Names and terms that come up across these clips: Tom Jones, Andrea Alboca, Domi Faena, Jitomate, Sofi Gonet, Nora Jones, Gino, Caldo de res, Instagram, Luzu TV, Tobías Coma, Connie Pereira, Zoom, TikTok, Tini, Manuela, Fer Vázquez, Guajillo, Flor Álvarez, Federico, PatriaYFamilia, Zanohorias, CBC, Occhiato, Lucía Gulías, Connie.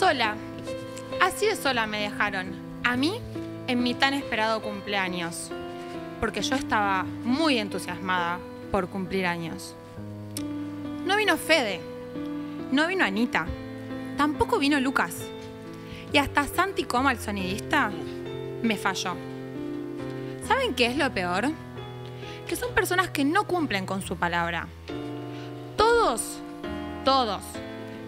sola. Así de sola me dejaron. A mí, en mi tan esperado cumpleaños. Porque yo estaba muy entusiasmada por cumplir años. No vino Fede. No vino Anita. Tampoco vino Lucas. Y hasta Santi Coma, el sonidista, me falló. ¿Saben qué es lo peor? Que son personas que no cumplen con su palabra. Todos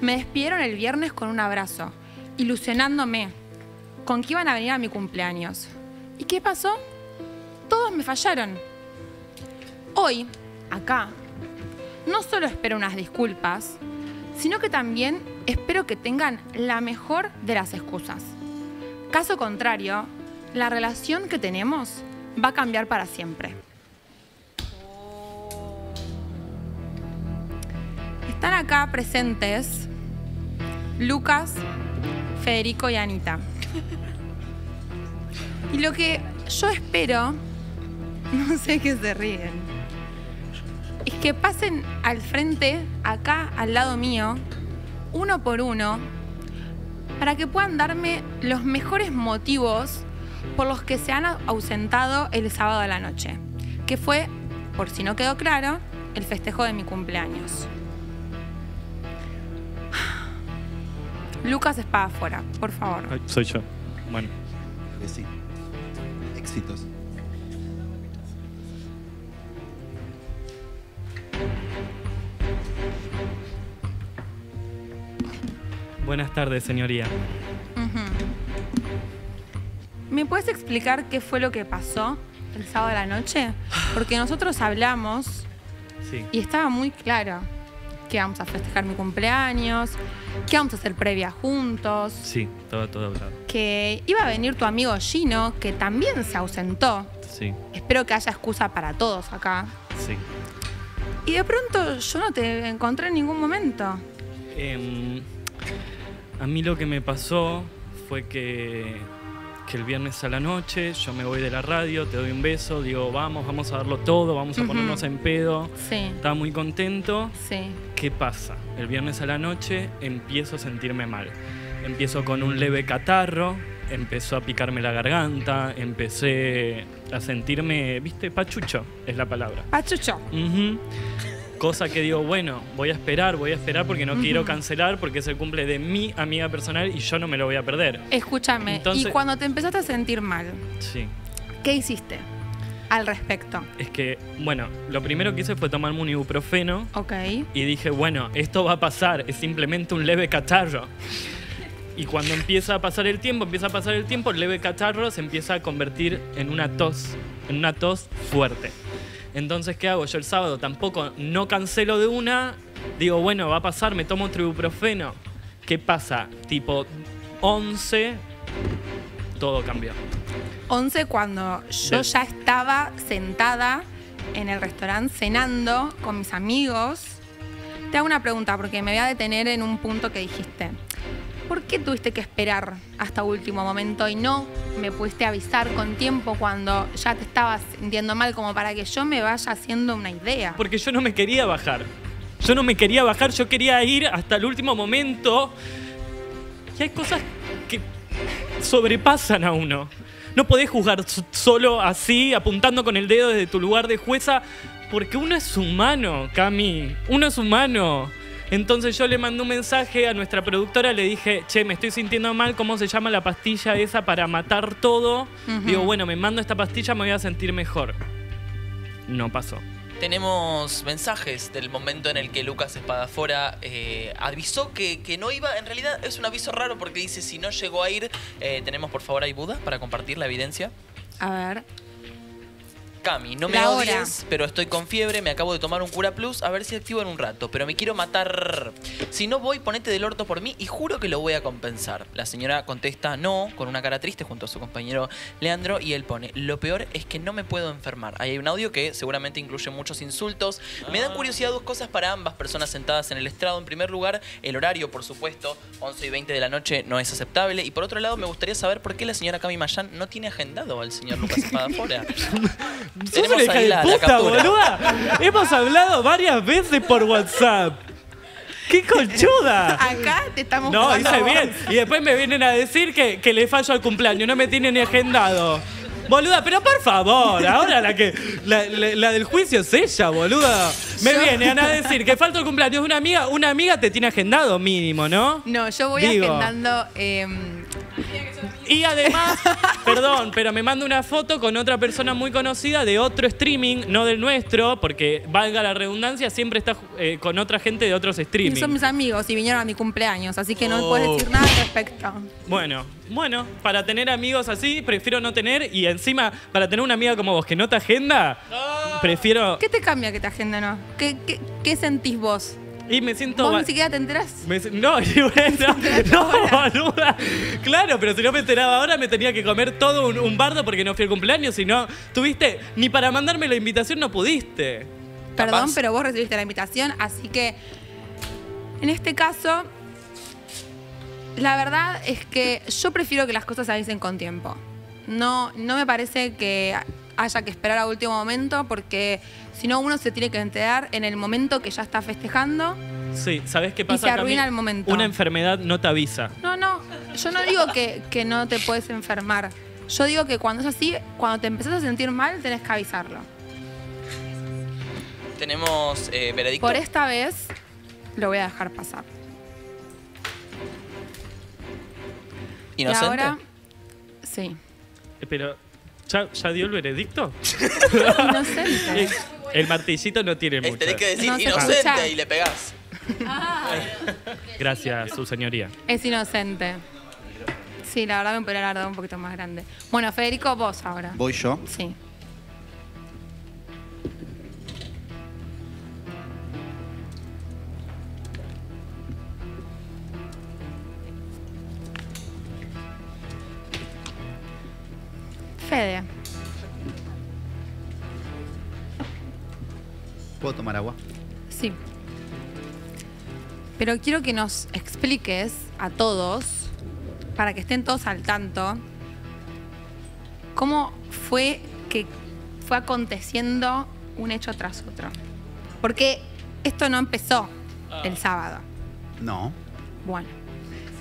me despidieron el viernes con un abrazo, ilusionándome con que iban a venir a mi cumpleaños. ¿Y qué pasó? Todos me fallaron. Hoy, acá, no solo espero unas disculpas, sino que también espero que tengan la mejor de las excusas. Caso contrario, la relación que tenemos va a cambiar para siempre. Están acá presentes Lucas, Federico y Anita. Y lo que yo espero, no sé qué se ríen, es que pasen al frente, acá al lado mío, uno por uno, para que puedan darme los mejores motivos por los que se han ausentado el sábado a la noche, que fue, por si no quedó claro, el festejo de mi cumpleaños. Lucas Spadafora, por favor. Ay, soy yo. Bueno. Sí. Éxitos. Buenas tardes, señoría. ¿Me puedes explicar qué fue lo que pasó el sábado de la noche? Porque nosotros hablamos y estaba muy claro que vamos a festejar mi cumpleaños, que vamos a hacer previa juntos. Sí, todo hablado. Que iba a venir tu amigo Gino, que también se ausentó. Sí. Espero que haya excusa para todos acá. Sí. Y de pronto yo no te encontré en ningún momento. A mí lo que me pasó fue que el viernes a la noche yo me voy de la radio, te doy un beso, digo, vamos a darlo todo, vamos a ponernos en pedo. Sí. Estaba muy contento. Sí. ¿Qué pasa? El viernes a la noche empiezo a sentirme mal. Empiezo con un leve catarro, empezó a picarme la garganta, empecé a sentirme, ¿viste? Pachucho es la palabra. Pachucho. Cosa que digo, bueno, voy a esperar porque no quiero cancelar, porque es el cumple de mi amiga personal y yo no me lo voy a perder. Escúchame, entonces, y cuando te empezaste a sentir mal, ¿qué hiciste al respecto? Es que, bueno, lo primero que hice fue tomarme un ibuprofeno. Ok. Y dije, bueno, esto va a pasar, es simplemente un leve catarro. Y cuando empieza a pasar el tiempo, el leve catarro se empieza a convertir en una tos fuerte. Entonces, ¿qué hago? Yo el sábado tampoco no cancelo de una. Digo, bueno, va a pasar, me tomo otro ibuprofeno. ¿Qué pasa? Tipo 11, todo cambió. 11 cuando yo ya estaba sentada en el restaurante cenando con mis amigos. Te hago una pregunta porque me voy a detener en un punto que dijiste. ¿Por qué tuviste que esperar hasta último momento y no me pudiste avisar con tiempo cuando ya te estabas sintiendo mal como para que yo me vaya haciendo una idea? Porque yo no me quería bajar. Yo quería ir hasta el último momento. Y hay cosas que sobrepasan a uno. No podés juzgar solo así, apuntando con el dedo desde tu lugar de jueza, porque uno es humano, Cami. Uno es humano. Entonces yo le mandé un mensaje a nuestra productora, le dije, che, me estoy sintiendo mal, ¿cómo se llama la pastilla esa para matar todo? Digo, bueno, me mando esta pastilla, me voy a sentir mejor. No pasó. Tenemos mensajes del momento en el que Lucas Spadafora avisó que no iba. En realidad es un aviso raro porque dice, si no llegó a ir, tenemos por favor ahí Buda para compartir la evidencia. A ver. Cami, no me odies, pero estoy con fiebre, me acabo de tomar un Cura Plus, a ver si activo en un rato, pero me quiero matar. Si no voy, ponete del orto por mí y juro que lo voy a compensar. La señora contesta no, con una cara triste junto a su compañero Leandro, y él pone, lo peor es que no me puedo enfermar. Ahí hay un audio que seguramente incluye muchos insultos. Me dan curiosidad dos cosas para ambas personas sentadas en el estrado. En primer lugar, el horario, por supuesto, 11:20 de la noche no es aceptable. Y por otro lado, me gustaría saber por qué la señora Cami Mayán no tiene agendado al señor Lucas Spadafora. Tenemos ahí la captura. Hemos hablado varias veces por WhatsApp. ¡Qué conchuda! Acá te estamos no, jugando. No, hice bien. Y después me vienen a decir que le fallo al cumpleaños. No me tienen ni agendado. Boluda, pero por favor, ahora la del juicio es ella, boluda. Me vienen a decir que falta el cumpleaños de una amiga te tiene agendado mínimo, ¿no? No, yo voy agendando... Y además, perdón, pero me manda una foto con otra persona muy conocida de otro streaming, no del nuestro, porque valga la redundancia, siempre está con otra gente de otros streaming. Y son mis amigos y vinieron a mi cumpleaños, así que no puedo decir nada al respecto. Bueno, bueno, para tener amigos así, prefiero no tener, y encima, para tener una amiga como vos que no te agenda, prefiero... ¿Qué te cambia que te agenda no? ¿Qué sentís vos? Y me siento... ¿Vos ni siquiera te enterás? No, bueno, no, boluda. Claro, pero si no me enteraba ahora me tenía que comer todo un bardo porque no fui al cumpleaños, si no tuviste... Ni para mandarme la invitación no pudiste. Perdón, capaz. Pero vos recibiste la invitación, así que... En este caso, la verdad es que yo prefiero que las cosas se avisen con tiempo. No me parece que haya que esperar a último momento porque... Si no, uno se tiene que enterar en el momento que ya está festejando. Sí, ¿sabés qué pasa? Y se arruina el momento. Una enfermedad no te avisa. No. Yo no digo que no te puedes enfermar. Yo digo que cuando es así, cuando te empezás a sentir mal, tenés que avisarlo. Tenemos veredicto. Por esta vez, lo voy a dejar pasar. ¿Inocente? Y ahora, sí. Pero, ¿ya dio el veredicto? Inocente. El martillito no tiene mucho. Tenés que decir no inocente y le pegás. Ah. Gracias, su señoría. Es inocente. Sí, la verdad me podría haber dado un poquito más grande. Bueno, Federico, vos ahora. ¿Voy yo? Sí. Fede. ¿Puedo tomar agua? Sí. Pero quiero que nos expliques a todos, para que estén todos al tanto, cómo fue que fue aconteciendo un hecho tras otro. Porque esto no empezó el sábado. No. Bueno.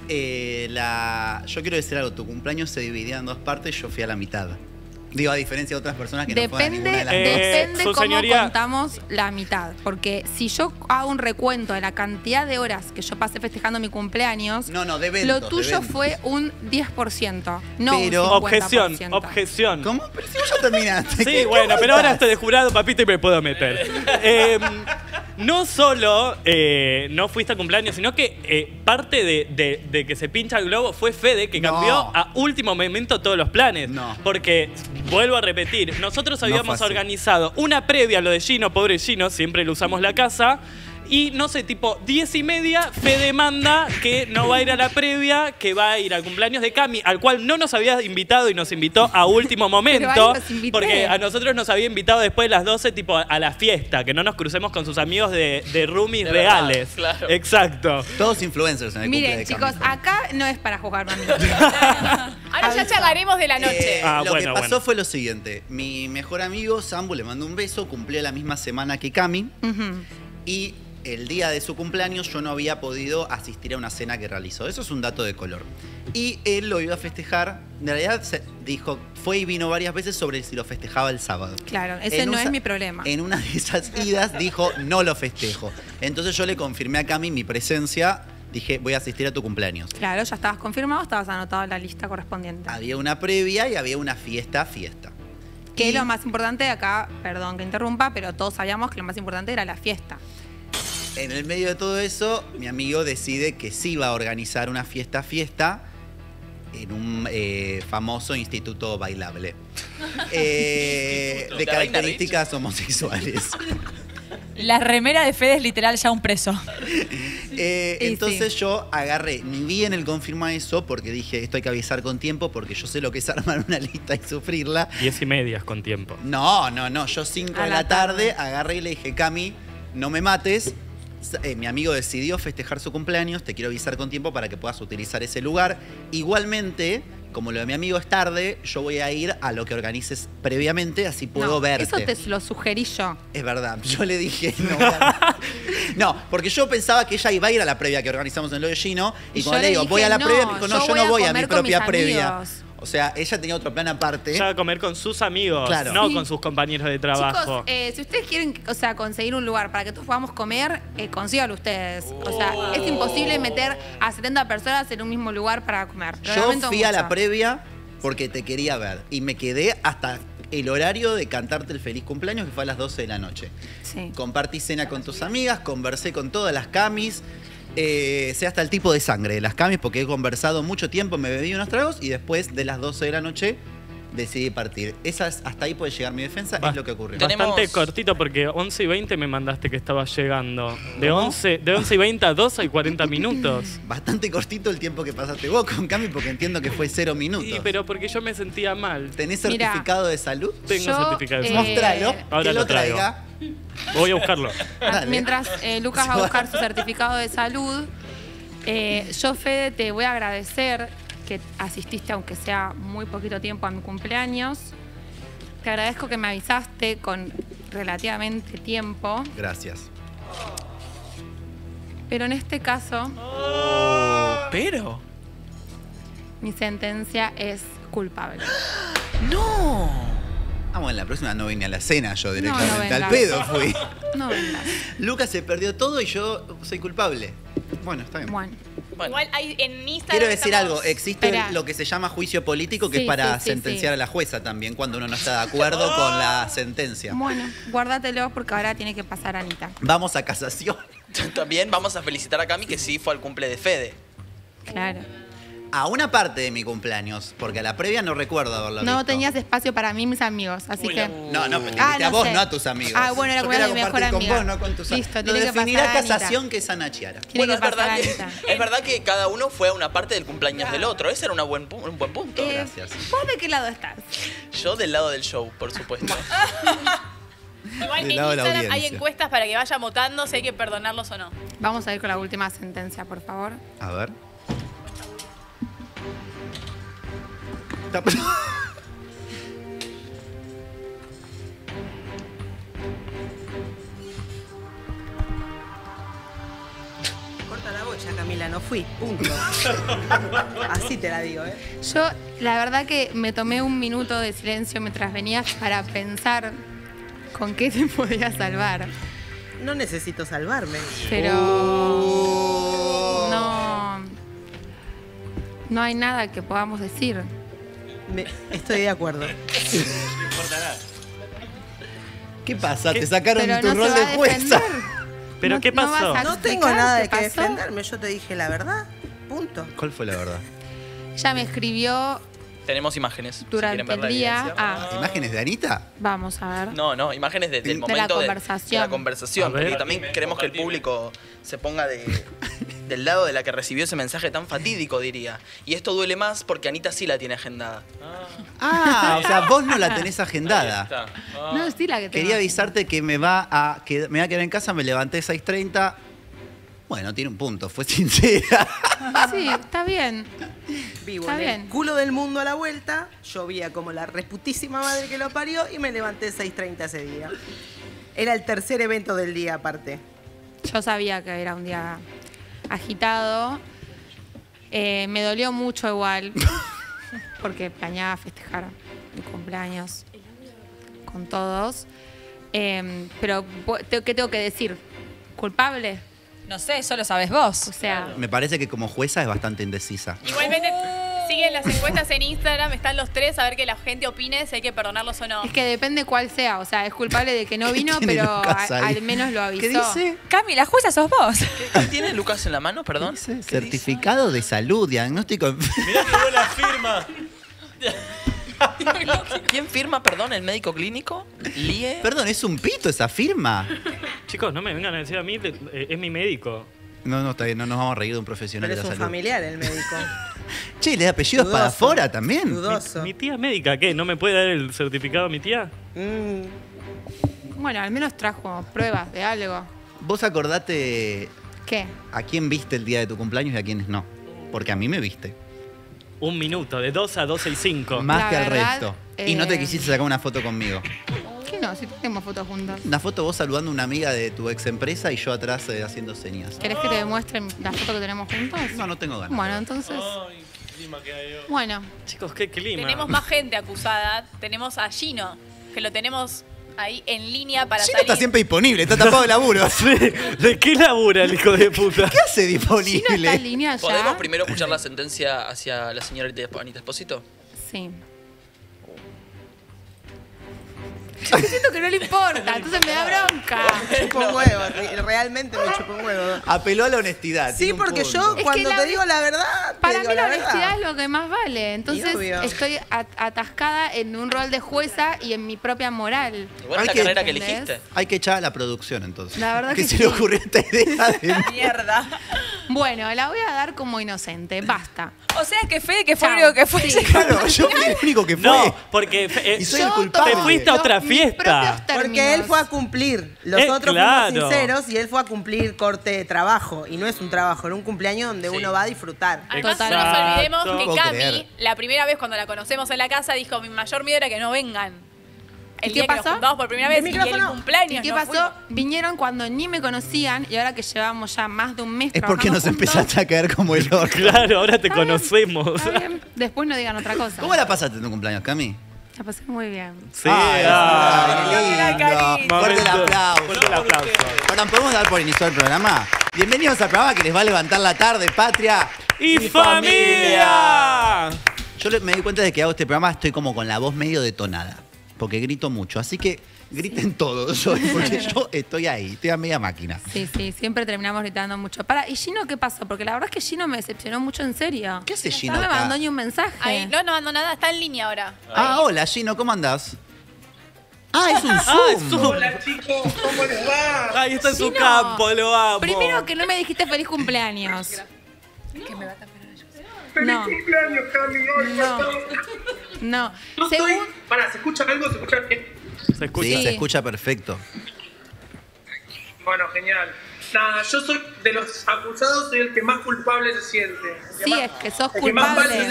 Yo quiero decir algo. Tu cumpleaños se dividía en dos partes, yo fui a la mitad. Digo, a diferencia de otras personas que depende, no fueron a ninguna de las depende cómo señoría. Contamos la mitad. Porque si yo hago un recuento de la cantidad de horas que yo pasé festejando mi cumpleaños... No, de eventos. Lo tuyo fue un 10%, no pero, un 50%. Objeción. ¿Cómo? Pero si vos ya terminaste. Sí, bueno, pero ahora estoy de jurado, papito, y me puedo meter. No solo no fuiste a cumpleaños, sino que parte de que se pincha el globo fue Fede, que cambió a último momento todos los planes. No. Porque... Vuelvo a repetir, nosotros habíamos organizado una previa a lo de Gino, pobre Gino, siempre le usamos la casa. Y no sé, tipo 10:30, Fede manda que no va a ir a la previa, que va a ir al cumpleaños de Cami, al cual no nos había invitado y nos invitó a último momento. Porque a nosotros nos había invitado después de las 12, tipo a la fiesta, que no nos crucemos con sus amigos de roomies de verdad, reales. Claro. Exacto. Todos influencers en el cumpleaños. Miren, chicos, Cami. Acá no es para jugar, mami. Ahora ya charlaremos de la noche. Lo que pasó fue lo siguiente. Mi mejor amigo, Sambu, le mandó un beso, cumplió la misma semana que Cami. Y... El día de su cumpleaños yo no había podido asistir a una cena que realizó. Eso es un dato de color. Y él lo iba a festejar. En realidad se dijo, fue y vino varias veces sobre si lo festejaba el sábado. Claro, ese no es mi problema. En una de esas idas dijo, no lo festejo. Entonces yo le confirmé a Cami mi presencia. Dije, voy a asistir a tu cumpleaños. Claro, ya estabas confirmado, estabas anotado en la lista correspondiente. Había una previa y había una fiesta. Que y... lo más importante de acá, perdón que interrumpa, pero todos sabíamos que lo más importante era la fiesta. En el medio de todo eso, mi amigo decide que sí va a organizar una fiesta en un famoso instituto bailable. De características homosexuales. La remera de Fede es literal ya un preso. Entonces yo agarré, ni bien él confirma eso, porque dije, esto hay que avisar con tiempo, porque yo sé lo que es armar una lista y sufrirla. 10:30 con tiempo. No, yo 5 de la tarde agarré y le dije, Cami, no me mates. Mi amigo decidió festejar su cumpleaños, te quiero avisar con tiempo para que puedas utilizar ese lugar. Igualmente, como lo de mi amigo es tarde, yo voy a ir a lo que organices previamente, así puedo verte. Eso te lo sugerí yo. Es verdad, yo le dije no. No, porque yo pensaba que ella iba a ir a la previa que organizamos en lo de Gino. Y cuando le digo, voy a la previa, me dijo, no, yo no voy a mi propia previa. O sea, ella tenía otro plan aparte. Ya a comer con sus amigos, claro, no con sus compañeros de trabajo. Chicos, si ustedes quieren, o sea, conseguir un lugar para que todos podamos comer, consíganlo ustedes. O sea, es imposible meter a 70 personas en un mismo lugar para comer. Pero yo fui a la previa porque te quería ver. Y me quedé hasta el horario de cantarte el feliz cumpleaños, que fue a las 12 de la noche. Sí. Compartí cena con tus amigas, conversé con todas las camis. Sé hasta el tipo de sangre de las camis porque he conversado mucho tiempo, me bebí unos tragos y después de las 12 de la noche decidí partir. Hasta ahí puede llegar mi defensa, es lo que ocurrió. Bastante cortito porque 11 y 20 me mandaste que estaba llegando. De 11 y 20 a 12 y 40 minutos. Bastante cortito el tiempo que pasaste vos con Cami porque entiendo que fue 0 minutos. Sí, pero porque yo me sentía mal. ¿Tenés certificado de salud? Tengo certificado de salud. Mostralo, ahora lo traiga. Voy a buscarlo. Dale. Mientras Lucas va a buscar su certificado de salud, yo, Fede, te voy a agradecer que asististe, aunque sea muy poquito tiempo, a mi cumpleaños. Te agradezco que me avisaste con relativamente tiempo. Gracias. Pero en este caso... ¿Pero? Mi sentencia es culpable. ¡No! Ah, bueno, la próxima no vine a la cena yo directamente, no al pedo fui. No vengas. Lucas se perdió todo y yo soy culpable. Bueno, está bien. Bueno. Igual hay en Instagram... Quiero decir algo, existe lo que se llama juicio político, que es para sentenciar a la jueza también, cuando uno no está de acuerdo con la sentencia. Bueno, guárdatelo porque ahora tiene que pasar Anita. Vamos a casación. También vamos a felicitar a Cami, que sí fue al cumple de Fede. Claro. A una parte de mi cumpleaños, porque a la previa no recuerdo haberlo visto. No tenías espacio para mí y mis amigos, así que... No, no, me a vos, no a tus amigos. Ah, bueno, era con mi mejor amiga. Con vos, no con tus amigos. Listo, tiene que definirá casación que es anachiara. Bueno, es verdad que cada uno fue a una parte del cumpleaños del otro. Ese era un buen punto. Gracias. ¿Vos de qué lado estás? Yo del lado del show, por supuesto. Igual en Instagram hay encuestas para que vayan votando si hay que perdonarlos o no. Vamos a ir con la última sentencia, por favor. A ver. Corta la bocha, Camila, no fui, punto. Así te la digo, ¿eh? Yo, la verdad que me tomé un minuto de silencio mientras venías para pensar con qué te podía salvar. No necesito salvarme. Pero... No hay nada que podamos decir. Estoy de acuerdo. No importa nada. ¿Qué pasa? Te sacaron tu rol de jueza. ¿Pero qué pasó? No tengo nada de que defenderme. Yo te dije la verdad. Punto. ¿Cuál fue la verdad? Ella me escribió. Tenemos imágenes. Durante el día. ¿Imágenes de Anita? Vamos a ver. No, no, imágenes del momento de la conversación. Porque también queremos que el público se ponga del lado de la que recibió ese mensaje tan fatídico, diría. Y esto duele más porque Anita sí la tiene agendada. O sea, vos no la tenés agendada. No, sí la que tengo. Quería avisarte que me va a quedar en casa, me levanté 6:30. Bueno, tiene un punto, fue sincera. Sí, está bien. Vivo está en bien. El culo del mundo a la vuelta, llovía como la reputísima madre que lo parió y me levanté 6:30 ese día. Era el tercer evento del día aparte. Yo sabía que era un día... agitado, me dolió mucho igual, porque planeaba festejar mi cumpleaños con todos. Pero, ¿qué tengo que decir? ¿Culpable? No sé, solo sabes vos. O sea, me parece que como jueza es bastante indecisa. Igualmente, siguen las encuestas en Instagram, están los tres, a ver que la gente opine si hay que perdonarlos o no. Es que depende cuál sea, o sea, es culpable de que no vino, pero al menos lo avisó. ¿Qué dice? Cami, la jueza sos vos. ¿Qué tiene Lucas en la mano, perdón? ¿Qué dice? Certificado de salud, diagnóstico. Mirá que buena firma. ¿Quién firma, perdón, el médico clínico? ¿Lie? Perdón, es un pito esa firma. Chicos, no me vengan a decir a mí, es mi médico. No, no, está bien, no nos vamos a reír de un profesional de la salud. Es un familiar el médico. Che, le da apellido Spadafora también. Dudoso. ¿Mi tía médica qué? ¿No me puede dar el certificado a mi tía? Bueno, al menos trajo pruebas de algo. ¿Vos acordate qué? ¿A quién viste el día de tu cumpleaños y a quiénes no? Porque a mí me viste. Un minuto, de 2 a 12 y 5. Más que al resto. Y no te quisiste sacar una foto conmigo. qué no? Si tenemos fotos juntas. Una foto vos saludando a una amiga de tu ex empresa y yo atrás haciendo señas. ¿Querés que te demuestren la foto que tenemos juntos? No, no tengo ganas. Bueno, entonces... Ay, qué clima que hay hoy. Bueno. Chicos, qué clima. Tenemos más gente acusada. Tenemos a Gino, que lo tenemos... ahí en línea para Gino salir. Está siempre disponible, está tapado de laburo. ¿De qué labura el hijo de puta? ¿Qué hace disponible? Gino está en línea ya. ¿Podemos primero escuchar la sentencia hacia la señorita Anita Esposito? Sí. Yo siento que no le importa, entonces me da bronca. Me chupa un huevo, realmente me chupa un huevo. Apeló a la honestidad. Sí, porque yo cuando te digo la verdad, para mí la honestidad es lo que más vale. Entonces estoy atascada en un rol de jueza y en mi propia moral. Igual la carrera que elegiste. Hay que echar a la producción entonces. La verdad que sí. ¿Qué se le ocurrió esta idea de mierda? Bueno, la voy a dar como inocente, basta. O sea que Fede, que fue el único que fue. Sí. Claro, yo fui el único que fue. No, porque y soy el culpable. Te fuiste a otra fiesta. Porque él fue a cumplir. Los otros fuimos sinceros y él fue a cumplir corte de trabajo. Y no es un trabajo, era un cumpleaños donde uno va a disfrutar. Además, no nos olvidemos que Cami, la primera vez cuando la conocemos en la casa, dijo, mi mayor miedo era que no vengan. El día que nos juntamos por primera vez y el cumpleaños. ¿Y qué pasó? Vinieron cuando ni me conocían y ahora que llevamos ya más de un mes trabajando juntos. Es porque nos empezaste a caer como el orto. Claro, ahora te conocemos. Después no digan otra cosa. ¿Cómo la pasaste en tu cumpleaños, Cami? La pasé muy bien. Sí. Ay, lindo. Fuerte el aplauso. Fuerte el aplauso. Ahora, ¿podemos dar por inicio el programa? Bienvenidos al programa que les va a levantar la tarde, patria y familia. Yo me di cuenta de que hago este programa, estoy como con la voz medio detonada. Porque grito mucho, así que griten todos, porque yo estoy ahí, estoy a media máquina. Sí, sí, siempre terminamos gritando mucho. Para, ¿y Gino qué pasó? Porque la verdad es que Gino me decepcionó mucho, en serio. ¿Qué hace Gino? No me mandó ni un mensaje. Ay, no, no mandó nada, está en línea ahora. Ay. Ah, hola Gino, ¿cómo andás? Ah, es un Zoom. Ah, es Zoom. Hola chicos, ¿cómo les va? Ahí está en su campo, lo amo. Primero que no me dijiste feliz cumpleaños. No. Que me va a tapar. ¡Feliz cumpleaños, Cami! No. No estoy... Pará, ¿se escucha algo? ¿Se escucha bien? Se escucha. Sí, se escucha perfecto. Bueno, genial. Nada, yo soy de los acusados, soy el que más culpable se siente. Sí, es que sos culpable.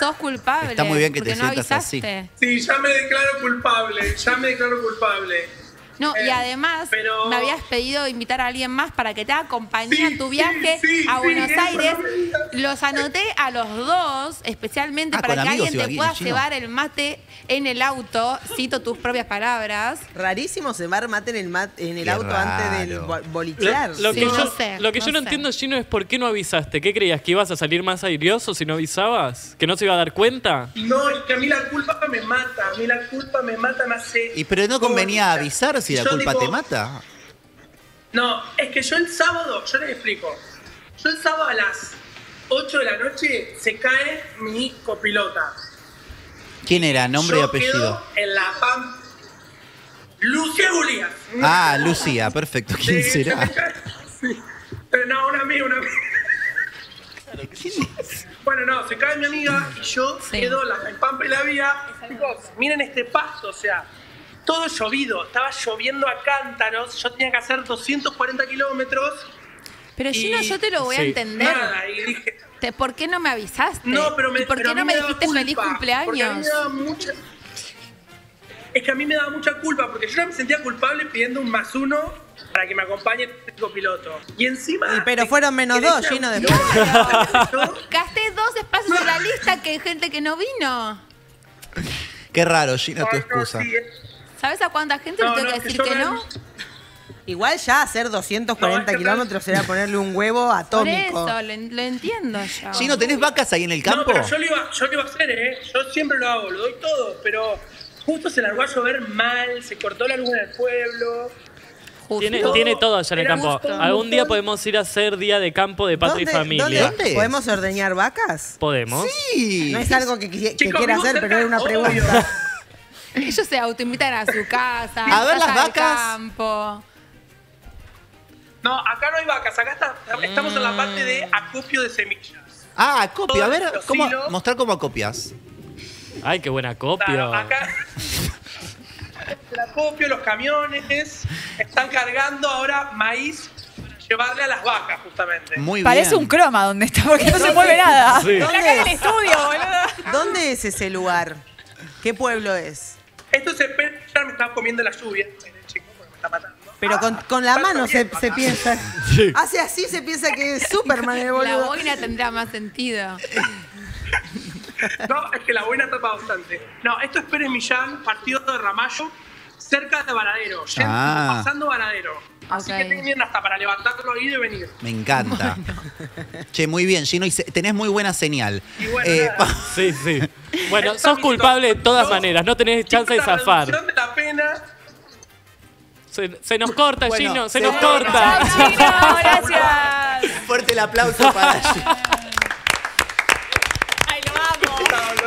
Sos culpable. Está muy bien que te sientas así. Sí, ya me declaro culpable. Ya me declaro culpable. No, y además pero... me habías pedido invitar a alguien más para que te acompañe en tu viaje a Buenos Aires. Los anoté a los dos, especialmente para que alguien te pueda llevar el mate en el auto. Cito tus propias palabras. Rarísimo cebar mate en el auto antes del bolichear. Lo que yo no entiendo, Gino, es por qué no avisaste. ¿Qué creías? ¿Que ibas a salir más airioso si no avisabas? ¿Que no se iba a dar cuenta? No, es que a mí la culpa me mata. A mí la culpa me mata, me hace... Y pero no convenía avisar. Si la culpa te mata. No, es que yo el sábado, yo les explico. Yo el sábado a las 8 de la noche se cae mi copilota. ¿Quién era? Nombre y apellido. Quedo en la PAM. Lucía Gulías. Ah, Lucía, perfecto. ¿Quién será? Sí. Pero no, una amiga, una amiga. Claro, ¿quién es? Bueno, no, se cae mi amiga y yo quedo en Pampa y la Vía. Miren este pasto, o sea. Todo llovido, estaba lloviendo a cántaros, yo tenía que hacer 240 kilómetros. Pero Gino, yo te lo voy a entender. Nada, y dije, ¿por qué no me avisaste? No, pero me, ¿por qué no me dijiste feliz cumpleaños? Porque a mí me daba mucha... Es que a mí me daba mucha culpa, porque yo no me sentía culpable pidiendo un +1 para que me acompañe el copiloto. Y encima... Pero fueron -2, Gino, después. Gasté 2 espacios en la lista que hay gente que no vino. Qué raro, Gino, tu excusa. Sí, ¿sabes a cuánta gente le tengo que decir que no? Igual ya hacer 240 kilómetros era ponerle un huevo atómico. Por eso, lo entiendo yo. Si no tenés vacas ahí en el campo. No, pero yo lo iba a hacer, ¿eh? Yo siempre lo hago, lo doy todo. Pero justo se largó a llover mal, se cortó la luna del pueblo. Tiene todo allá en el campo. Algún día podemos ir a hacer día de campo de patria y familia. ¿Dónde? ¿Podemos ordeñar vacas? Podemos. Sí. No es algo que quiera hacer, pero era una pregunta. Ellos se autoinvitan a su casa, a ver las vacas. Campo. No, acá no hay vacas, acá estamos en la parte de acopio de semillas. Ah, acopio, a ver, mostrar cómo acopias. Ay, qué buena acopio. Claro, acá el acopio, los camiones están cargando ahora maíz para llevarle a las vacas, justamente. Muy Parece bien. Un croma donde está, porque no se mueve nada. Sí. ¿Dónde es ese lugar? ¿Qué pueblo es? Entonces ya me estaba comiendo la lluvia, el chico, porque me está matando. Pero con la mano se piensa. Sí. Hace así, se piensa que es Superman el boludo. La boina tendrá más sentido. No, es que la boina tapa bastante. No, esto es Pérez Millán, partido de Ramallo, cerca de Varadero. Pasando Varadero. Así que tienen hasta para levantarlo, ir y venir. Me encanta. Bueno. Che, muy bien, Gino. Y tenés muy buena señal. Y bueno, sí, sí. Bueno, esta sos culpable de todas maneras. No tenés chance de zafar. De la pena. Se nos corta, bueno, Gino. Se nos corta. Gino, gracias. Fuerte el aplauso para Gino.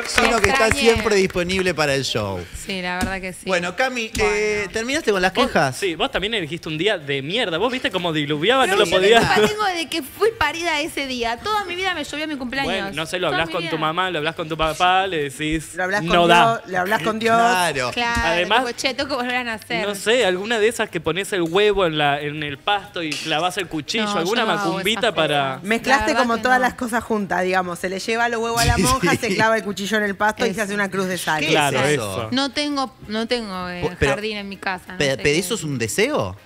Sino que está siempre disponible para el show. Sí, la verdad que sí. Bueno, Cami, bueno. ¿Terminaste con las quejas? Sí, vos también elegiste un día de mierda. Vos viste cómo diluviaba, pero no lo podías. Yo tengo de que fui parida ese día. Toda mi vida me llovió mi cumpleaños. Bueno, no sé, lo hablas con tu mamá, lo hablas con tu papá, le decís. Lo hablas con Dios, le hablas con Dios. Claro. Además, tipo, che, tengo que volver a nacer. No sé, alguna de esas que pones el huevo en el pasto y clavás el cuchillo, no, alguna macumbita para. Mezclaste como todas las cosas juntas, digamos. Se le lleva los huevos a la monja, se clava el cuchillo en el pasto y se hace una cruz de sal. Claro, eso. No tengo jardín en mi casa. No ¿pero eso es un deseo?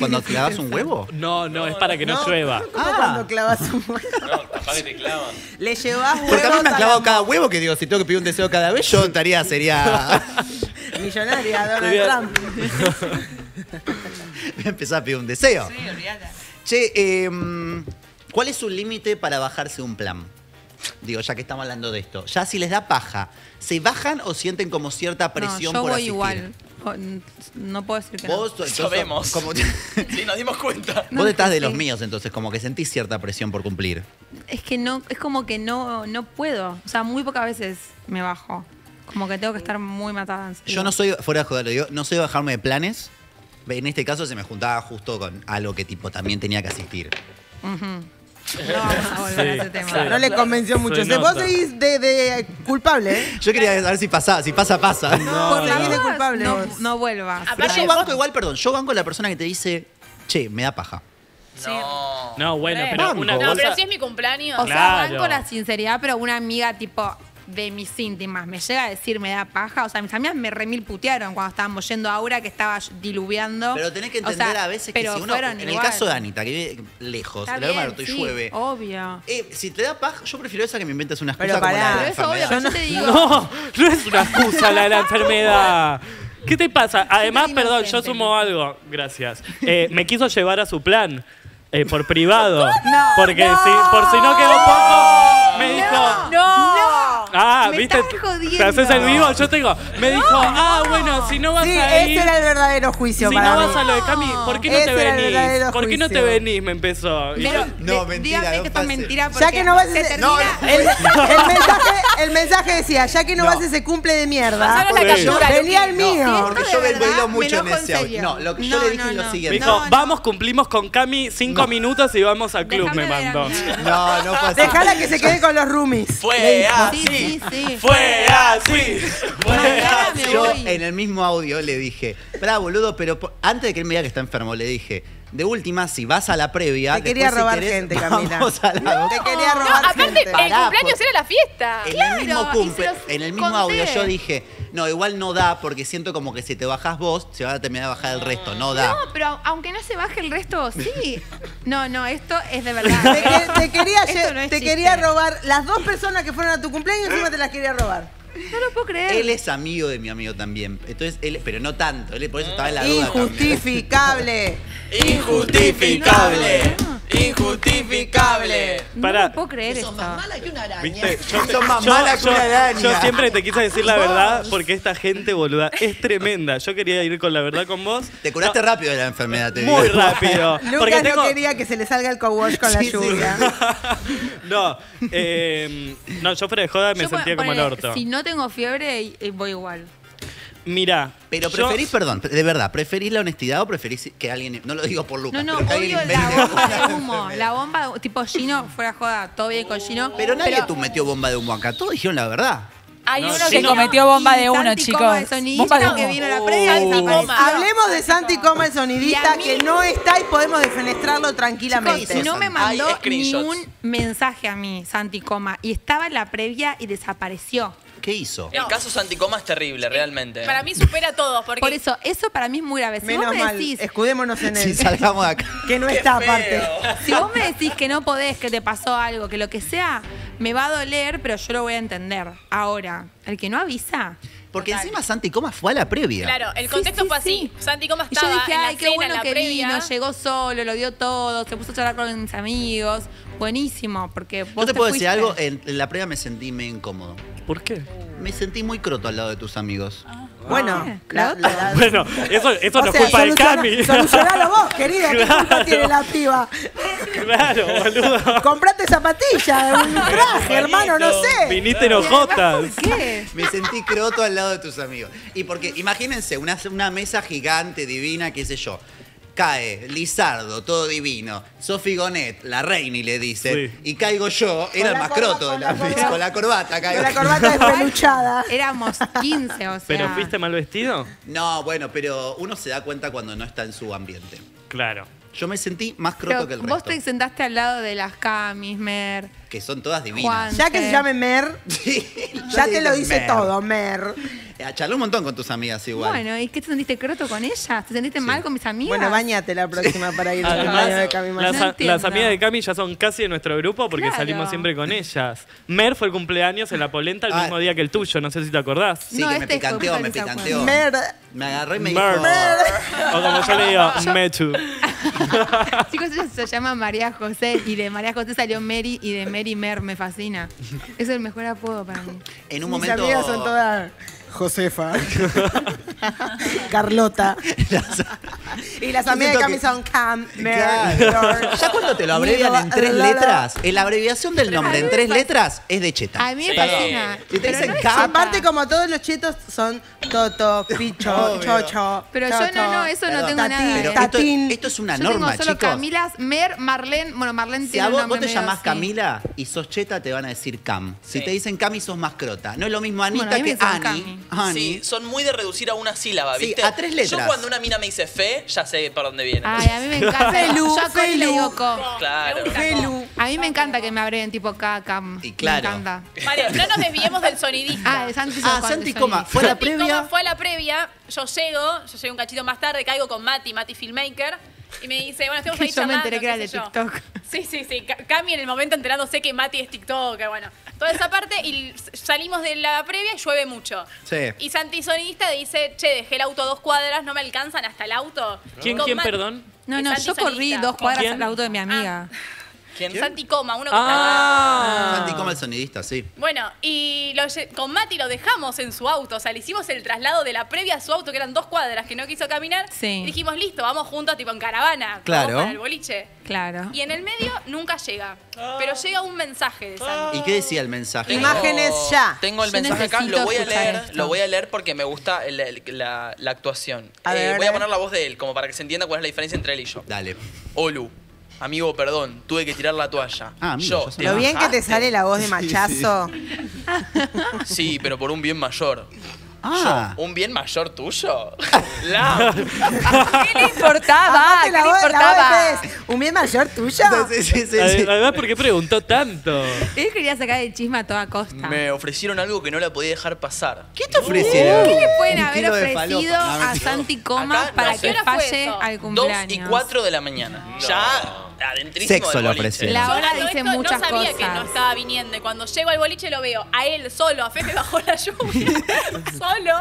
¿Cuando clavas un huevo? No, es para que no llueva. ¿Cómo cuando clavas un huevo? No, capaz que te clavan. Le llevas huevos. Porque a mí me han clavado cada huevo, que digo, si tengo que pedir un deseo cada vez, yo estaría, sería... millonaria, Donald Trump. Voy a empezar a pedir un deseo. Sí, olvídate. Che, ¿cuál es su límite para bajarse un plan? Digo, ya que estamos hablando de esto. Ya si les da paja, ¿se bajan o sienten como cierta presión por asistir? No, yo voy igual. No puedo decir que vos, no. Sabemos. Como... sí, nos dimos cuenta. Vos estás de los míos, entonces, como que sentís cierta presión por cumplir. Es que no, es como que no puedo. O sea, muy pocas veces me bajo. Como que tengo que estar muy matada. En serio. Yo no soy, fuera de joder, lo digo, no soy de bajarme de planes. En este caso se me juntaba justo con algo que tipo también tenía que asistir. Uh-huh. No, ese tema. Claro, no le convenció mucho. Vos seguís de culpable, ¿eh? Yo quería saber si pasa. Si pasa, pasa. No, culpable. No vuelvas. Pero yo banco igual, perdón. Yo banco la persona que te dice, che, me da paja. No, no, bueno, pero una cosa... No, pero si es mi cumpleaños. O sea, banco la sinceridad, pero una amiga tipo de mis íntimas me llega a decir me da paja. O sea, mis amigas me remil putearon cuando estábamos yendo a Aura, que estaba diluviando. Pero tenés que entender, o sea, a veces que si uno, en el caso de Anita, que vive lejos, el mar y llueve. Obvio. Si te da paja, yo prefiero esa que me inventes una excusa. Pero pará, eso obvio, yo no te digo. No es una excusa la de la enfermedad. ¿Qué te pasa? Además, perdón, yo sumo algo. Gracias. Me quiso llevar a su plan. Por privado. No, porque no, por si no quedó poco, me dijo. No. Ah, me viste. Te haces el vivo, yo te digo. Me dijo, bueno, si no vas a ir. Ese era el verdadero juicio. Si no vas a lo de Cami, ¿por qué no te venís? ¿Por qué no te venís? Me empezó. No, mentira. Dígame que esto es mentira. Ya que no vas a ese. No, el mensaje decía, ya que no vas a ese cumple de mierda. Venía el mío. Porque yo me duelo mucho en ese audio. No, lo que yo le dije es lo siguiente. Me dijo, vamos, cumplimos con Cami 5 minutos y vamos al club. Dejame, me mandó. No pasa. Dejala que se quede con los roomies. Fue así. Sí. Fue así. Fue así. Yo en el mismo audio le dije, bravo, boludo, pero antes de que él me diga que está enfermo, le dije, de última, si vas a la previa... Te quería robar gente, Camila. Te quería robar gente. Aparte, el cumpleaños era la fiesta. En el mismo audio yo dije... No, igual no da, porque siento como que si te bajás vos, se va a terminar de bajar el resto, no da. No, pero aunque no se baje el resto, sí. No, esto es de verdad. Te quería robar. Las dos personas que fueron a tu cumpleaños, encima te las quería robar. No lo puedo creer. Él es amigo de mi amigo también. Entonces, él, pero no tanto, él, por eso estaba en la duda. Injustificable. Injustificable. Injustificable. No lo puedo creer esto. Sos más mala que una araña. ¿Viste? Yo siempre te quise decir la verdad, porque esta gente, boluda, es tremenda. Yo quería ir con la verdad con vos. Te curaste rápido de la enfermedad, te digo. Muy rápido. Lucas no quería que se le salga el co-wash con la lluvia. No, yo fuera de joda me sentía como el orto. Si no tengo fiebre, voy igual. Mirá. Pero preferís, perdón, de verdad, ¿preferís la honestidad o preferís que alguien... No lo digo por Lucas. No, odio la bomba de humo. La bomba, tipo Gino, fuera joda, todo bien con Gino. Pero nadie tú metió bomba de humo acá, todos dijeron la verdad. Hay uno que cometió bomba de uno, chicos. Hablemos de Santi Coma, el sonidista, que no está y podemos defenestrarlo tranquilamente. Chicos, no me mandó ningún mensaje a mí, Santi Coma, y estaba en la previa y desapareció. ¿Qué hizo? El caso Santi Coma es terrible, realmente. Para mí supera a todos. Porque... Por eso, eso para mí es muy grave. Si menos vos me decís... mal, escudémonos en él. Si salgamos de acá. Que no está aparte. Si vos me decís que no podés, que te pasó algo, que lo que sea, me va a doler, pero yo lo voy a entender. Ahora, el que no avisa... Porque total. Encima Santi Coma fue a la previa. Claro, el contexto fue así. Sí. Santi Coma estaba en la cena, en la previa. Yo dije, ay, qué bueno que vino, llegó solo, lo dio todo, se puso a charlar con mis amigos. Buenísimo, porque vos te puedo decir algo, en la previa me sentí medio incómodo. ¿Por qué? Me sentí muy croto al lado de tus amigos. Ah. Bueno, bueno, eso no es culpa de Cami. Solucionalo vos, querida, que culpa tiene la activa. Claro, boludo. Comprate zapatillas, un traje, hermano, no sé. Viniste enojota. ¿Por qué? Me sentí croto al lado de tus amigos. Y porque, imagínense, una mesa gigante, divina, qué sé yo. Cae Lizardo, todo divino. Sofi Gonet, la reina, le dice. Sí. Y caigo yo, era el más croto de la mesa. Con la corbata caigo. Con la corbata despeluchada. Éramos 15, o sea. ¿Pero fuiste mal vestido? No, bueno, pero uno se da cuenta cuando no está en su ambiente. Claro. Yo me sentí más croto pero que el resto. Vos te sentaste al lado de las Camis, Mer. Que son todas divinas. Juanse. Ya que se llame Mer, sí, ya te lo dice Mer. Todo, Mer. Charlé un montón con tus amigas igual. Bueno, ¿y qué te sentiste croto con ellas? ¿Te sentiste mal con mis amigas? Bueno, bañate la próxima para ir al baño de Cami Mayán. Las amigas de Cami ya son casi de nuestro grupo porque salimos siempre con ellas. Mer fue el cumpleaños en la polenta el mismo día que el tuyo, no sé si te acordás. Sí, no, que me picanteó, me picanteó. Mer. Me agarró y me dijo... Mer. O como yo le digo, Mechu. Chicos, ella se llama María José y de María José salió Mary y de Mary Mer, me fascina. Es el mejor apodo para mí. En un momento... Mis amigas son todas... Josefa, Carlota y las amigas de Cami son Cam, Mer, George. ¿Ya cuando te lo abrevian en tres letras? La abreviación del nombre en tres letras es de cheta. A mí me fascina. Si te dicen Cam. Aparte, como todos los chetos son Toto, Picho, Chocho. Pero yo no, eso no tengo nada. Esto es una norma, chicos. Yo tengo solo Camilas, Mer, Marlene. Bueno, Marlene tiene un nombre. Si vos te llamás Camila y sos cheta, te van a decir Cam. Si te dicen Cami, sos más crota. No es lo mismo Anita que Ani. Sí, son muy de reducir a una sílaba, ¿viste? Sí, a tres letras. Yo cuando una mina me dice fe, ya sé para dónde viene. Ay, a mí me encanta. Felu, yo Felu. Le digo com. Claro. Felu. A mí me encanta que me abren tipo K, Cam. Y claro. Me encanta. Vale, no nos desviemos del sonidista. Ah, Santi Coma. Ah, Santi Coma. Fue a la previa. Santi Coma fue a la previa. Yo llego un cachito más tarde, caigo con Mati Filmmaker. Y me dice, bueno, estamos ahí llamando. Yo me enteré que era de TikTok. Sí, sí, sí. Cami en el momento enterándose que Mati es TikToker, bueno. Toda esa parte y salimos de la previa y llueve mucho. Sí. Y Santi sonidista dice, che, dejé el auto a 2 cuadras, no me alcanzan hasta el auto. ¿Quién perdón? No, no, yo corrí 2 cuadras al auto de mi amiga. ¿Quién? Santi Coma, uno que estaba... Santi Coma el sonidista, sí. Bueno, y con Mati lo dejamos en su auto. O sea, le hicimos el traslado de la previa a su auto, que eran 2 cuadras, que no quiso caminar. Sí. Y dijimos, listo, vamos juntos, tipo en caravana. Claro. Para el boliche. Claro. Y en el medio nunca llega. Pero llega un mensaje de Santi. ¿Y qué decía el mensaje? Tengo, imágenes ya. Tengo el mensaje acá, lo voy a leer. Esto. Lo voy a leer porque me gusta la actuación. A ver, voy a poner la voz de él, como para que se entienda cuál es la diferencia entre él y yo. Dale. Olu. Amigo, perdón, tuve que tirar la toalla. Ah, amigo, lo bien que te sale la voz de machazo. Sí, sí, pero por un bien mayor. Ah. ¿Un bien mayor tuyo? La. ¿Qué le importaba? ¿Qué le importaba? ¿Un bien mayor tuyo? Sí, sí, sí. Además, ¿por qué preguntó tanto? Él quería sacar el chisme a toda costa. Me ofrecieron algo que no la podía dejar pasar. ¿Qué te ofrecieron? ¿Qué le pueden haber ofrecido a Santi Coma para que falle al cumpleaños? 2 y 4 de la mañana. Ya... Sexo lo ofreció. La hora dice muchas cosas. No sabía que no estaba viniendo. Y cuando llego al boliche lo veo a él solo, a Fede bajo la lluvia, solo.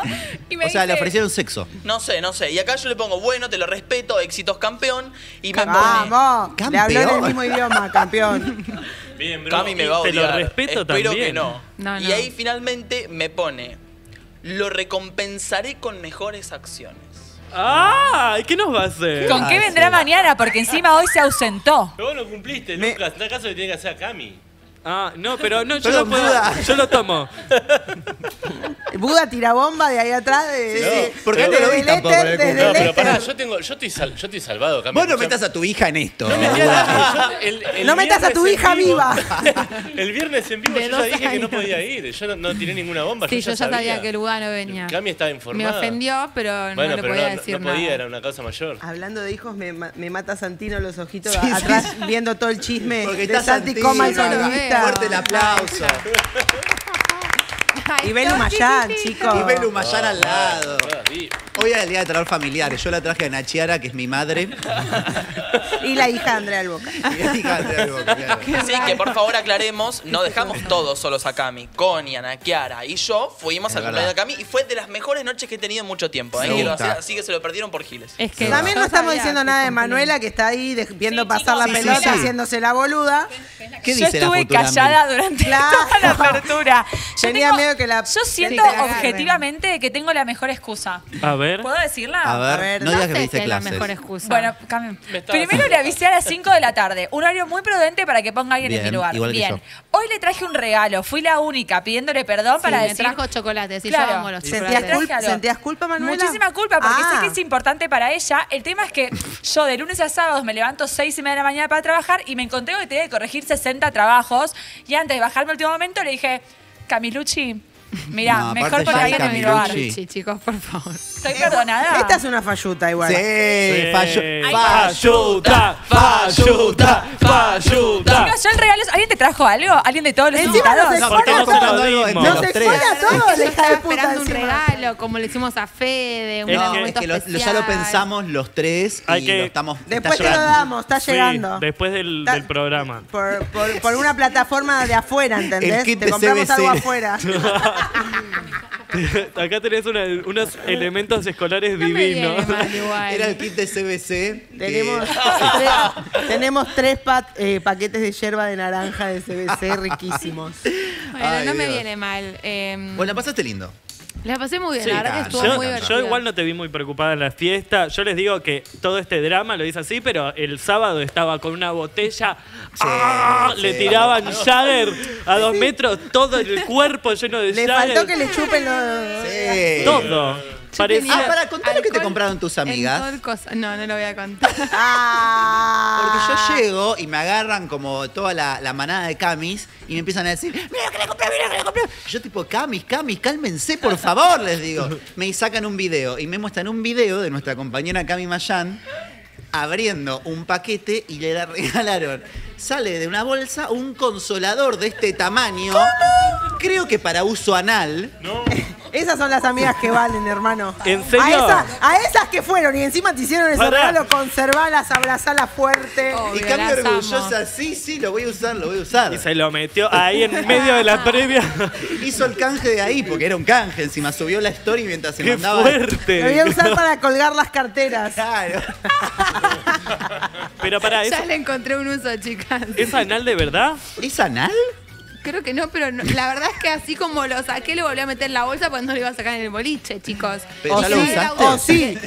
Y me dice, o sea, le ofrecieron sexo. No sé, no sé. Y acá yo le pongo, bueno, te lo respeto, éxitos campeón. Y me pone... ¡Vamos! Le habló en el mismo idioma, campeón. Bien, bro. Cami me va a odiar. Te lo respeto también. Espero que no. Y ahí finalmente me pone, lo recompensaré con mejores acciones. ¡Ah! ¿Qué nos va a hacer? ¿Con qué vendrá mañana? Porque encima hoy se ausentó. Pero vos no cumpliste, Lucas. En el caso le tiene que hacer a Cami. Ah, no, pero no, yo lo puedo. Yo lo tomo. Buda tira bomba de ahí atrás. ¿Por qué no lo viste tampoco? No, pero pará, yo estoy salvado, Cami. Vos no metas a tu hija en esto. No metas a tu hija viva. El viernes en vivo yo ya dije que no podía ir. Yo no tiré ninguna bomba. Sí, yo ya sabía que el Buda no venía. Cami estaba informada. Me ofendió, pero no le podía decir nada. No podía, era una cosa mayor. Hablando de hijos, me mata Santino los ojitos atrás viendo todo el chisme de Santi Coma y sonidista. Fuerte el aplauso. Y Belu Mayán, chicos. Y Belu Mayán al lado. Hoy es el Día de Terror Familiares. Yo la traje a Nachiara, que es mi madre. Y la hija de Andrea Alboca. Y la hija de Andrea Alboca, claro. Sí, que por favor aclaremos, no dejamos todos solos a Cami. Connie, Ana Chiara y yo fuimos al cumpleaños de Cami y fue de las mejores noches que he tenido en mucho tiempo. Así que se lo perdieron por giles. Es que también no estamos diciendo nada de Manuela, que está ahí viendo pasar la pelota, haciéndose la boluda. ¿Qué dice? Yo estuve callada durante toda la apertura. Tenía miedo que la... Yo siento objetivamente que tengo la mejor excusa. A ver. ¿Puedo decirla? A ver, no digas que me hice clases. La mejor excusa. Bueno, Cami. Primero le avisé a las 5 de la tarde. Un horario muy prudente para que ponga alguien en mi lugar. Bien. Hoy le traje un regalo. Fui la única pidiéndole perdón para decir... me trajo chocolates. Claro. Yo amo los chocolates. ¿Sentías culpa, Manuela? Muchísima culpa, porque sé que es importante para ella. El tema es que yo de lunes a sábados me levanto 6:30 de la mañana para trabajar y me encontré que tenía que corregir 60 trabajos. Y antes de bajarme al último momento le dije... Camilucci, mirá, no, mejor para alguien en mi lugar. Sí, chicos, por favor. Estoy perdonada. Esta es una falluta igual. Sí, falluta. Chicos, yo el regalo... ¿Alguien te trajo algo? ¿Alguien de todos los invitados? No, porque no se a todos, la hija de puta. Esperando un regalo, como le hicimos a Fede. No, es que ya lo pensamos los tres y lo estamos... Después te lo damos, está llegando. Después del programa. Por una plataforma de afuera, ¿entendés? Te compramos algo afuera. Acá tenés unos elementos escolares divinos. Era el kit de CBC. Tenemos tres paquetes de yerba de naranja de CBC riquísimos. Bueno, no me viene mal. Bueno, pasaste lindo. La pasé muy bien, la verdad que estuvo muy divertido. Yo igual no te vi muy preocupada en la fiesta. Yo les digo que todo este drama lo hice así, pero el sábado estaba con una botella. Sí, le tiraban Jagger a 2 metros, todo el cuerpo lleno de Jagger. Le faltó que le chupen los... Sí. Todo. Para contar lo que te compraron tus amigas. No, no lo voy a contar. Porque yo llego y me agarran como toda la manada de Camis y me empiezan a decir, mira lo que le compré, mira lo que le compré. Yo tipo, Camis, cálmense, por favor, les digo. Me sacan un video y me muestran un video de nuestra compañera Cami Mayán abriendo un paquete y le regalaron. Sale de una bolsa un consolador de este tamaño. ¿Cómo? Creo que para uso anal. No. Esas son las amigas que valen, hermano. ¿En serio? A esas que fueron y encima te hicieron eso, regalo, conservalas, abrazalas fuerte. Obvio, y Cami orgullosa, sí, lo voy a usar. Y se lo metió ahí en medio de la previa. Hizo el canje de ahí, porque era un canje, encima subió la story mientras se mandaba. ¡Qué fuerte! Lo voy a usar para colgar las carteras. Claro. Pero para eso... Ya le encontré un uso, chicas. ¿Es anal de verdad? ¿Es anal? Creo que no, pero no, la verdad es que así como lo saqué, lo volví a meter en la bolsa porque no lo iba a sacar en el boliche, chicos. ¿Pero ya lo usaste?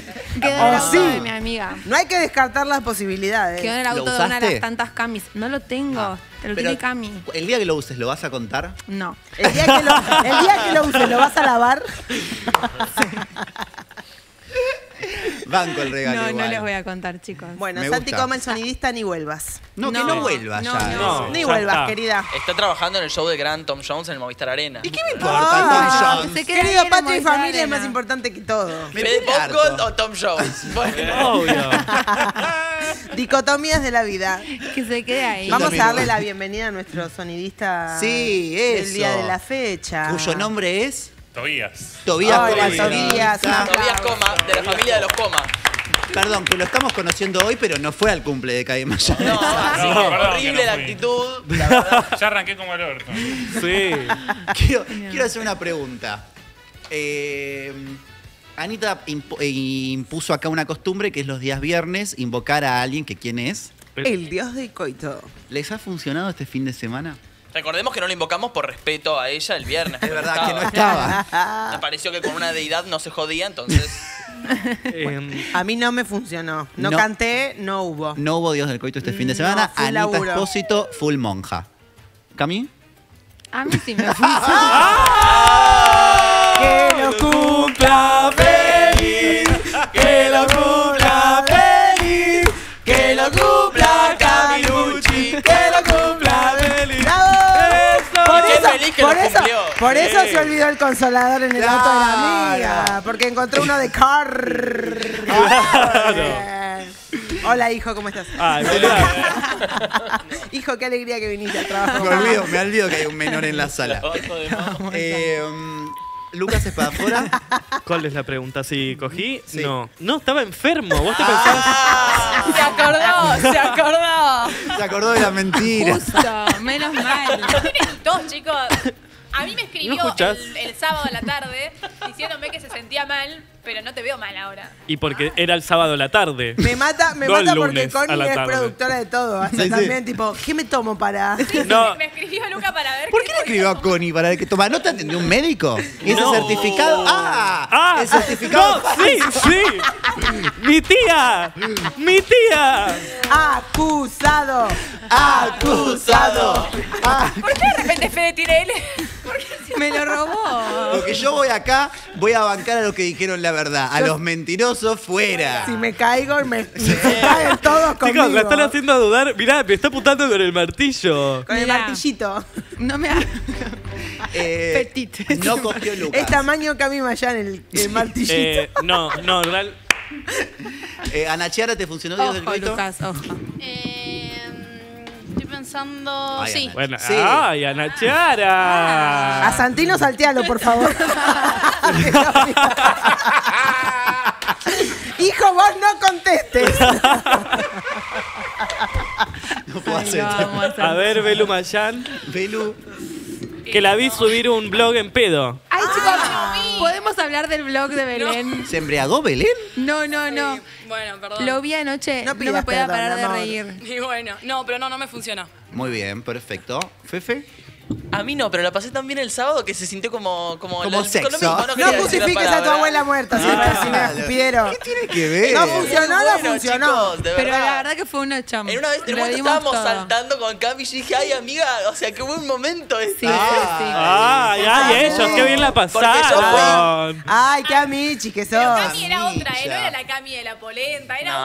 Quedó en el auto de mi amiga. No hay que descartar las posibilidades. Quedó en el auto de una de las tantas Camis. No lo tengo, te lo tiene Cami. ¿El día que lo uses lo vas a contar? No. ¿El día que lo uses lo vas a lavar? Banco el regalo. No, igual. No les voy a contar, chicos. Bueno, Santi Coma, el sonidista, ni vuelvas. No, que no vuelvas ya. Ni vuelvas, querida. Está trabajando en el show de Gran Tom Jones en el Movistar Arena. ¿Y qué me importa Tom Jones? Querido, patria y familia es más importante que todo. ¿Fede Pop o Tom Jones? Obvio. Dicotomías de la vida. Que se quede ahí. Vamos a darle la bienvenida a nuestro sonidista del día de la fecha. Cuyo nombre es... Tobías Coma, de la familia de los Coma. Perdón, que lo estamos conociendo hoy, pero no fue al cumple de Cami Mayán. No, horrible la actitud. La verdad. Ya arranqué como el orto. Sí. Quiero hacer una pregunta. Anita impuso acá una costumbre que es los días viernes invocar a alguien que ¿quién es? El dios del coito. ¿Les ha funcionado este fin de semana? Recordemos que no la invocamos por respeto a ella el viernes. Es verdad que no estaba. Me pareció que con una deidad no se jodía, entonces... Bueno, a mí no me funcionó. No canté, no hubo. No hubo dios del coito este fin de semana. Anita Espósito, full monja. ¿Cami? A mí sí me funcionó. ¡Que lo cumpla feliz! ¡Que lo cumpla feliz! ¡Que lo cumpla Camilucci! ¡Que lo cumpla feliz! Por eso se olvidó el consolador en el auto de la amiga. Porque encontró uno de car. Hola, hijo, ¿cómo estás? Ah, hijo, qué alegría que viniste al trabajo. Me olvido que hay un menor en la sala. Lucas Spadafora. ¿Cuál es la pregunta? ¿Si cogí? Sí. No. No, estaba enfermo. ¿Vos te pensabas? Se acordó. Se acordó de la mentira. Justo, menos mal. Todos, chicos. A mí me escribió el sábado a la tarde diciéndome que se sentía mal, pero no te veo mal ahora. Y porque era el sábado a la tarde. Me mata porque Connie es productora de todo. Hasta también, tipo, ¿qué me tomo para...? Sí, no. Me escribió Luca para ver... ¿Por qué le escribió a Connie para ver qué toma? ¿No te atendió un médico? ¿Y ese certificado? ¡Ah! ¡El certificado! ¡No! ¡Sí, sí! ¡Mi tía! ¡Mi tía! ¡Acusado! ¡Acusado! ¿Por qué de repente Fede tiene él? Me lo robó. Porque yo voy acá, voy a bancar a los que dijeron la verdad. A los mentirosos, fuera. Si me caigo, me caen todos conmigo. Chicos, la están haciendo dudar. Mirá, me está apuntando con el martillo. Con el martillito. No me hagas. No cogió Lucas. Es tamaño Cami Mayán el martillito. No, real. Anachiara, ¿te funcionó Dios del grito? Lucas, ojo. Estoy pensando... Ay, sí. Bueno, sí. ¡Ay, Anachiara! A Santino saltealo, por favor. Hijo, vos no contestes. No puedo hacer. A ver, Belu Mayán. Belu. Que la vi subir un blog en pedo. ¡Ay, chicos! ¿Podemos hablar del blog de Belén? No. ¿Se embriagó Belén? No. Sí. Bueno, perdón. Lo vi anoche, no me podía parar de reír. Y bueno, no me funcionó. Muy bien, perfecto. ¿Fefe? A mí no, pero la pasé tan bien el sábado que se sintió como sexo. No justifiques a tu abuela muerta, señora. ¿Qué tiene que ver? No funcionó, no funcionó. Chicos, pero la verdad que fue una chamba. En una vez estábamos saltando con Cami y dije, ay, amiga, o sea, qué buen momento ese. Sí. Ay, ellos, qué bien la pasaron. Ay, Cami, chiques, sos. Pero Cami era otra, no era la Cami de la polenta, era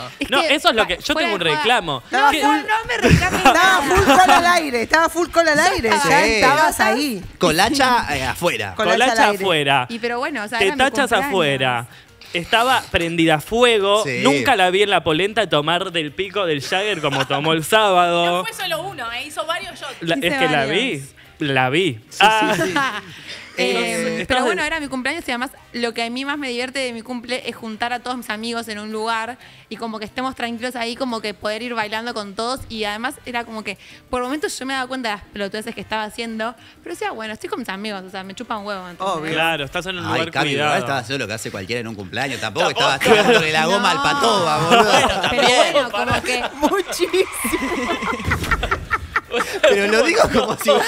otra Cami. No, eso es lo que... Yo tengo un reclamo. No, me reclames. Estaba full cola al aire, ya estabas ahí. Colacha afuera. Colacha afuera. Pero bueno, o sea, te tachas afuera. Estaba prendida a fuego. Sí. Nunca la vi en la polenta tomar del pico del Jagger como tomó el sábado. No fue solo uno, hizo varios shots. La vi. Sí. Pero bueno, era mi cumpleaños y además lo que a mí más me divierte de mi cumple es juntar a todos mis amigos en un lugar y como que estemos tranquilos ahí, como que poder ir bailando con todos. Y además era como que por momentos yo me daba cuenta de las pelotudeces que estaba haciendo, pero decía, bueno, estoy con mis amigos, o sea, me chupa un huevo. Entonces, claro, estás en un lugar cuidado. No estaba haciendo lo que hace cualquiera en un cumpleaños, tampoco. Estaba tirándole la goma al patoba, boludo. Pero bueno, como que muchísimo. Pero lo digo como si vos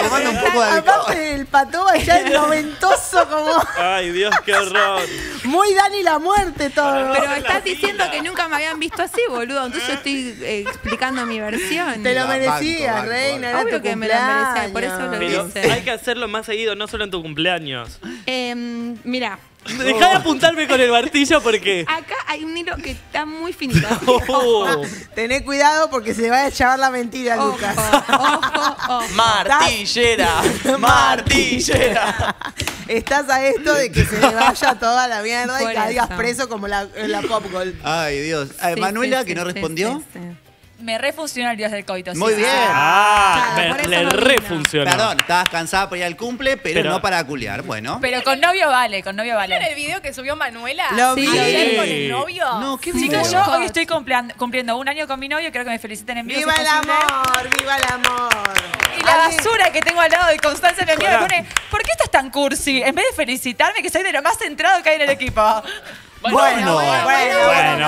tomando un poco de alcohol. Aparte el patoba ya es noventoso como... Ay, Dios, qué horror. Muy Dani la muerte todo. Pero estás diciendo que nunca me habían visto así, boludo. Entonces yo estoy explicando mi versión. Te lo merecías, banco, reina. Era tu que me lo merecía, por eso lo hice. Hay que hacerlo más seguido, no solo en tu cumpleaños. Mirá. Dejá de apuntarme con el martillo porque... Acá hay un hilo que está muy finito. Tené cuidado porque se va a echar la mentira, Lucas. Ojo. Martillera. Estás a esto de que se le vaya toda la mierda por y caigas preso como la Pop Gold. Ay, Dios. Manuela, que no respondió. Me refuncionó el Dios del coito. Muy bien. Le refuncionó. Perdón, estabas cansada por ir al cumple, pero no para culiar. Bueno. Pero con novio vale. ¿Vieron el video que subió Manuela? Lo vi. ¿Con el novio? No, qué bien. Chicos, yo hoy estoy cumpliendo un año con mi novio. Creo que me feliciten en vivo. ¡Viva el amor! ¡Viva el amor! Y la basura que tengo al lado de Constanza me pone, ¿por qué estás tan cursi? En vez de felicitarme, que soy de lo más centrado que hay en el equipo. Bueno.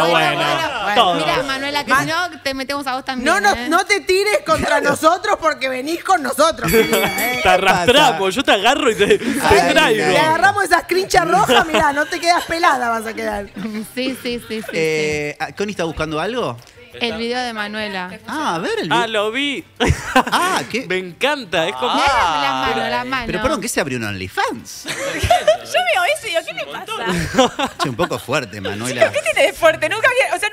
Mira, Manuela, que si no te metemos a vos también. No te tires contra nosotros porque venís con nosotros. Te arrastramos, yo te agarro y te traigo. Te agarramos esas crinchas rojas, mirá, no te quedas pelada, vas a quedar. Sí. ¿Connie está buscando algo? El video de Manuela. A ver el video. Lo vi. ¿Qué? Me encanta. Es como... La mano. Pero perdón, ¿qué se abrió un OnlyFans? Yo veo eso y digo, ¿qué le pasa? Un poco fuerte, Manuela. ¿Qué tiene de fuerte? Nunca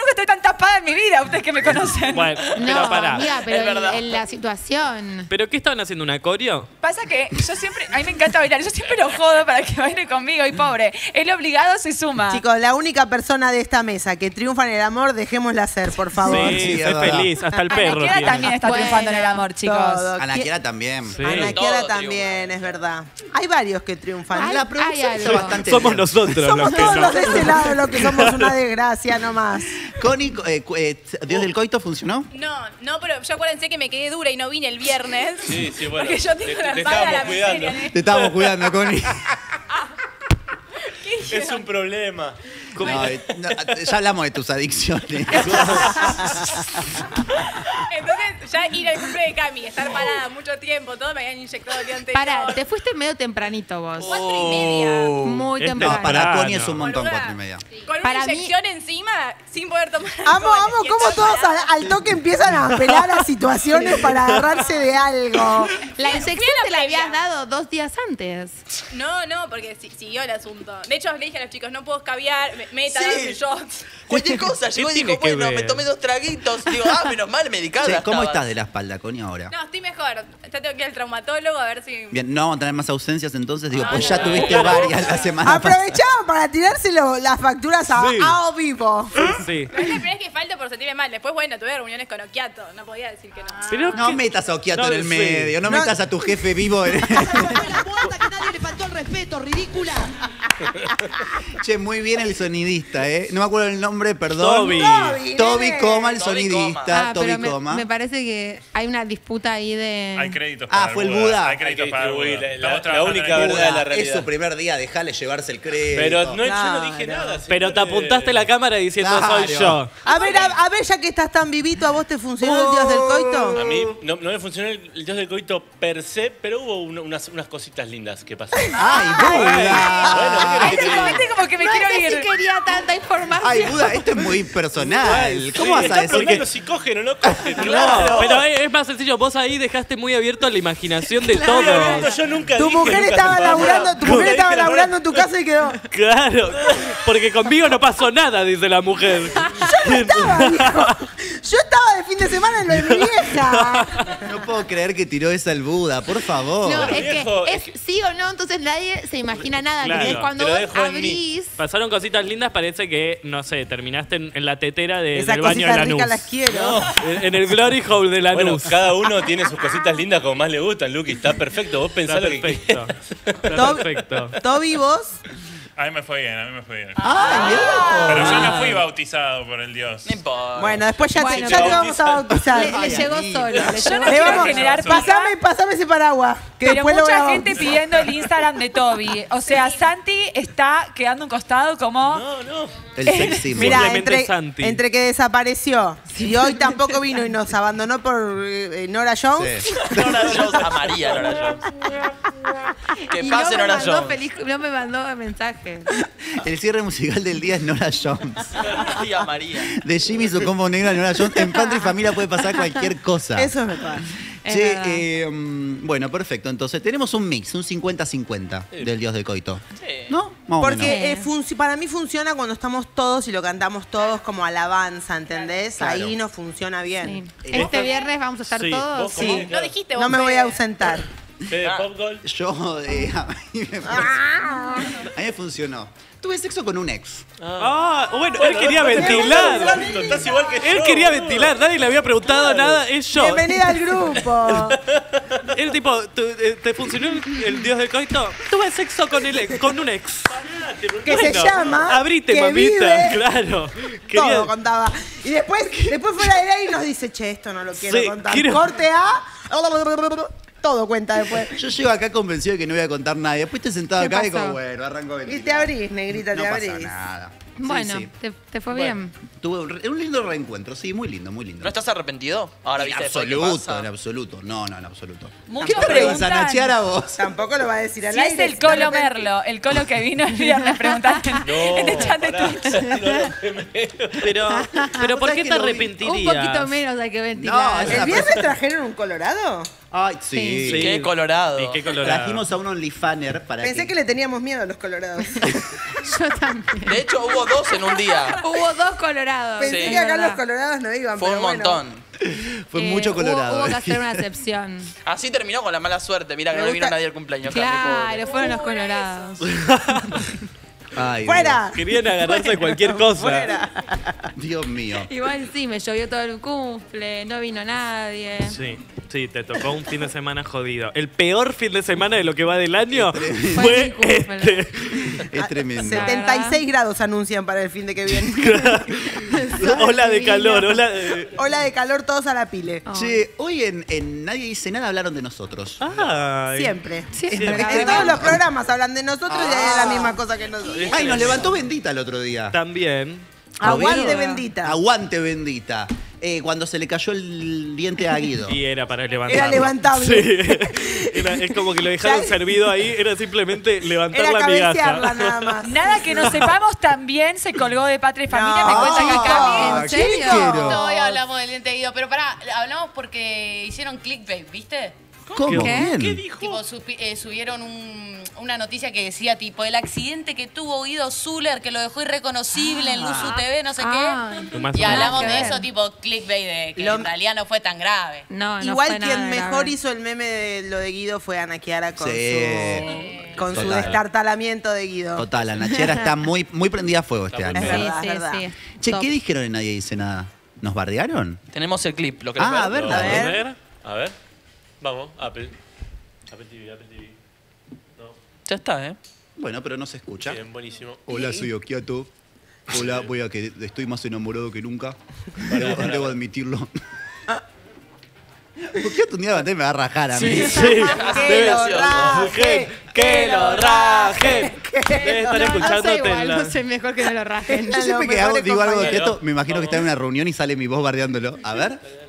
estoy tan tapada en mi mi vida, ustedes que me conocen. Bueno, no, pero pará. Mira, pero en la situación. ¿Pero qué estaban haciendo? ¿Una coreo? Pasa que yo siempre, a mí me encanta bailar, yo siempre lo jodo para que baile conmigo y pobre, el obligado se suma. Chicos, la única persona de esta mesa que triunfa en el amor, dejémosla ser, por favor. Sí, sí, soy feliz, hasta el perro. Anaquiera también está triunfando en el amor, chicos. Anaquiera también. Sí. Anaquiera también, triunfa. Es verdad. Hay varios que triunfan. Ay, la producción está bastante. Somos bien. Nosotros somos los que todos no. Los de ese lado los que somos una desgracia nomás. Connie, ¿Dios del coito funcionó? No, pero yo acuérdense que me quedé dura y no vine el viernes. Sí, sí, bueno. Porque yo tengo una espada de la miseria. Te estábamos cuidando, Connie. Es un problema. Ya hablamos de tus adicciones. Entonces, ya ir al cumple de Cami, estar parada mucho tiempo, todo me habían inyectado el día anterior. Pará, te fuiste medio tempranito vos. 4:30. Muy temprano. No, para Connie es un montón, 4:30. Sí. Con una inyección encima, sin poder tomar alcohol. Amo cómo todos al toque empiezan a apelar a situaciones para agarrarse de algo. La inyección te la habías dado 2 días antes. No, porque siguió el asunto. De hecho, le dije a los chicos, no puedo escabiar, meta, sí. Shots. Cualquier cosa, llegó y dijo, bueno, me tomé 2 traguitos. Digo, menos mal, medicada. Sí, ¿cómo estás de la espalda, Connie, ahora? No, estoy mejor. Ya tengo que ir al traumatólogo a ver si... Bien, no vamos a tener más ausencias entonces. Digo, pues ya tuviste varias la semana pasada. Aprovechaban para tirárselo las facturas a vivo. Sí. Es la primera vez que falta por sentirme mal. Después, bueno, tuve reuniones con Occhiato. No podía decir que no. Pero no metas a Occhiato en el medio. No metas a tu jefe vivo en el medio. Nadie le faltó el respeto, ridícula. Che, muy bien el sonidista, ¿eh? No me acuerdo el nombre, perdón. Toby Coma, el sonidista. Toby Coma. Me parece que hay una disputa ahí de... Hay créditos para el Buda. Fue el Buda. Hay créditos para el Buda. La única verdad de la realidad. Es su primer día, dejale llevarse el crédito. Pero no, yo no dije nada. Pero te apuntaste la cámara diciendo, soy yo. A ver, ya que estás tan vivito, ¿a vos te funcionó el Dios del coito? A mí no me funcionó el Dios del coito per se, pero hubo unas cositas lindas que pasaron. ¡Ay, Buda! Este como que me quiero ir. No sé si quería tanta información. Ay, Buda, esto es muy personal. ¿Cómo vas a decir que... si cogen o no cogen? Claro. Pero es más sencillo. Vos ahí dejaste muy abierto a la imaginación de todos. Yo nunca dije, tu mujer estaba laburando en tu casa y quedó. Claro. Porque conmigo no pasó nada, dice la mujer. Yo no estaba, hijo. Yo estaba de fin de semana en lo de mi vieja. No puedo creer que tiró esa al Buda, por favor. No, es que sí o no, entonces nadie se imagina nada. Claro. Cuando vos abrís... Pasaron cositas lindas, parece que, no sé, terminaste en la tetera del baño de Lanús. Las quiero. No. En el glory hole de Lanús. Bueno, cada uno tiene sus cositas lindas como más le gustan, Luqui. Está perfecto, vos pensás lo que quieras. Está perfecto. Toby, ¿vos? A mí me fue bien, ¡Ay, Dios! Pero yo no fui bautizado por el Dios. No importa. Bueno, después ya te vamos a bautizar. Le llegó solo. Yo no quiero generar... Pasame ese paraguas. Pero mucha gente pidiendo el Instagram de Toby. O sea, Santi está quedando un costado como... No. El sexy. Mira, entre que desapareció y hoy tampoco vino y nos abandonó por Nora Jones. Sí. Nora Jones, a María Nora Jones. Que pase Nora Jones. No me mandó mensaje. El cierre musical del día es Nora Jones. Tía María. De Jimmy, su combo negro, Nora Jones. En Padre y Familia puede pasar cualquier cosa. Eso es verdad. Che, bueno, perfecto. Entonces, tenemos un mix, un 50-50 del Dios del coito. Sí. ¿No? Más porque para mí funciona cuando estamos todos y lo cantamos todos como alabanza, ¿entendés? Claro. Ahí nos funciona bien. Sí. Este viernes vamos a estar todos. Sí. No dijiste vos. No me voy a ausentar. Yo, a mí me funcionó. Tuve sexo con un ex. Bueno, él quería ventilar. Estás igual que yo. Él quería ventilar, nadie le había preguntado nada, es yo. Bienvenida al grupo. El tipo, ¿te funcionó el Dios del coito? Tuve sexo con un ex. Que se llama... Abrite, mamita, claro. Todo contaba. Y después fuera del aire y nos dice, che, esto no lo quiero contar. Corte a... Todo cuenta después. Yo llego acá convencido de que no voy a contar nada. Después te sentado acá y digo, bueno, arranco el... Y te abrís, negrita, te abrís. No pasa nada. Bueno, sí. Te fue bien. Tuve un lindo reencuentro, sí, muy lindo, muy lindo. ¿No estás arrepentido? Ahora en absoluto, en absoluto. No, en absoluto. ¿Qué te vas a nachear a vos? Tampoco lo va a decir al aire. Es el Colo Merlo, el Colo que vino el viernes, preguntaste en el chat de Twitch. Pero ¿por qué te arrepentirías? Un poquito menos hay que ventilar. ¿El viernes trajeron un colorado? Ay, sí. Sí. Qué colorado. Sí, qué colorado. Trajimos a un OnlyFanner para... Pensé que le teníamos miedo a los colorados. Yo también. De hecho, hubo dos en un día. Hubo dos colorados. Pensé que acá los colorados no iban. Fue pero un montón. Bueno. Fue mucho colorado. Hubo que hacer una excepción. Así terminó con la mala suerte. Mirá, que no le vino nadie al cumpleaños. Claro, fueron los colorados. Ay, ¡fuera! Dios. Querían agarrarse de cualquier cosa. ¡Fuera! Dios mío. Igual sí, me llovió todo el cumple, no vino nadie. Sí, sí, te tocó un fin de semana jodido. El peor fin de semana de lo que va del año fue este. Es tremendo. 76 grados anuncian para el fin de que viene. Ola de calor, ola de calor, todos a la pile. Oh. Che, hoy en Nadie Dice Nada hablaron de nosotros. Ay. Siempre. Siempre. En todos los programas hablan de nosotros y es la misma cosa que nosotros. Ay, nos levantó Bendita el otro día. También. Aguante Bendita. Aguante Bendita. Cuando se le cayó el diente a Guido. Y era para levantarlo. Era levantable. Sí. Es como que lo dejaron servido ahí. Era simplemente levantar la migaja. Nada más. Nada que no sepamos también se colgó de Patria y Familia. No, me cuentan que Cami. ¿En serio? No, hoy hablamos del diente de Guido. Pero pará, hablamos porque hicieron clickbait, ¿viste? ¿Cómo? ¿Qué dijo? Tipo, subieron una noticia que decía, tipo, el accidente que tuvo Guido Süller, que lo dejó irreconocible en Luzu TV, no sé qué. Y hablamos de eso, tipo, clickbait, de que en realidad no fue tan grave. No, igual no, quien mejor hizo el meme de lo de Guido fue Ana Chiara con su destartalamiento de Guido. Total, Ana Chiara está muy, muy prendida a fuego este año. Sí. Che, ¿qué dijeron en Nadie Dice Nada? ¿Nos bardearon? Tenemos el clip, lo que a ver, a ver. A ver. Vamos, Apple. Apple TV, Apple TV. No. Ya está, ¿eh? Bueno, pero no se escucha. Bien, buenísimo. Hola, soy Occhiato. Hola, voy a que estoy más enamorado que nunca. Debo admitirlo. Occhiato un día me va a rajar a mí. Sí, sí. ¡Que lo rajen! Debe estar escuchándote. No sé, mejor que no lo rajen. Yo siempre que digo algo de Occhiato, me imagino que está en una reunión y sale mi voz bardeándolo. A ver...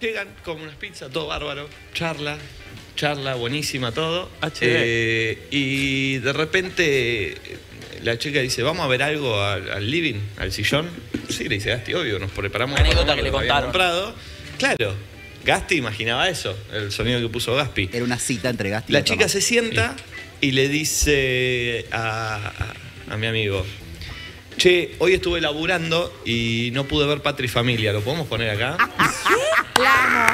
Llegan como unas pizzas, todo bárbaro. Charla, buenísima, todo. Y de repente la chica dice, ¿vamos a ver algo al living, al sillón? Sí, le dice Gasti, obvio, nos preparamos. La anécdota que le contaron. Claro, Gasti imaginaba eso, el sonido que puso Gaspi. Era una cita entre Gasti y la chica se sienta y le dice a mi amigo, che, hoy estuve laburando y no pude ver Patria y Familia, ¿lo podemos poner acá? La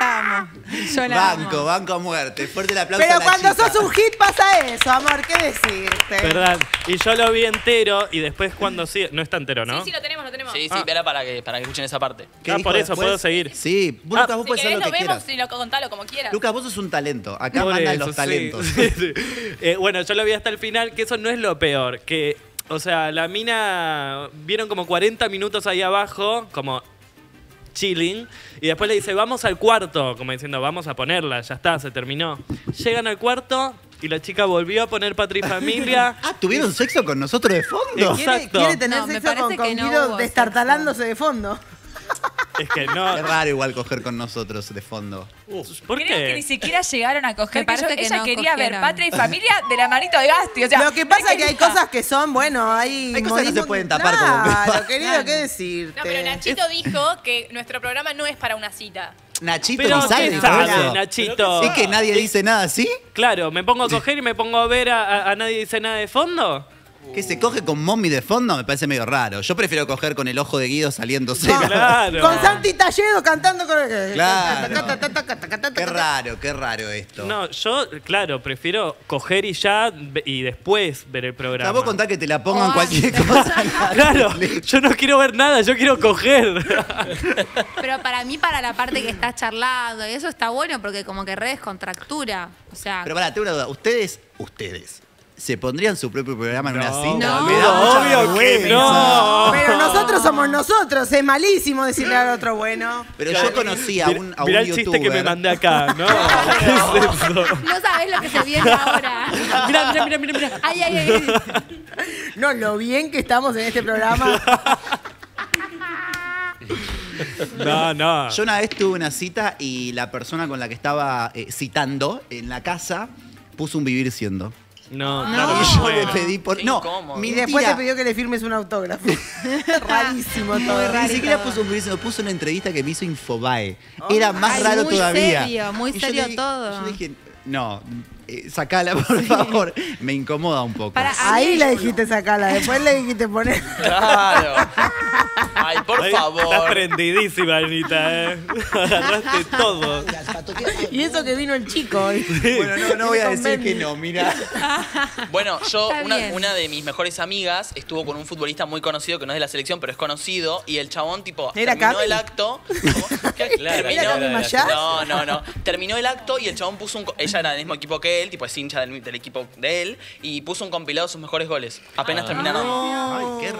amo. Banco a muerte. Fuerte el aplauso. Pero cuando sos un hit pasa eso, amor, ¿qué decirte? Verdad. Y yo lo vi entero y después cuando sí. No está entero, ¿no? Sí, sí, lo tenemos. Sí, sí, espera para que escuchen esa parte. Por eso después? Puedo seguir. Sí, vos, Lucas, vos si podés hacer lo que quieras. Si lo contalo como quieras. Lucas, vos sos un talento. Acá por mandan eso, los talentos. Sí, sí. Bueno, yo lo vi hasta el final, que eso no es lo peor. Que, o sea, la mina vieron como 40 minutos ahí abajo, como chilling, y después le dice, vamos al cuarto, como diciendo, vamos a ponerla, ya está, se terminó. Llegan al cuarto y la chica volvió a poner Patria y Familia. Ah, ¿tuvieron sexo con nosotros de fondo? Exacto. Quiere tener sexo con Guido destartalándose de fondo. Es que no. Es raro igual coger con nosotros de fondo. ¿Por qué? Creo que ni siquiera llegaron a coger. Ella quería ver Patria y Familia de la manito de Gasti. O sea, lo que pasa es que hay cosas que son, bueno, hay cosas que no se pueden tapar. Claro, querido, ¿qué decirte? No, pero Nachito dijo que nuestro programa no es para una cita. Nachito, pero ¿qué sabe, Nachito? ¿Es que Nadie Dice Nada, sí? Claro, me pongo a coger y me pongo a ver a Nadie Dice Nada de fondo. Que se coge con Mommy de fondo me parece medio raro. Yo prefiero coger con el ojo de Guido saliéndose. No, claro. Con Santi Talledo cantando con... Claro. Qué raro esto. No, yo, claro, prefiero coger y ya y después ver el programa. Vos contá que te la pongan cualquier cosa. Claro, yo no quiero ver nada, yo quiero coger. Pero para mí, para la parte que estás charlando, y eso está bueno porque como que redes contractura. O sea... Pero pará, tengo una duda. Ustedes... ¿Se pondrían su propio programa en una cita? No, obvio que no. Pero nosotros somos nosotros, es malísimo decirle al otro bueno. Pero yo conocí a un youtuber. Mirá el chiste que me mandé acá, ¿no? ¿Qué es eso? No sabés lo que se viene ahora. Mirá. Ay. No, lo bien que estamos en este programa. No. Yo una vez tuve una cita y la persona con la que estaba citando en la casa puso un vivir siendo. No, claro, no. Yo le pedí por... No, y después te pidió que le firmes un autógrafo. Rarísimo todo. Ni siquiera puso un video, puso una entrevista que me hizo Infobae. Oh, era más raro todavía. Muy serio y yo todo. Yo dije, no, sacala, por favor. Me incomoda un poco. Ahí le dijiste sacala, después le dijiste poner. Claro. Ay, por favor. Estás prendidísima, Anita, ¿eh? Agarraste todo. Y eso que vino el chico hoy. Bueno, no voy a decir que no, mira. Bueno, yo, una de mis mejores amigas estuvo con un futbolista muy conocido, que no es de la selección, pero es conocido, y el chabón, tipo, terminó el acto. No. Terminó el acto y el chabón puso un... Ella era del mismo equipo que él, tipo, es hincha del equipo de él, y puso un compilado de sus mejores goles. Apenas terminaron. Ay, qué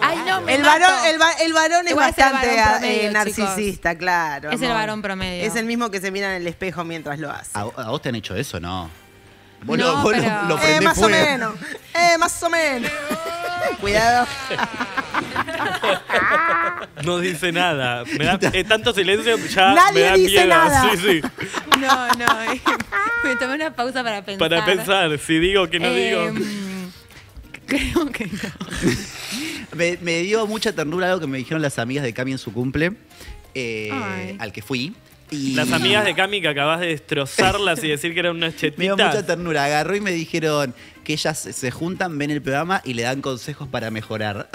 raro. El varón es bastante narcisista, claro. Es el varón promedio. Es el mismo que se mira en el espejo mientras lo hace. ¿A vos te han hecho eso, no? Vos no, vos pero... lo prendés más fuego. Más o menos. Cuidado. No dice nada. Me da, tanto silencio ya. Nadie me da dice miedo. Nada. Sí, sí. No. Me tomé una pausa para pensar. Para pensar, si digo que no digo. Creo que no. Me dio mucha ternura algo que me dijeron las amigas de Cami en su cumple, al que fui. Y... Las amigas de Cami que acabas de destrozarlas y decir que eran unas chetitas. Me dio mucha ternura. Agarró y me dijeron que ellas se juntan, ven el programa y le dan consejos para mejorar.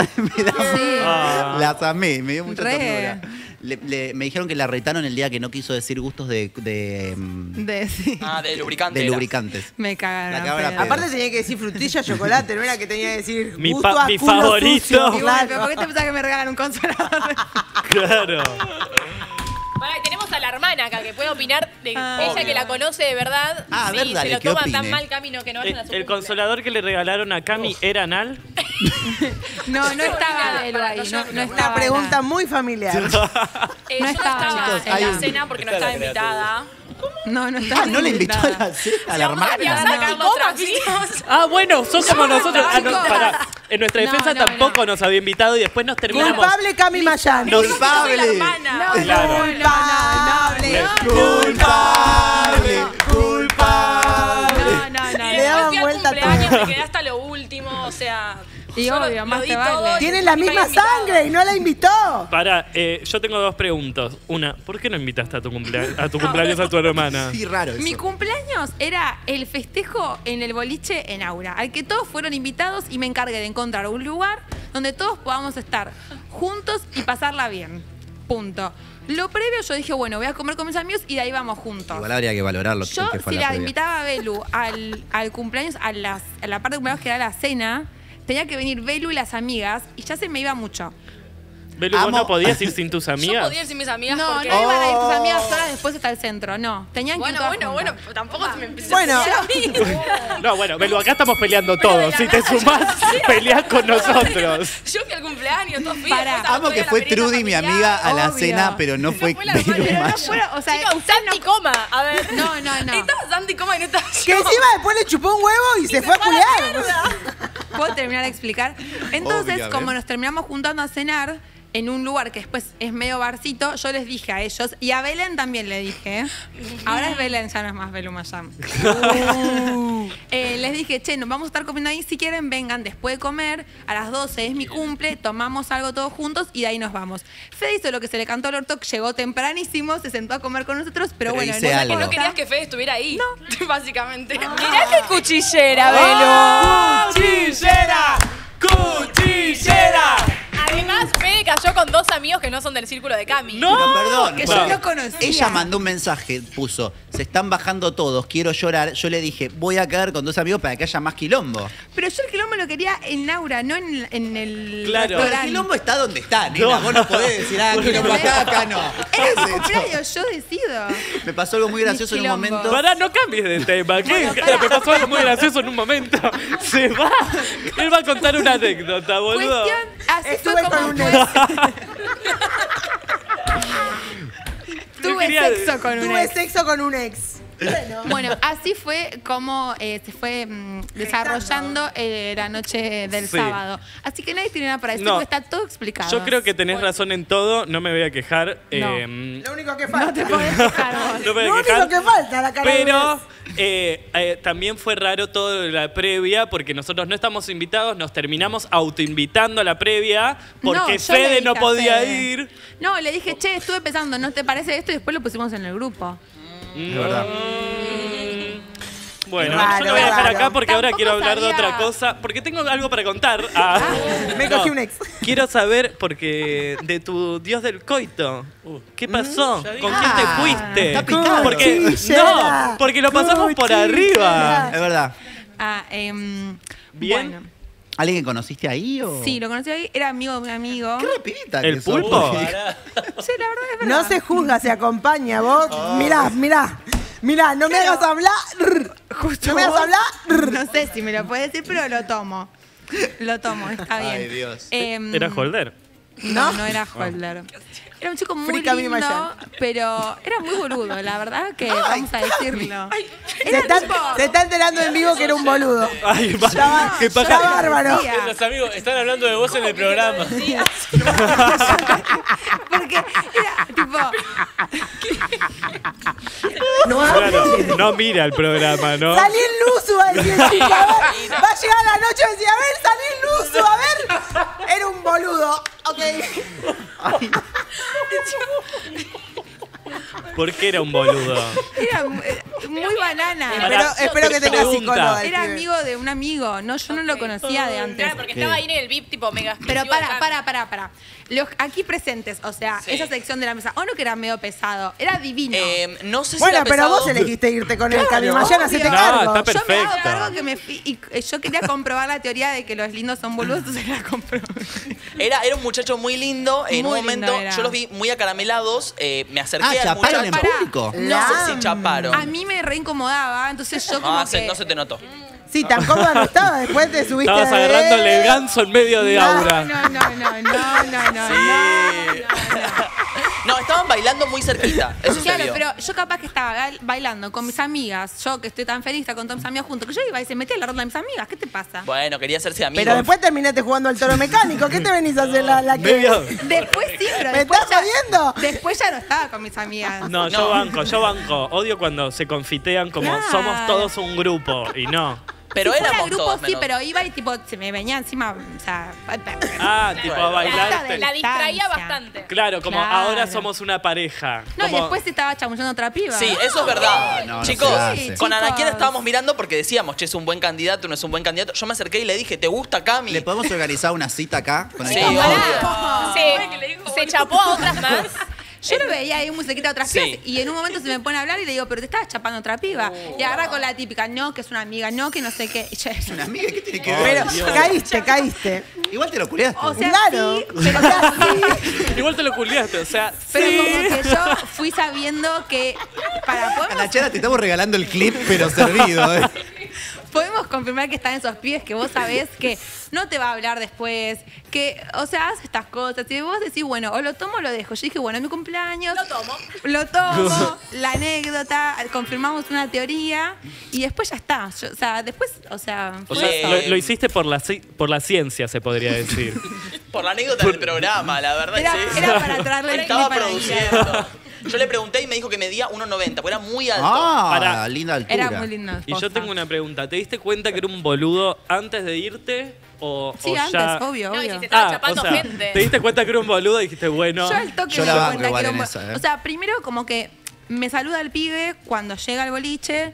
Las amé, me dio mucha ternura. Me dijeron que la retaron el día que no quiso decir gustos de lubricantes. De lubricantes. Me cagaron. Aparte tenía que decir frutilla, chocolate, no era que tenía que decir mi favorito. Igual, pero ¿por qué te pensás que me regalan un consolador? Claro. Tenemos a la hermana acá que puede opinar de ella que la conoce de verdad. Se lo toman tan mal, Cami, que no vayan a su ¿El consolador que le regalaron a Cami era anal? No estaba Belu ahí. Una pregunta muy familiar. No estaba en la cena porque no estaba invitada. ¿Cómo? No estaba. No le invitó a la hermana. Bueno, sos como nosotros. En nuestra defensa tampoco nos había invitado y después nos terminamos. Culpable Cami Mayán. Culpable. Culpable. Le daban vuelta a todo. Me quedé hasta lo último, o sea... Y obvio, más te vale. Tienen la misma sangre y no la invitó. Pará, yo tengo dos preguntas. Una, ¿por qué no invitaste a tu cumpleaños a tu hermana? Sí, raro eso. Mi cumpleaños era el festejo en el boliche en Aura, al que todos fueron invitados y me encargué de encontrar un lugar donde todos podamos estar juntos y pasarla bien. Punto. Lo previo yo dije, bueno, voy a comer con mis amigos y de ahí vamos juntos. Igual habría que valorarlo. Yo, si la invitaba a Belu al cumpleaños, a la parte de cumpleaños que era la cena... Tenía que venir Belu y las amigas y ya se me iba mucho. Belu, ¿vos no podías ir sin tus amigas? Yo podía ir sin mis amigas. No iban a ir tus amigas solas después hasta el centro, no. Tenían que ir todas juntas. Bueno, tampoco se me empezó a decir a mí. No, bueno, Belu, acá estamos peleando todos. Si te sumás, peleás con nosotros. Yo fui al cumpleaños, todos fui. Amo que fue Trudy, mi amiga, a la cena, pero no fue Belu Mayán. O sea, Santi Coma, a ver. No. Estaba Santi Coma y no estaba yo. Que encima después le chupó un huevo y se fue a culiar. ¿Puedo terminar de explicar? Entonces, como nos terminamos juntando a cenar en un lugar que después es medio barcito, yo les dije a ellos, y a Belén también le dije, ahora es Belén, ya no es más Belu Mayán. Les dije, che, nos vamos a estar comiendo ahí, si quieren vengan después de comer, a las 12 es mi cumple, tomamos algo todos juntos y de ahí nos vamos. Fede hizo lo que se le cantó al orto, llegó tempranísimo, se sentó a comer con nosotros, pero bueno, no querías que Fede estuviera ahí, no. Básicamente. Oh. Mirá qué cuchillera, Belu. ¡Cuchillera! ¡Cuchillera! Además, Fede cayó con dos amigos que no son del círculo de Cami. No, pero perdón. Que yo no conocía. Ella mandó un mensaje, puso, se están bajando todos, quiero llorar. Yo le dije, voy a quedar con dos amigos para que haya más quilombo. Pero yo el quilombo lo quería en Aura, no en el... Claro. Pero el quilombo está donde está, nena. Vos no podés decir, quilombo acá, acá no. Era su cumpleaños, yo decido. Me pasó algo muy gracioso en un momento. Pará, no cambies de tema. Me pasó algo muy gracioso en un momento. Se va. Él va a contar una anécdota, boludo. Tuve sexo con un ex. Bueno, así fue como se fue desarrollando la noche del sábado. Así que nadie tiene nada para decir, porque está todo explicado. Yo creo que tenés razón en todo, no me voy a quejar. Lo único que falta. No te podés quejar vos. Lo único que falta, la cara de Dios. También fue raro todo la previa, porque nosotros no estamos invitados, nos terminamos autoinvitando a la previa, porque Fede no podía ir. No, le dije, che, estuve pensando, ¿no te parece esto? Y después lo pusimos en el grupo. Es verdad. Bueno, yo lo voy a dejar acá porque tampoco ahora quiero hablar de otra cosa. Porque tengo algo para contar. Me cogí un ex. Quiero saber, porque de tu dios del coito, ¿qué pasó? ¿Con quién te fuiste? Está picado. Porque, no, porque lo pasamos por arriba. Es verdad. Bien. Bueno. ¿Alguien que conociste ahí o...? Sí, lo conocí ahí. Era amigo de un amigo. ¡Qué rapidita! ¿El pulpo? Sí, la verdad es verdad. No se juzga, se acompaña. Vos, mirá, no me hagas hablar. Justo no me hagas hablar. No sé si me lo puedes decir, pero lo tomo. Lo tomo, está bien. Ay, Dios. ¿Era holder? No, no era holder. Era un chico muy lindo, pero era muy boludo, la verdad que vamos a decirlo. Ay, se está enterando en vivo que era un boludo. Ay, qué bárbaro. Los amigos están hablando de vos en el programa. Porque era tipo... No mira el programa, ¿no? Salí el luso, va a decir, va a llegar la noche y decir, a ver, salí el luso, a ver. Era un boludo. Ok. Ay. ¿Por qué era un boludo? Era muy banana. Pero, espero que tenga psicóloga. Era amigo de un amigo. No, yo no lo conocía de antes. Claro, porque estaba ahí en el VIP, tipo mega. Pero para. Los aquí presentes, o sea, esa sección de la mesa. O no, que era medio pesado. Era divino. No sé si era pesado. Bueno, pero vos elegiste irte con el Cami Mayán, hacete cargo. No, está perfecto. Yo me hago cargo que me fui. Y yo quería comprobar la teoría de que los lindos son boludos, entonces la comprobé. Era un muchacho muy lindo. En un momento, yo los vi muy acaramelados. Me acerqué al muchacho. ¿Chaparon en público? No sé si chaparon. A mí me reincomodaba, entonces yo como que... No se te notó. Sí, tan cómoda no estaba, después te subiste. Estabas agarrándole el ganso en medio de Aura. No, estaban bailando muy cerquita. Eso claro, pero yo capaz que estaba bailando con mis amigas. Yo que estoy tan feliz, estaba con todas mis amigas juntos. Que yo iba y se metía en la ronda de mis amigas. ¿Qué te pasa? Bueno, quería hacerse amigo. Pero después terminaste jugando al toro mecánico. ¿Qué te venís a hacer la que...? Después sí, pero ¿me estás jodiendo? Después ya no estaba con mis amigas. No, yo banco, yo banco. Odio cuando se confitean como somos todos un grupo. Y no. Pero si fuera grupo, todos, sí, pero iba y tipo, se me venía encima, o sea... tipo a bailar. La distraía bastante. Claro, como ahora somos una pareja. No, como... y después se estaba chamullando otra piba. Sí, eso es verdad. No, chicos, con Anaquiel estábamos mirando porque decíamos, che, es un buen candidato, no es un buen candidato. Yo me acerqué y le dije, ¿te gusta, Cami? ¿Le podemos organizar una cita acá? Con el se chapó a otras más. Yo lo veía ahí muy cerquita a otras pibas y en un momento se me pone a hablar y le digo, pero te estabas chapando a otra piba. Y agarra con la típica, no, que es una amiga, no, que no sé qué. ¿Es una amiga? ¿Qué tiene que ver? Pero caíste. Igual te lo culiaste. O sea, claro. Sí, pero igual te lo culiaste, o sea, pero como que yo fui sabiendo que para poder... Anachara, te estamos regalando el clip, pero servido, ¿eh? Podemos confirmar que están esos pibes que vos sabés que no te va a hablar después, que, o sea, hace estas cosas. Y vos decís, bueno, o lo tomo o lo dejo. Yo dije, bueno, es mi cumpleaños. Lo tomo, la anécdota, confirmamos una teoría y después ya está. Yo, o sea, después, lo hiciste por la ciencia, se podría decir. Por la anécdota del programa, la verdad. Era para traerle el estaba produciendo. Yo le pregunté y me dijo que medía 1,90, porque era muy alto. Linda altura. Era muy lindo. Y yo tengo una pregunta. ¿Te diste cuenta que era un boludo antes de irte? Sí, antes, obvio. No, y si te estaba chapando gente. ¿Te diste cuenta que era un boludo y dijiste, bueno? Yo al toque me di cuenta que era un boludo. O sea, primero como que me saluda el pibe cuando llega al boliche.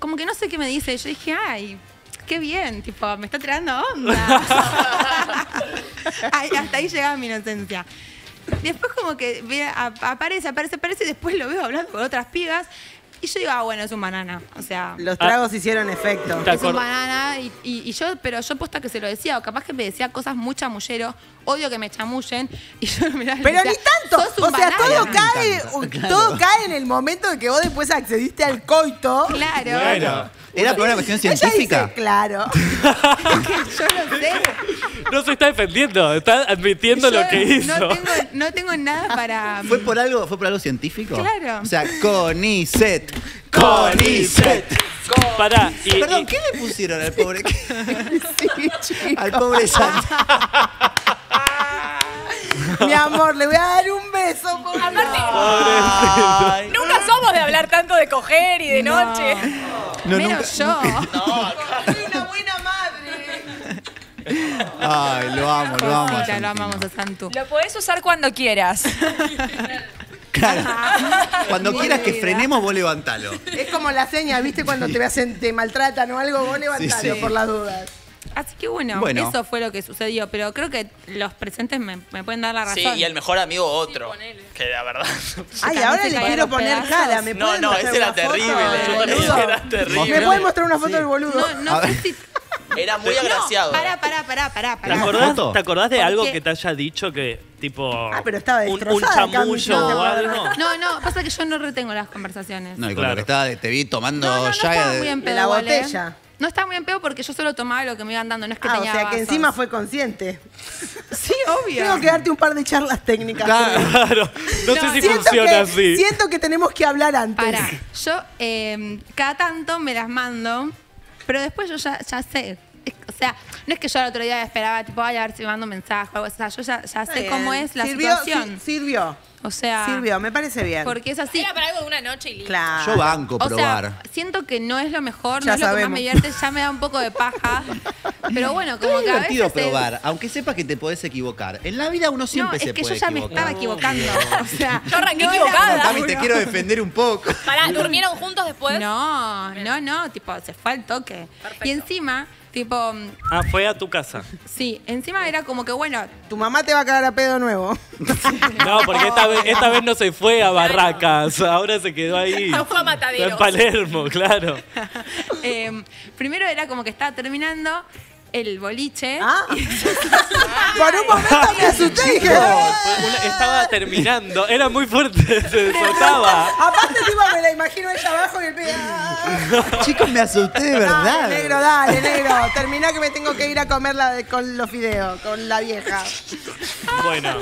Como que no sé qué me dice. Yo dije, ay... Qué bien, tipo, me está tirando onda. Hasta ahí llegaba mi inocencia. Después como que aparece y después lo veo hablando con otras pibas. Y yo digo, bueno, es un banana, o sea... Los tragos hicieron efecto. Es un banana y yo, pero yo posta que se lo decía, o capaz que me decía cosas muy chamullero, odio que me chamullen, y yo mirá... Pero ni tanto, o sea, todo cae en el momento de que vos después accediste al coito. Claro. Bueno, era por una cuestión científica. Dice, claro. Es que yo lo sé. No se está defendiendo, está admitiendo yo lo que hizo. No tengo nada para... ¿Fue por algo científico? Claro. O sea, Conicet. Pará. Perdón, ¿qué le pusieron al pobre? Al pobre Santi. Mi amor, le voy a dar un beso. Aparte, nunca somos de de hablar tanto de coger y de noche. No, menos nunca, yo. Soy una buena madre. Ay, lo amo, lo amo. Mira, lo amamos a Santu. Lo podés usar cuando quieras. Claro. Cuando quieras que frenemos, vos levantalo. Es como la seña, ¿viste? Cuando te hacen, te maltratan o algo, vos levantalo por las dudas. Así que bueno, eso fue lo que sucedió. Pero creo que los presentes me pueden dar la razón. Sí, y el mejor amigo otro. Que la verdad... Ay, ahora le quiero poner cara. ¿Me pueden mostrar ese era terrible. ¿Me pueden mostrar una foto del boludo? No sé si... Era muy agraciado. Pará. ¿Te acordás de algo que te haya dicho que, tipo... Ah, pero estaba destrozada. Un chamullo o algo. No, pasa que yo no retengo las conversaciones. No, y con lo que estaba, te vi tomando ya de la botella. No estaba muy en pedo porque yo solo tomaba lo que me iban dando, no es que tenía vasos. O sea, que encima fue consciente. Sí, obvio. Tengo que darte un par de charlas técnicas. Claro. No sé si funciona así. Siento que tenemos que hablar antes. Pará, yo cada tanto me las mando, pero después yo ya sé. O sea, no es que yo al otro día esperaba, tipo, ay, a ver si me mando un mensaje o algo. O sea, yo ya sé cómo es la situación. Sirvió. O sea... Sirvió, me parece bien. Porque es así. Era para algo de una noche y listo. Claro. Yo banco probar. O sea, siento que no es lo mejor, no es lo que más me divierte, ya me da un poco de paja. Pero bueno, como que a veces... Es divertido probar, aunque sepas que te podés equivocar. En la vida uno siempre se puede equivocar. No, es que yo ya me estaba equivocando. O sea, yo arranqué equivocada. Cami, te quiero defender un poco. Pará, ¿durmieron juntos después? No, tipo, se fue al toque. Perfecto. Y encima... Tipo... Ah, fue a tu casa. Sí, encima era como que, bueno... Tu mamá te va a cagar a pedo nuevo. No, porque esta vez no se fue a Barracas, ahora se quedó ahí. No fue a Mataderos. En Palermo, claro. Primero era como que estaba terminando el boliche. ¿Ah? Por un momento me asusté y dije... Estaba terminando, era muy fuerte, se desotaba. Aparte, tipo, me la imagino ella abajo y el pie... Chicos, me asusté de verdad. Dale, negro. Terminá que me tengo que ir a comer con los fideos, con la vieja. Bueno.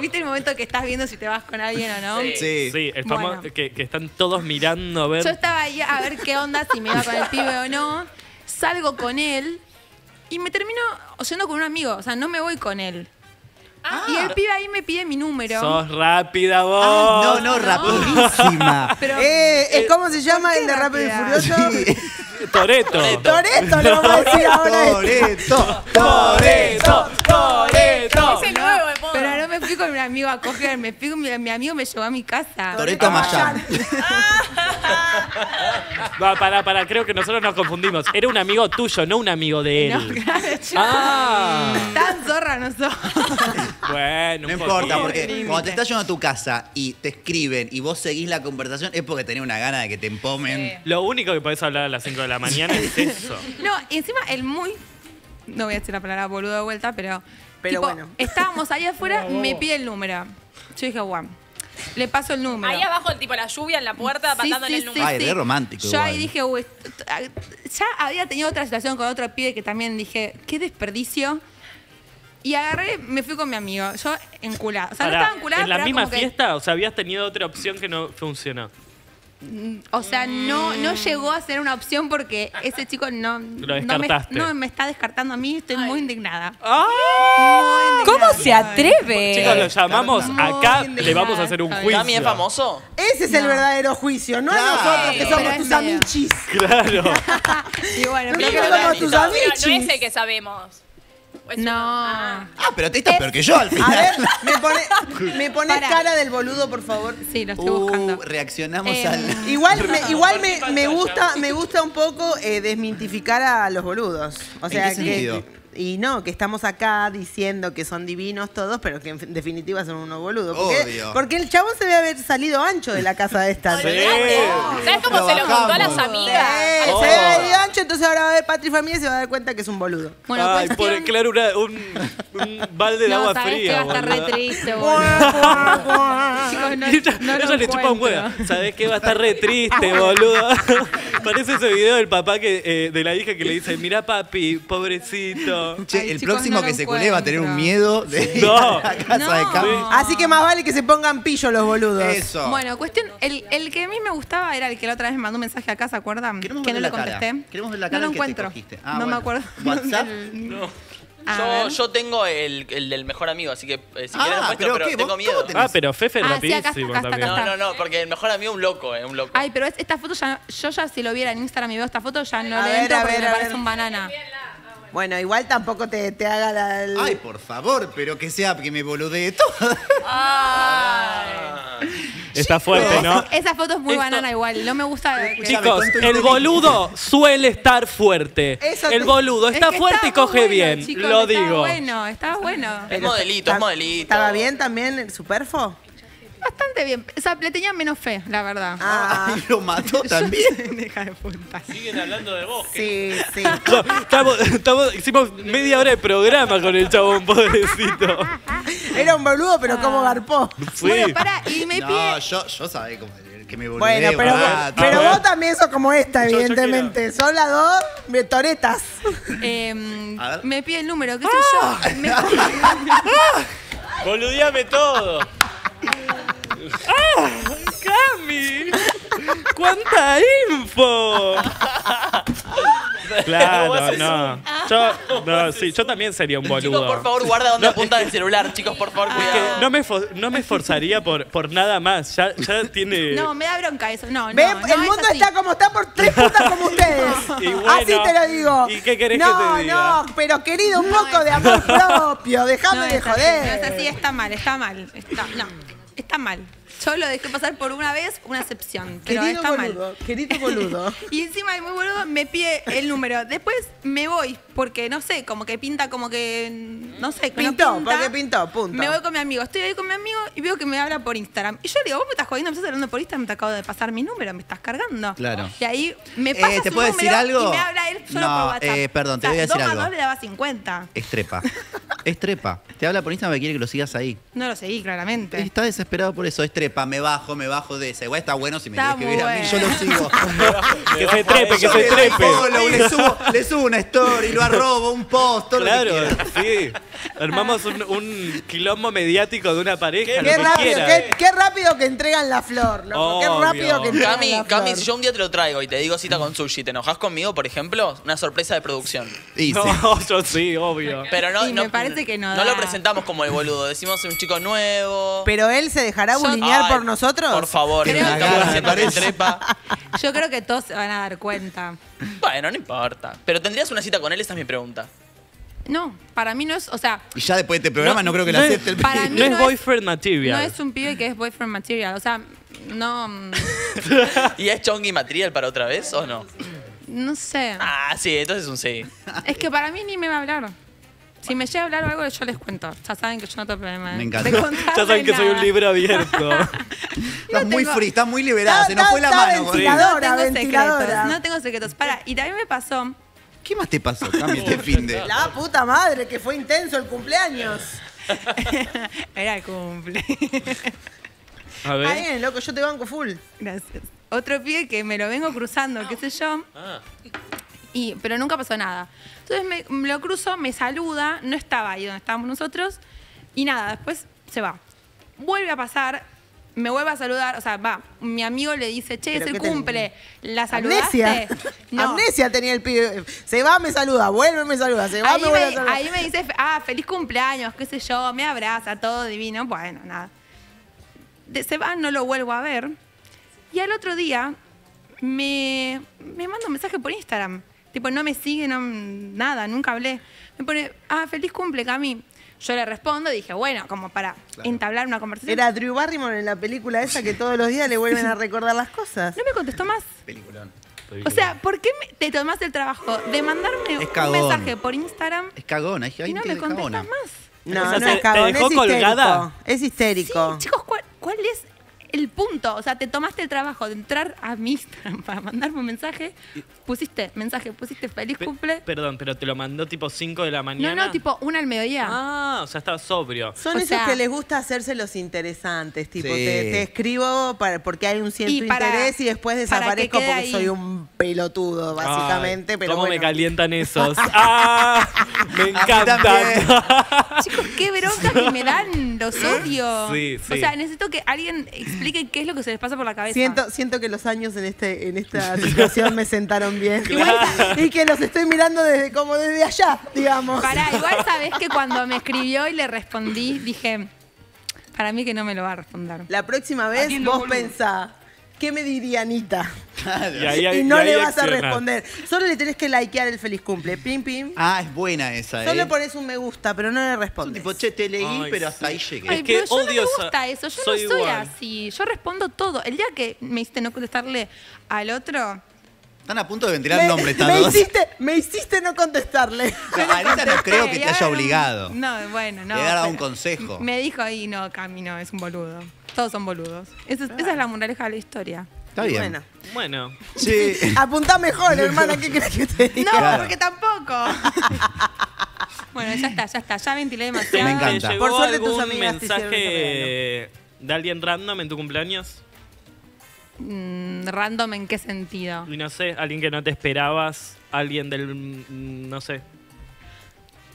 ¿Viste el momento que estás viendo si te vas con alguien o no? Sí. Estamos, bueno. que están todos mirando a ver... Yo estaba ahí a ver qué onda, si me iba con el pibe o no. Salgo con él... Y me termino yendo con un amigo, o sea, no me voy con él. Ah. Y el pibe ahí me pide mi número. Sos rápida vos. Ah, no, rapidísima. Pero, ¿cómo se llama el de Rápido y Furioso? Sí. Toretto, le vamos a decir ahora. Toretto. Es el nuevo, de poco. Pero no me fui con un amigo a coger, mi amigo me llevó a mi casa. Toretto Mayán. Va, para, creo que nosotros nos confundimos. Era un amigo tuyo, no un amigo de él. No, claro, tan zorra no sos. Bueno, no importa, porque cuando te estás yendo a tu casa y te escriben y vos seguís la conversación, es porque tenés una gana de que te empomen. Sí. Lo único que podés hablar a las 5 de la mañana es eso. No, encima el muy... No voy a decir la palabra boludo de vuelta, pero tipo, bueno. Estábamos ahí afuera, me pide el número. Yo dije, guau. Le paso el número. Ahí abajo, tipo la lluvia en la puerta, pasándole el número. Ay, de romántico. Yo ahí dije, uy, ya había tenido otra situación con otro pibe que también dije, qué desperdicio. Y agarré, me fui con mi amigo. Yo enculada. O sea, no estaba enculada. ¿En la misma fiesta? O sea, habías tenido otra opción que no funcionó. O sea, no llegó a ser una opción porque ese chico no me está descartando a mí. Estoy muy indignada. ¡Oh! ¿Cómo se atreve? Chicos, lo llamamos acá, le vamos a hacer un juicio. ¿Cami es famoso? Ese es el verdadero juicio, no a nosotros que somos tus amichis. Claro. Y bueno, no es el que sabemos. No. Pero te estás peor que yo al final. A ver, me pones cara del boludo, por favor. Sí, lo estoy buscando. Reaccionamos al... Igual me gusta un poco desmitificar a los boludos. O sea, ¿en qué sentido? Que estamos acá diciendo que son divinos todos, pero que en definitiva son unos boludos. Porque el chabón se debe haber salido ancho de la casa de esta. Sí. ¿Sabes cómo se lo contó a las amigas? Sí, se debe haber ido ancho, entonces ahora va a ver Patria y Familia y se va a dar cuenta que es un boludo. Bueno, ay, por claro, un balde de agua fría. Que va a estar re triste, boludo. Chicos, no le chupa un huevo. ¿Sabés qué? Va a estar re triste, boludo. Parece ese video del papá de la hija que le dice, mirá papi, pobrecito. Che, ay, el chicos, próximo no que se culé va a tener un miedo de ir a la casa de Cami. Así que más vale que se pongan pillo los boludos. Eso. Bueno, cuestión, el que a mí me gustaba era el que la otra vez me mandó un mensaje acá, ¿se acuerdan? Que no le contesté. Queremos ver la cara. No lo encuentro. No me acuerdo. ¿WhatsApp? No. Yo tengo el del mejor amigo, así que si quieres lo muestro, pero tengo miedo. Pero Fefe es rapidísimo también. No, porque el mejor amigo es un loco, es un loco. Ay, pero esta foto ya, yo ya si lo viera en Instagram y veo esta foto, ya no le entro porque me parece un banana. Bueno, igual tampoco te haga la... Ay, por favor, pero que sea que me boludee todo. Está fuerte, ¿no? Esa foto es muy banana igual, no me gusta... Chicos, el boludo suele estar fuerte. El boludo está fuerte y coge bien, lo digo. Bueno, está bueno. Es modelito, es modelito. ¿Estaba bien también el superfo? Bastante bien. O sea, le tenía menos fe, la verdad. Ah, y lo mató también. Deja de punta. Siguen hablando de vos. Sí, sí. No, hicimos media hora de programa con el chabón, pobrecito. Era un boludo, pero cómo garpó. Sí. Bueno, pará, y me pide... No, yo sabía cómo que me boludeo. Bueno, pero vos también sos como esta, evidentemente. Son las dos toretas. Me pide el número, qué sé yo. Boludeame todo. ¡Ah! ¡Cami! ¡Cuánta info! Claro, no. Yo también sería un boludo. Chicos, por favor, guarda donde apunta el celular. Chicos, por favor, cuidado. No me esforzaría por nada más. Ya tiene... No, me da bronca eso. El mundo está como está por tres putas como ustedes. Así te lo digo. ¿Y qué querés que te diga? No, pero querido, un poco de amor propio. Déjame de joder. No es así, está mal, está mal. Está mal. Yo lo dejé pasar por una vez, una excepción. Pero querido está boludo, mal. Querido boludo. Y encima el muy boludo me pide el número. Después me voy, porque no sé, como que pinta, como que... No sé, pintó, no pinta, porque pintó, punto. Me voy con mi amigo. Estoy ahí con mi amigo y veo que me habla por Instagram. Y yo le digo, vos me estás jodiendo, me estás hablando por Instagram, te acabo de pasar mi número, me estás cargando. Claro. Y ahí me pasa su número decir algo? Y me habla él solo por WhatsApp. Perdón, te voy a decir algo. 2 más 2 le daba 50. Es trepa. Te habla por Instagram y quiere que lo sigas ahí. No lo seguí, claramente. Está desesperado por eso, es trepa. Me bajo de esa. Igual está bueno si me tienes que ver a mí. Yo lo sigo. Que se trepe, que se trepe. Le subo una story, lo arrobo, un post, todo lo que quiera. Sí. Armamos un quilombo mediático de una pareja. Qué rápido que entregan la flor. Loco. Qué rápido que entregan la flor. Cami, si yo un día te lo traigo y te digo cita con sushi, ¿te enojás conmigo, por ejemplo? Una sorpresa de producción. Yo sí, obvio. Pero me parece que no lo presentamos como el boludo. Decimos un chico nuevo. Pero él se dejará bulinear por nosotros. Por favor, yo creo que todos se van a dar cuenta. Bueno, no importa. Pero ¿tendrías una cita con él? Esa es mi pregunta. No, para mí no es, o sea... Y ya después de este programa no creo que la acepte el pibe. Para mí no es boyfriend material. No es un pibe que es boyfriend material, o sea, no... ¿Y es chongi material para otra vez o no? No sé. Ah, sí, entonces es un sí. Es que para mí ni me va a hablar. Si me llega a hablar o algo, yo les cuento. Ya saben que yo no tengo problema. Me encanta. Ya saben que soy un libro abierto. Estás muy liberada. Se nos fue la mano. No tengo secretos. Para, y también me pasó... ¿Qué más te pasó, Cami, este fin de...? La puta madre, que fue intenso el cumpleaños. Era el cumple. A ver. Está bien, loco, yo te banco full. Gracias. Otro pie que me lo vengo cruzando, qué sé yo. Pero nunca pasó nada. Entonces me lo cruzo, me saluda, no estaba ahí donde estábamos nosotros y nada, después se va. Vuelve a pasar, me vuelve a saludar, o sea, mi amigo le dice, che, es el cumple, ¿la saludaste? Amnesia. No. Amnesia tenía el pibe. Se va, me saluda, vuelve, me saluda, se va, me vuelve a saludar. Ahí me dice, feliz cumpleaños, qué sé yo, me abraza, todo divino, bueno, nada. Se va, no lo vuelvo a ver y al otro día me manda un mensaje por Instagram. Tipo, no me sigue, no, nada, nunca hablé. Me pone, feliz cumple, Cami. Yo le respondo y dije, bueno, como para entablar una conversación. Era Drew Barrymore en la película esa que todos los días le vuelven a recordar las cosas. No me contestó más. Peliculón. O sea, ¿por qué te tomás el trabajo de mandarme un mensaje por Instagram? Es cagona. Y no me contestas más. No, es cagona, es histérico. Es histérico. Sí, chicos, ¿cuál es...? El punto, o sea, te tomaste el trabajo de entrar a mi Instagram para mandarme un mensaje, pusiste feliz cumple. Perdón, pero te lo mandó tipo 5 de la mañana. No, tipo 1 al mediodía. O sea, estaba sobrio. Son esos que les gusta hacerse los interesantes, tipo, te escribo porque hay un cierto interés y después desaparezco porque soy un pelotudo, básicamente. ¿Cómo me calientan esos? Me encantan. Chicos, qué bronca que me dan, los odio. O sea, necesito que alguien explique expliquen qué es lo que se les pasa por la cabeza. Siento que los años en esta situación me sentaron bien. Igual, y que los estoy mirando desde como desde allá, digamos. Pará, igual sabés que cuando me escribió y le respondí, dije, para mí que no me lo va a responder. La próxima vez vos pensá, ¿qué me diría Anita? Claro. Y no le vas a responder. Solo le tenés que likear el feliz cumple. Pim, pim. Ah, es buena esa, Solo ponés un me gusta, pero no le respondes. Tipo, che, te leí, pero hasta ahí llegué. Ay, pero yo no me gusta eso. Yo no soy así. Yo respondo todo. El día que me hiciste no contestarle al otro... Están a punto de ventilar el nombre. Me hiciste no contestarle. No, Anita no creo que te haya obligado. No, bueno, no. Te daba un consejo. Me dijo, y no, Cami, no, es un boludo. Todos son boludos. Esa es la moraleja de la historia. Está bien. Bueno. Sí. Apuntá mejor, hermana, ¿qué crees que te diga? No, claro, porque tampoco. Bueno, ya está, ya está. Ya ventilé demasiado. Me encanta. Por suerte tus amigas te hicieron mensaje de alguien random en tu cumpleaños? ¿Random en qué sentido? No sé, alguien que no te esperabas, alguien del... no sé.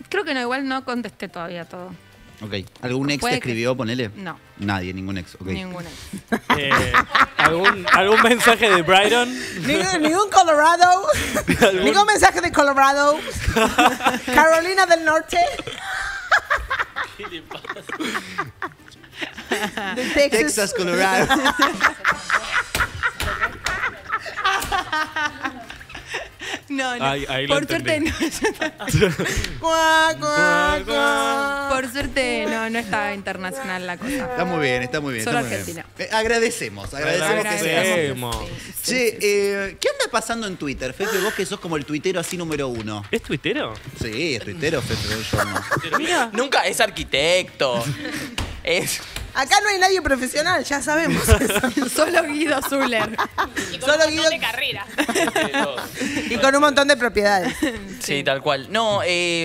Creo que no, igual no contesté todavía todo. Ok. ¿Algún ex te escribió, ponele? No. Nadie, ningún ex. Okay. Ningún ex. ¿Algún mensaje de Brighton? Ningún Colorado. Ningún mensaje de Colorado. Carolina del Norte. ¿Qué le pasa? De Texas, Colorado. No, no. Ahí por suerte no. Por suerte no estaba internacional la cosa. Está muy bien, está muy bien. Solo Argentina. Agradecemos. Che, ¿qué anda pasando en Twitter, Fefe? Vos que sos como el tuitero así #1. ¿Es tuitero? Sí, es tuitero, Fefe. Yo no. Mira. Nunca es arquitecto. Acá no hay nadie profesional, ya sabemos. Solo Guido Süller. Y con un montón de carrera. Y con un montón de propiedades. Sí, tal cual. No,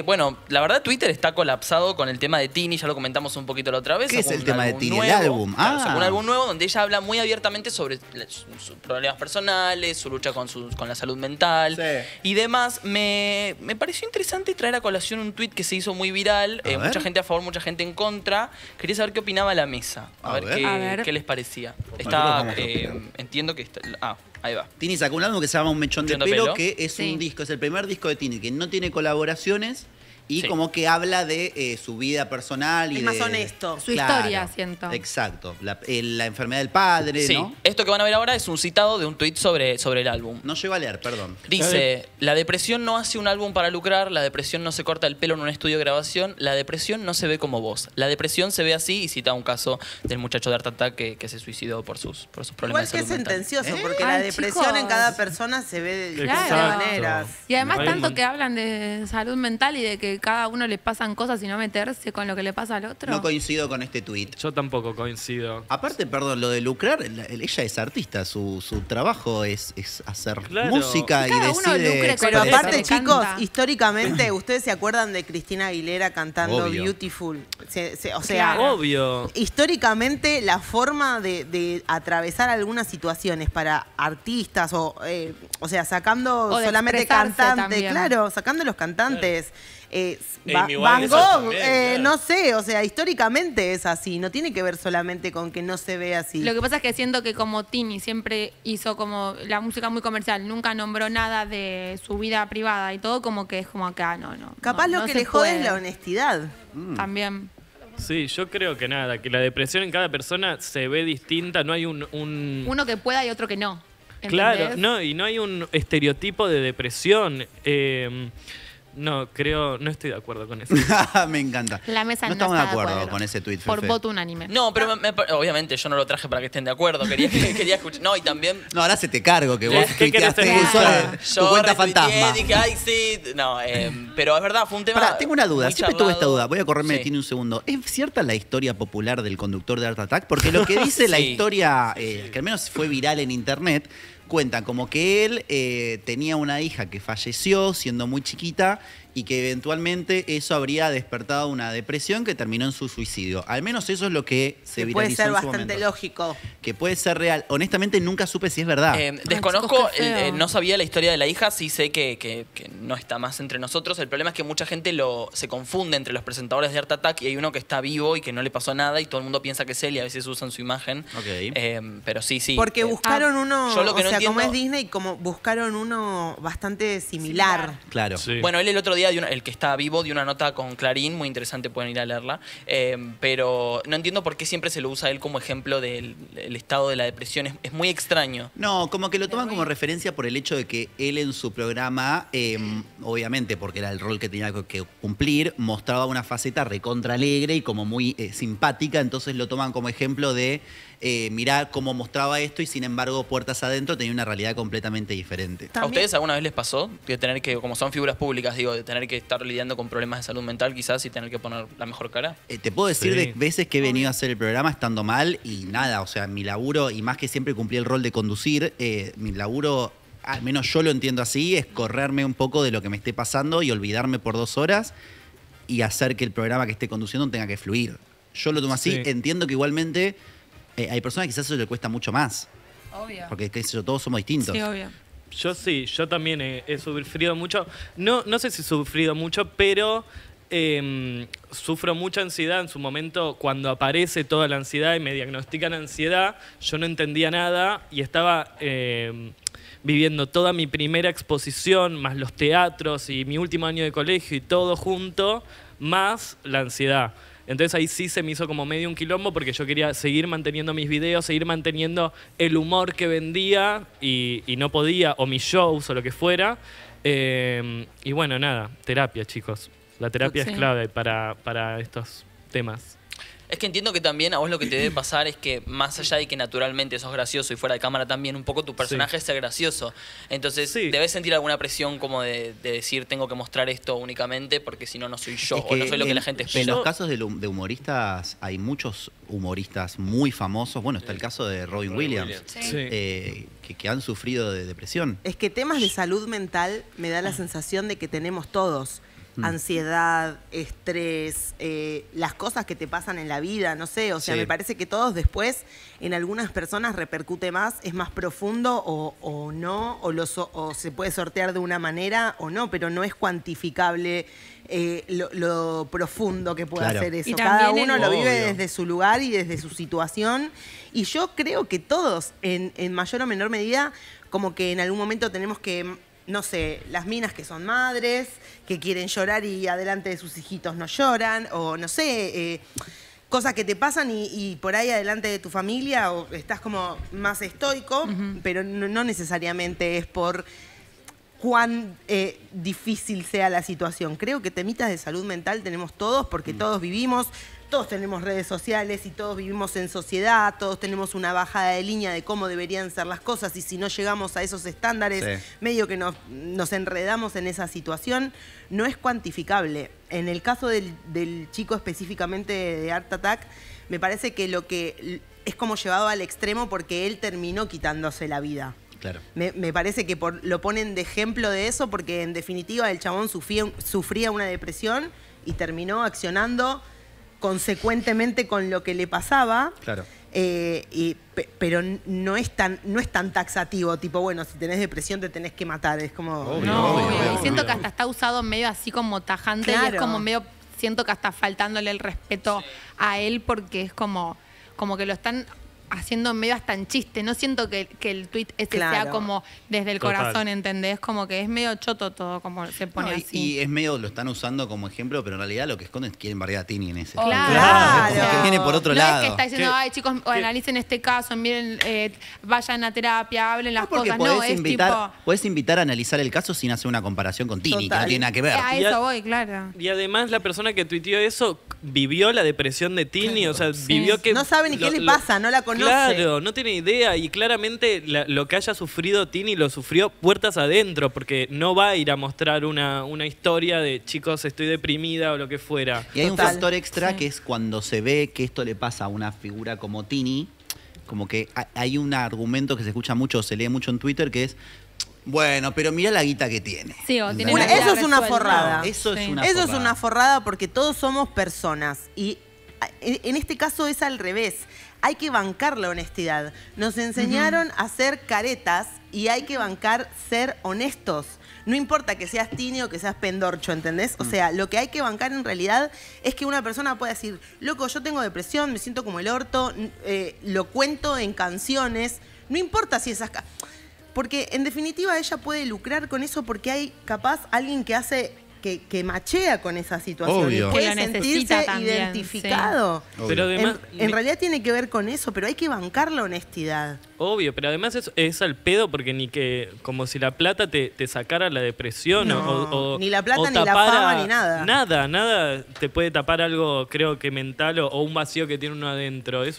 bueno, la verdad Twitter está colapsado con el tema de Tini, ya lo comentamos un poquito la otra vez. ¿Qué es el tema de Tini? El álbum. Un álbum nuevo donde ella habla muy abiertamente sobre sus problemas personales, su lucha con la salud mental y demás. Me pareció interesante traer a colación un tweet que se hizo muy viral. Mucha gente a favor, mucha gente en contra. Quería saber qué opinaba la mesa. A ver qué les parecía. Entiendo que está... ahí va. Tini sacó un álbum que se llama Un Mechón de Pelo, que es un disco, es el primer disco de Tini que no tiene colaboraciones y como que habla de su vida personal y más honesto. Su historia, siento. Exacto. La enfermedad del padre, ¿no? Esto que van a ver ahora es un citado de un tuit sobre el álbum. No llego a leer, perdón. Dice, la depresión no hace un álbum para lucrar, la depresión no se corta el pelo en un estudio de grabación, la depresión no se ve como vos. La depresión se ve así, y cita un caso del muchacho de Art Attack que se suicidó por sus problemas de salud mental. Igual que es sentencioso, porque la depresión en cada persona se ve de distintas maneras. Y además tanto que hablan de salud mental y de que cada uno le pasan cosas y no meterse con lo que le pasa al otro. No coincido con este tuit. Yo tampoco coincido. Aparte, perdón, lo de lucrar, ella es artista, su trabajo es hacer música y decide... Pero aparte, chicos, históricamente, ¿ustedes se acuerdan de Cristina Aguilera cantando Beautiful? O sea, obvio. Históricamente, la forma de atravesar algunas situaciones para artistas, o sea, sacando solamente cantantes, sacando los cantantes... Van Gogh, no sé, o sea, históricamente es así, no tiene que ver solamente con que no se ve así. Lo que pasa es que siento que como Tini siempre hizo como la música muy comercial, nunca nombró nada de su vida privada y todo, como que es como acá, no. Capaz lo que le jode es la honestidad. También. Sí, yo creo que nada, que la depresión en cada persona se ve distinta, no hay uno que pueda y otro que no. ¿Entendés? Claro, no, y no hay un estereotipo de depresión. No, creo... No estoy de acuerdo con eso. Me encanta. La mesa no estamos de acuerdo con ese tuit, Fefe. Por voto unánime. No, pero obviamente yo no lo traje para que estén de acuerdo. Quería escuchar... No, y también... No, ahora se te cargo que vos tuiteaste eso de tu cuenta fantasma. Dije, ay, sí... No, pero es verdad, fue un tema... Pará, tengo una duda. Siempre tuve esta duda. Voy a correrme de Tini un segundo. ¿Es cierta la historia popular del conductor de Art Attack? Porque lo que dice la historia, que al menos fue viral en internet... Cuentan como que él tenía una hija que falleció siendo muy chiquita y que eventualmente eso habría despertado una depresión que terminó en su suicidio. Al menos eso es lo que se viralizó en su momento. Puede ser bastante lógico. Que puede ser real. Honestamente nunca supe si es verdad. Desconozco, no sabía la historia de la hija, sí sé que no está más entre nosotros. El problema es que mucha gente se confunde entre los presentadores de Art Attack y hay uno que está vivo y que no le pasó nada y todo el mundo piensa que es él y a veces usan su imagen. Okay. Pero sí, sí. Porque buscaron uno, yo lo que no entiendo, como es Disney, como buscaron uno bastante similar. Claro. Sí. Bueno, él el otro día, el que está vivo, dio una nota con Clarín, muy interesante, pueden ir a leerla, pero no entiendo por qué siempre se lo usa él como ejemplo del estado de la depresión, es muy extraño. No, como que lo toman como referencia por el hecho de que él en su programa, obviamente porque era el rol que tenía que cumplir, mostraba una faceta recontra alegre y como muy simpática, entonces lo toman como ejemplo de mirá cómo mostraba esto y sin embargo puertas adentro tenía una realidad completamente diferente. ¿A ustedes alguna vez les pasó de tener que, como son figuras públicas, digo, de tener que estar lidiando con problemas de salud mental quizás y tener que poner la mejor cara? Te puedo decir de veces que he venido a hacer el programa estando mal y nada, o sea, mi laburo, y más que siempre cumplí el rol de conducir, mi laburo, al menos yo lo entiendo así, es correrme un poco de lo que me esté pasando y olvidarme por 2 horas y hacer que el programa que esté conduciendo tenga que fluir. Yo lo tomo así, entiendo que igualmente... hay personas que quizás eso le cuesta mucho más. Obvio. Porque qué sé yo, todos somos distintos. Sí, obvio. Yo sí, yo también he sufrido mucho. No sé si he sufrido mucho, pero sufro mucha ansiedad. En su momento, cuando aparece toda la ansiedad y me diagnostican ansiedad, yo no entendía nada y estaba... viviendo toda mi primera exposición, más los teatros y mi último año de colegio y todo junto, más la ansiedad. Entonces ahí sí se me hizo como medio un quilombo porque yo quería seguir manteniendo mis videos, seguir manteniendo el humor que vendía y no podía, o mis shows o lo que fuera. Y bueno, nada, terapia, chicos. La terapia es clave para estos temas. Es que entiendo que también a vos lo que te debe pasar es que más allá de que naturalmente sos gracioso y fuera de cámara también, un poco tu personaje sea gracioso. Entonces debes sentir alguna presión como de decir tengo que mostrar esto únicamente porque si no, no soy yo, es que, o no soy lo que la gente espera. En los casos de humoristas, hay muchos humoristas muy famosos. Bueno, está el caso de Robin Williams. Sí. Que han sufrido de depresión. Es que temas de salud mental me da la sensación de que tenemos todos. Ansiedad, estrés, las cosas que te pasan en la vida, no sé, o sea, me parece que todos después en algunas personas repercute más, es más profundo o no, o se puede sortear de una manera o no, pero no es cuantificable lo profundo que puede hacer eso. Cada uno lo vive desde su lugar y desde su situación y yo creo que todos, en mayor o menor medida, como que en algún momento tenemos que... No sé, las minas que son madres, que quieren llorar y adelante de sus hijitos no lloran, o no sé, cosas que te pasan y por ahí adelante de tu familia o estás como más estoico, pero no necesariamente es por cuán difícil sea la situación. Creo que temitas de salud mental tenemos todos porque todos vivimos, todos tenemos redes sociales y todos vivimos en sociedad, todos tenemos una bajada de línea de cómo deberían ser las cosas y si no llegamos a esos estándares, medio que nos enredamos en esa situación, no es cuantificable. En el caso del chico específicamente de Art Attack, me parece que lo que es como llevado al extremo porque él terminó quitándose la vida. Claro. Me parece que lo ponen de ejemplo de eso porque en definitiva el chabón sufría una depresión y terminó accionando consecuentemente con lo que le pasaba. Claro. Pero no es tan taxativo, tipo, bueno, si tenés depresión te tenés que matar. Es como... Obvio, no, obvio. Siento que hasta está usado medio así como tajante. Claro. Y es como medio... Siento que hasta faltándole el respeto a él porque es como que lo están... haciendo medio hasta en chiste. No siento que el tweet este sea como desde el corazón, ¿entendés? Como que es medio choto todo, como se pone así. Y es medio, lo están usando como ejemplo, pero en realidad lo que esconden es que quieren bardear a Tini en ese claro. Como que viene por otro lado. No es que está diciendo, ay chicos, analicen este caso, miren, vayan a terapia, hablen las cosas. No, es tipo... Podés invitar a analizar el caso sin hacer una comparación con Tini, que no tiene nada que ver. A eso voy, claro. Y además la persona que tuiteó eso vivió la depresión de Tini, o sea, vivió que... No sabe ni qué le pasa, no la conoce. Claro, no tiene idea y claramente lo que haya sufrido Tini lo sufrió puertas adentro porque no va a ir a mostrar una historia de chicos estoy deprimida o lo que fuera. Y hay un factor extra que es cuando se ve que esto le pasa a una figura como Tini, como que hay un argumento que se escucha mucho, se lee mucho en Twitter que es Bueno, pero mirá la guita que tiene. Sí, o tiene una, eso es una forrada. Eso, sí. es una forrada porque todos somos personas. Y en este caso es al revés. Hay que bancar la honestidad. Nos enseñaron a hacer caretas y hay que bancar ser honestos. No importa que seas Tini o que seas pendorcho, ¿entendés? O sea, lo que hay que bancar en realidad es que una persona pueda decir, loco, yo tengo depresión, me siento como el orto, lo cuento en canciones. No importa si esas... Porque, en definitiva, ella puede lucrar con eso porque hay, capaz, alguien que hace... Que machea con esa situación. Obvio. Y puede sentirse también, identificado. Sí. Pero además, en realidad tiene que ver con eso, pero hay que bancar la honestidad. Obvio, pero además es al pedo porque ni que... Como si la plata te sacara la depresión. No, o ni la plata, o ni la fama, ni nada. Nada, nada te puede tapar algo, creo que mental o un vacío que tiene uno adentro. Es,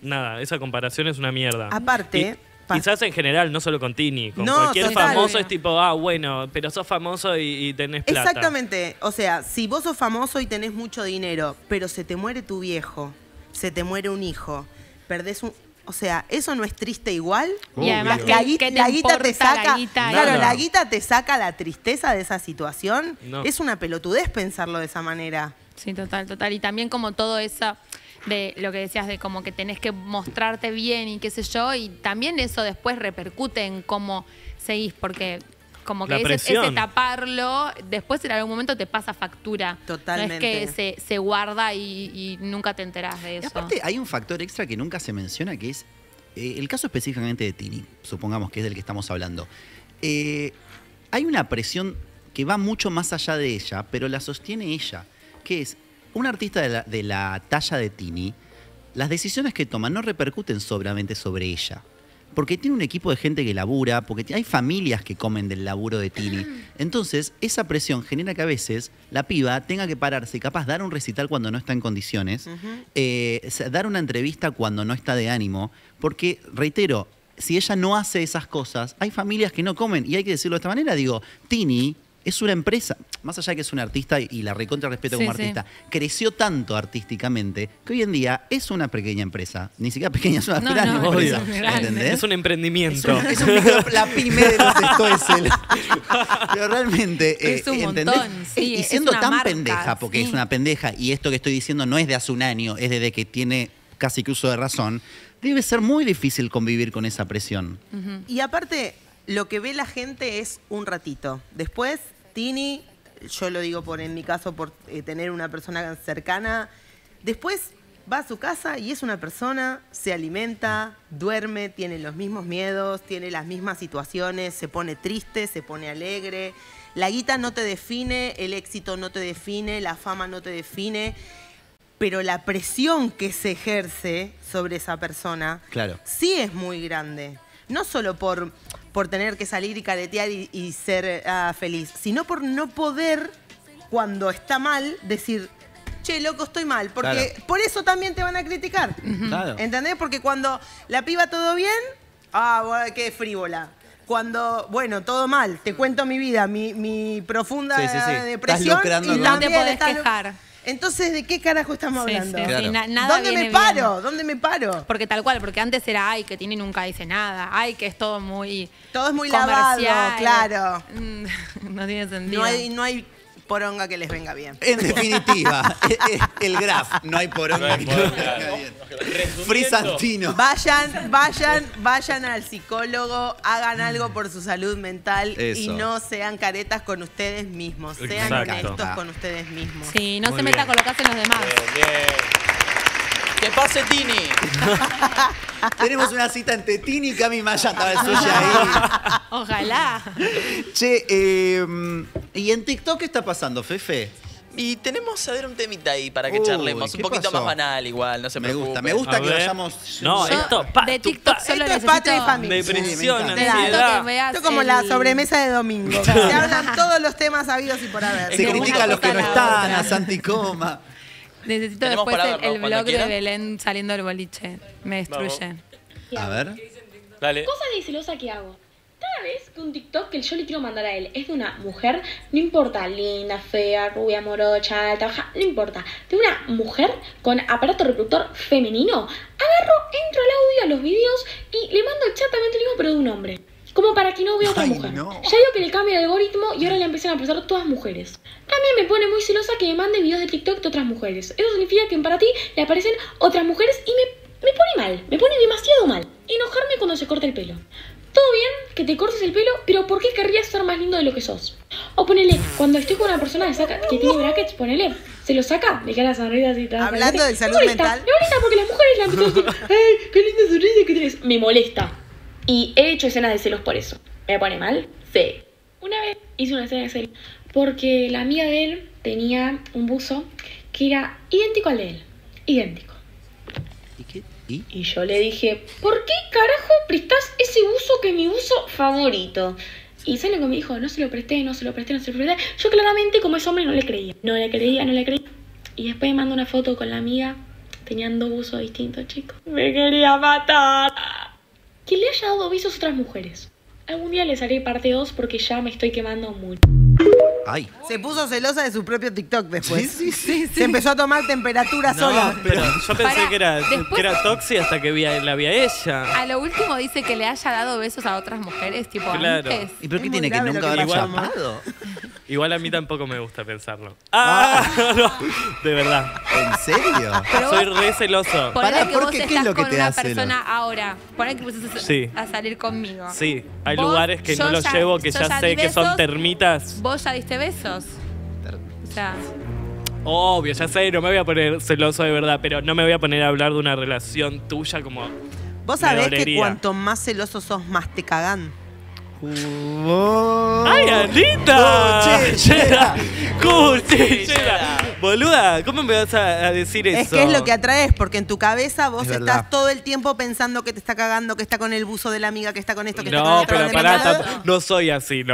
nada, esa comparación es una mierda. Aparte... Quizás en general, no solo con Tini. Con cualquier famoso es tipo, ah, bueno, pero sos famoso y tenés plata. Exactamente. O sea, si vos sos famoso y tenés mucho dinero, pero se te muere tu viejo, se te muere un hijo, perdés un... O sea, ¿eso no es triste igual? Y además la guita te saca... Claro, no. La guita te saca la tristeza de esa situación. No. Es una pelotudez pensarlo de esa manera. Sí, total, total. Y también como todo esa... de lo que decías de como que tenés que mostrarte bien y qué sé yo, y también eso después repercute en cómo seguís, porque como que ese taparlo, después en algún momento te pasa factura. Totalmente. No es que se guarda y nunca te enterás de eso. Y aparte hay un factor extra que nunca se menciona, que es el caso específicamente de Tini, supongamos que es del que estamos hablando. Hay una presión que va mucho más allá de ella, pero la sostiene ella, que es... Un artista de la talla de Tini, las decisiones que toma no repercuten solamente sobre ella. Porque tiene un equipo de gente que labura, porque hay familias que comen del laburo de Tini. Entonces, esa presión genera que a veces la piba tenga que pararse, capaz dar un recital cuando no está en condiciones, dar una entrevista cuando no está de ánimo, porque, reitero, si ella no hace esas cosas, hay familias que no comen. Y hay que decirlo de esta manera, digo, Tini... Es una empresa, más allá de que es una artista y la recontra respeto como artista, creció tanto artísticamente que hoy en día es una pequeña empresa. Ni siquiera pequeña, es una gran empresa. ¿Entendés? Es un emprendimiento. Es la pyme de los Stoessel. Pero realmente, es un montón, sí, y siendo tan marca, pendeja, porque es una pendeja, y esto que estoy diciendo no es de hace un año, es desde que tiene casi que uso de razón, debe ser muy difícil convivir con esa presión. Y aparte, lo que ve la gente es un ratito. Después... Tini, yo lo digo por en mi caso por tener una persona cercana, después va a su casa y es una persona, se alimenta, duerme, tiene los mismos miedos, tiene las mismas situaciones, se pone triste, se pone alegre. La guita no te define, el éxito no te define, la fama no te define, pero la presión que se ejerce sobre esa persona sí es muy grande. No solo por tener que salir y caretear y ser feliz, sino por no poder, cuando está mal, decir, che, loco, estoy mal, porque por eso también te van a criticar. ¿Entendés? Porque cuando la piba todo bien, ah, qué frívola. Cuando, bueno, todo mal, te cuento mi vida, mi profunda depresión. Y no te podés quejar. Entonces, ¿de qué carajo estamos hablando? ¿Dónde me paro? ¿Dónde me paro? Porque tal cual, porque antes era, ay, que Tini nunca dice nada, ay, que es todo muy todo es muy comercial, lavado, claro. No tiene sentido. No hay poronga que les venga bien. En definitiva, el graf, no hay poronga que les venga bien. Free Santino. Vayan al psicólogo, hagan algo por su salud mental y no sean caretas con ustedes mismos. Sean honestos con ustedes mismos. Sí, no se metan con lo que hacen los demás. Bien, bien. ¡Que pase Tini! Tenemos una cita entre Tini y Cami Mayán. Estaba el suyo ahí. Ojalá. Che, ¿y en TikTok qué está pasando, Fefe? Y tenemos, a ver, un temita ahí para que charlemos. Un poquito más banal igual, no se preocupen. Me gusta que vayamos... No, esto... de TikTok solo esto es patria y familia. Depresión, ansiedad. Esto es como la sobremesa de domingo. Se hablan todos los temas habidos y por haber. Se critica a los que no están, a Santi Coma. Necesito después el blog de Belén saliendo del boliche. Me destruye. A ver. Dale. Cosa de celosa que hago. Cada vez que un TikTok que yo le quiero mandar a él es de una mujer, no importa, linda, fea, rubia, morocha, trabaja, no importa. De una mujer con aparato reproductor femenino, agarro, entro al audio, a los videos y le mando exactamente el mismo, pero de un hombre. como para que no vea otra mujer. No. Ya digo que le cambia el algoritmo y ahora le empiezan a aparecer todas mujeres. También me pone muy celosa que me mande videos de TikTok de otras mujeres. Eso significa que para ti le aparecen otras mujeres y me pone mal, me pone demasiado mal. Enojarme cuando se corta el pelo. Todo bien que te cortes el pelo, pero ¿por qué querrías ser más lindo de lo que sos? O ponele, cuando estoy con una persona que, tiene brackets, ponele, se lo saca, me queda la sonrisa así. Hablando de salud mental. Me molesta porque las mujeres la empiezan a decir, ¡ay, qué linda sonrisa que tenés! Me molesta. Y he hecho escenas de celos por eso. ¿Me pone mal? Sí. Una vez hice una escena de celos porque la amiga de él tenía un buzo que era idéntico al de él. Idéntico. ¿Y qué? Y yo le dije, ¿por qué carajo prestás ese buzo que es mi buzo favorito? Y sale conmigo y dijo, no se lo presté, no se lo presté, no se lo presté. Yo claramente, como es hombre, no le creía. No le creía. Y después me mandó una foto con la amiga. Tenían dos buzos distintos, chicos. Me quería matar. Que le haya dado besos a otras mujeres. Algún día les haré parte 2 porque ya me estoy quemando mucho. Ay. Se puso celosa de su propio TikTok después. Sí. Se empezó a tomar temperatura sola. Pero yo pensé que era Toxi hasta que la vi a ella. A lo último dice que le haya dado besos a otras mujeres, tipo antes. ¿Y por qué tiene que nunca haber llamado? Igual a mí tampoco me gusta pensarlo. No, de verdad. ¿En serio? Pero soy re celoso. Para, porque ¿qué es lo que te da celos? Con una persona ahora, poné que vos estás a salir conmigo. Sí, hay lugares que no los llevo, que ya sé que son termitas. ¿Vos ya diste besos? O sea... Obvio, ya sé, no me voy a poner celoso de verdad, pero no me voy a poner a hablar de una relación tuya como... Vos sabés que cuanto más celoso sos, más te cagan. Oh. ¡Ay, Anita! ¡Cuchillera! Boluda, ¿cómo me vas a decir eso? Es que es lo que atraes, porque en tu cabeza vos estás todo el tiempo pensando que te está cagando, que está con el buzo de la amiga, que está con esto, que está con otro. No, pero pará, no soy así.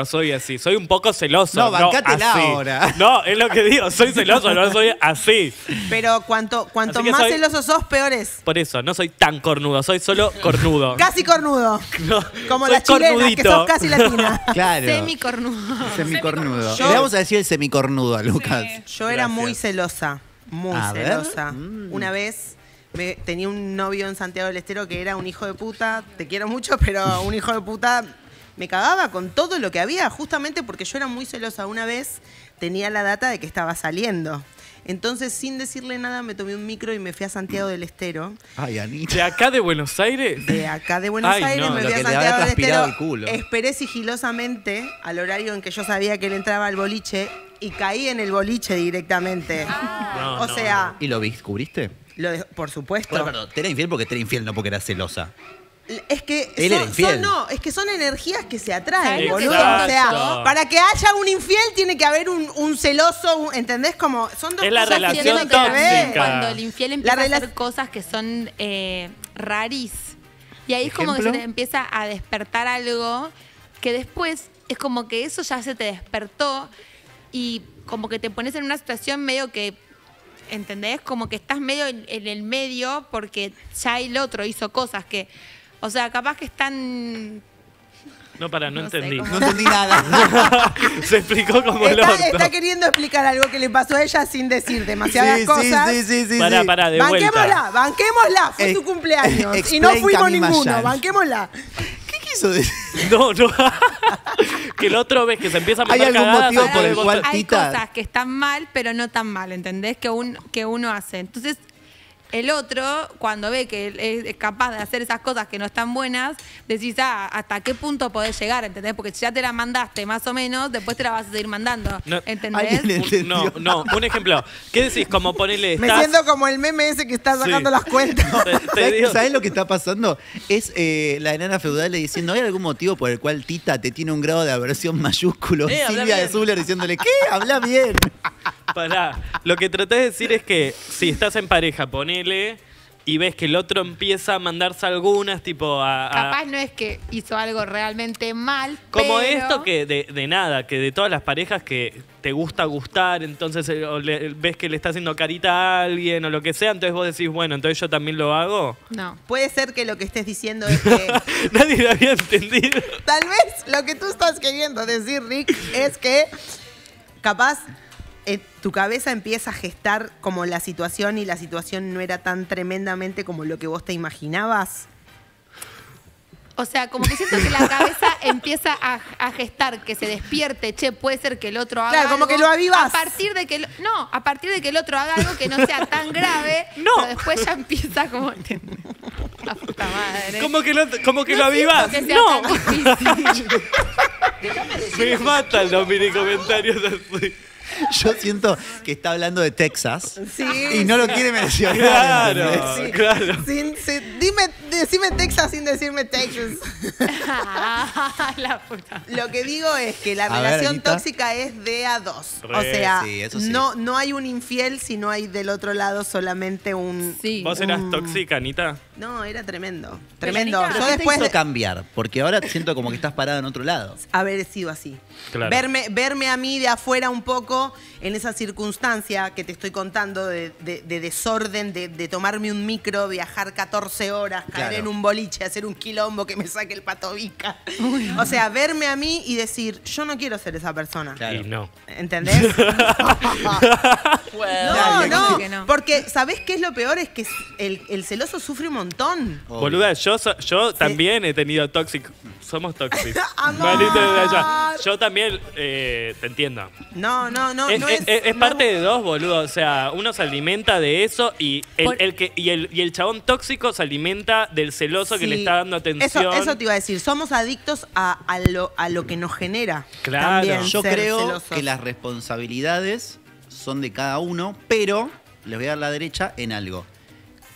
Soy un poco celoso. No, bancátela ahora. No, es lo que digo, soy celoso, no soy así. Pero cuanto más celoso sos, peor es. Por eso, no soy tan cornudo, soy solo cornudo. Casi cornudo. No, como las chilenas, que sos casi latina. Claro. Semicornudo. Le vamos a decir el semicornudo a Lucas. Sí. Yo era muy celosa. Una vez tenía un novio en Santiago del Estero que era un hijo de puta. Te quiero mucho, pero un hijo de puta. Me cagaba con todo lo que había, justamente porque yo era muy celosa. Una vez tenía la data de que estaba saliendo. Entonces, sin decirle nada, me tomé un micro y me fui a Santiago del Estero. Ay, Anita. ¿De acá de Buenos Aires? De acá de Buenos Aires me fui a Santiago del Estero. El culo. Esperé sigilosamente al horario en que yo sabía que él entraba al boliche y caí en el boliche directamente. O sea. ¿Y lo descubriste? Por supuesto. Bueno, perdón, te era infiel porque te era infiel, no porque era celosa. Es que son energías que se atraen, boludo. O sea, para que haya un infiel tiene que haber un celoso, ¿entendés? Como son dos cosas que tienen que ver. Cuando el infiel empieza a hacer cosas que son rarís. Y ahí es como que se te empieza a despertar algo que después es como que eso ya se te despertó y como que te pones en una situación medio que... ¿Entendés? Como que estás medio en el medio porque ya el otro hizo cosas que... O sea, capaz que están... No, no entendí. No entendí nada. Se explicó como loco. Está queriendo explicar algo que le pasó a ella sin decir demasiadas cosas. Sí. Pará, de vuelta. Banquémosla. Fue tu cumpleaños. Y no fuimos ninguno. Banquémosla. ¿Qué quiso decir? No. Que el otro ves que se empieza a meter. ¿Hay algún motivo por el cual Tita? Hay cosas que están mal, pero no tan mal, ¿entendés? Que uno hace. Entonces... El otro, cuando ve que es capaz de hacer esas cosas que no están buenas, decís, ¿hasta qué punto podés llegar? ¿Entendés? Porque si ya te la mandaste más o menos, después te la vas a seguir mandando. ¿Entendés? No, un ejemplo. ¿Qué decís? Como ponele... Me siento como el meme ese que está sacando las cuentas. ¿Sabés lo que está pasando? Es la enana feudal diciendo, ¿hay algún motivo por el cual Tita te tiene un grado de aversión mayúsculo? Silvia de Zuller diciéndole, ¿qué? Habla bien. Pará, lo que tratás de decir es que si estás en pareja, ponele, y ves que el otro empieza a mandarse algunas, tipo a... Capaz no es que hizo algo realmente mal, como pero... esto que de nada, que de todas las parejas que te gusta gustar, entonces ves que le está haciendo carita a alguien o lo que sea, entonces vos decís, bueno, entonces yo también lo hago. No. Puede ser que lo que estés diciendo es que... Nadie lo había entendido. Tal vez lo que tú estás queriendo decir, Rick, es que capaz... tu cabeza empieza a gestar como la situación y la situación no era tan tremendamente como lo que vos te imaginabas. O O sea, como que siento que la cabeza empieza a gestar, que se despierte. Che, puede ser que el otro haga algo. Como que lo avivas. A partir de que el otro haga algo que no sea tan grave, pero después ya empieza como... La puta madre. Como que lo avivas. Que no. Me matan los mini comentarios así. Yo siento que está hablando de Texas y no lo quiere mencionar. Claro, claro. Decime Texas sin decirme Texas. La puta. Lo que digo es que la relación tóxica es de a dos. O sea, no hay un infiel, sino hay del otro lado solamente un... Sí. ¿Vos eras tóxica, Anita? No, era tremendo. Tremendo. Yo después de cambiar, porque ahora siento como que estás parada en otro lado. Haber sido así. Claro. Verme a mí de afuera un poco en esa circunstancia que te estoy contando de desorden, de tomarme un micro, viajar 14 horas, caer en un boliche, hacer un quilombo que me saque el patobica. O sea, verme a mí y decir, yo no quiero ser esa persona. Claro. Y no. ¿Entendés? No, porque ¿sabés qué es lo peor? Es que el celoso sufre un montón. Obvio. Boluda, yo también he tenido tóxicos. Somos tóxicos. Yo también te entiendo. No. Es parte de dos, boludo. O sea, uno se alimenta de eso y el chabón tóxico se alimenta del celoso que le está dando atención. Eso te iba a decir. Somos adictos a lo que nos genera. Claro. También yo creo que las responsabilidades son de cada uno, pero les voy a dar la derecha en algo.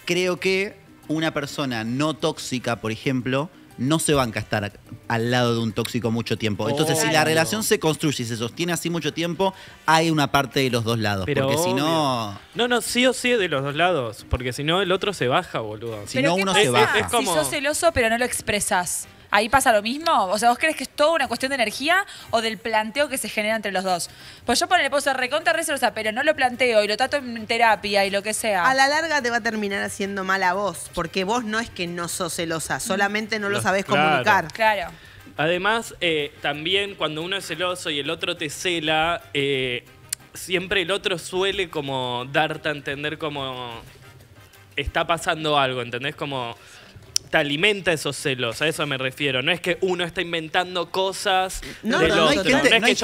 Creo que una persona no tóxica, por ejemplo, no se banca a estar al lado de un tóxico mucho tiempo. Entonces, si la relación se construye y se sostiene así mucho tiempo, hay una parte de los dos lados. Pero porque si no... No, sí o sí de los dos lados. Porque si no, el otro se baja, boludo. Si no, uno se baja. Es como... Si sos celoso, pero no lo expresás. ¿Ahí pasa lo mismo? O sea, ¿vos crees que es toda una cuestión de energía o del planteo que se genera entre los dos? Pues yo ponele, puedo ser recontra recelosa, pero no lo planteo y lo trato en terapia y lo que sea. A la larga te va a terminar haciendo mal a vos, porque vos no es que no sos celosa, solamente no lo sabés comunicar. Claro. Además, también cuando uno es celoso y el otro te cela, siempre el otro suele como darte a entender como está pasando algo, ¿entendés? Como... te alimenta esos celos, a eso me refiero. No es que uno está inventando cosas del otro. No hay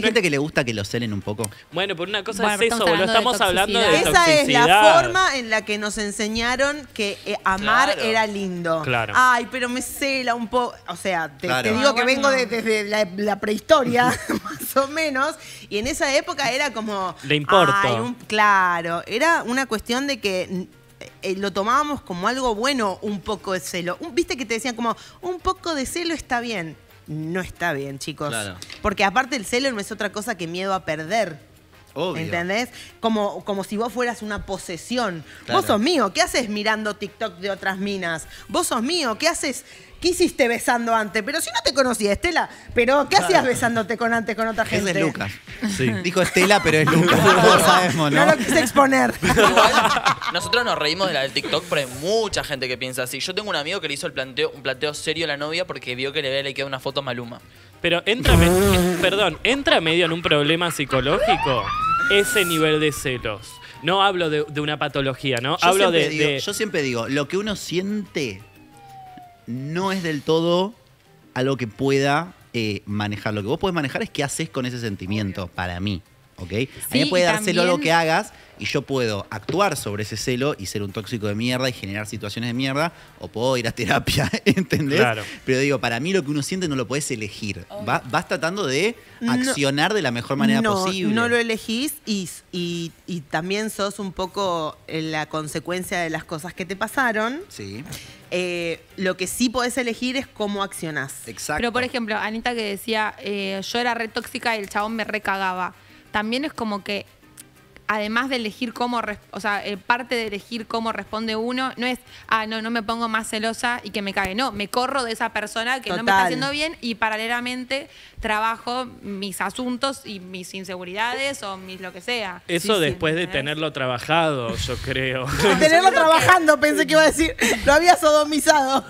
gente que le gusta que lo celen un poco. Bueno, por una cosa es eso, boludo. Estamos hablando de toxicidad. Esa es la forma en la que nos enseñaron que amar era lindo. Claro. Ay, pero me cela un poco. O sea, te digo que vengo desde la prehistoria, más o menos, y en esa época era como... Le importa. Claro, era una cuestión de que... lo tomábamos como algo bueno, un poco de celo. Viste que te decían como, un poco de celo está bien. No está bien, chicos. Claro. Porque aparte el celo no es otra cosa que miedo a perder. Obvio. ¿Entendés? Como si vos fueras una posesión. Claro. Vos sos mío, ¿qué haces mirando TikTok de otras minas? Vos sos mío, ¿qué haces? ¿Qué hiciste besando antes? Pero si no te conocía, Estela. Pero ¿qué hacías besándote con otra gente? Ese es Lucas. Sí. Dijo Estela, pero es Lucas. No sabemos, ¿no? No lo quise exponer. Igual, nosotros nos reímos de la del TikTok, pero hay mucha gente que piensa así. Yo tengo un amigo que le hizo un planteo serio a la novia porque vio que le queda una foto a Maluma. Pero entra medio en un problema psicológico ese nivel de celos. No hablo de una patología, ¿no? Yo siempre digo, lo que uno siente... no es del todo algo que pueda manejar. Lo que vos podés manejar es qué haces con ese sentimiento, para mí. ¿Okay? Sí, a mí me puede dar celo lo que hagas y yo puedo actuar sobre ese celo y ser un tóxico de mierda y generar situaciones de mierda o puedo ir a terapia, ¿entendés? Claro. Pero digo, para mí lo que uno siente no lo podés elegir. Vas tratando de accionar de la mejor manera posible. No lo elegís y también sos un poco la consecuencia de las cosas que te pasaron. Sí. Lo que sí podés elegir es cómo accionás. Exacto. Pero, por ejemplo, Anita que decía, yo era re tóxica y el chabón me recagaba. También es como que, además de elegir cómo... O sea, parte de elegir cómo responde uno no es, no me pongo más celosa y que me cague. No, me corro de esa persona que no me está haciendo bien y paralelamente trabajo mis asuntos y mis inseguridades o mis lo que sea. Eso sí, después de tenerlo trabajado, yo creo. De tenerlo trabajando, pensé que iba a decir, lo había sodomizado.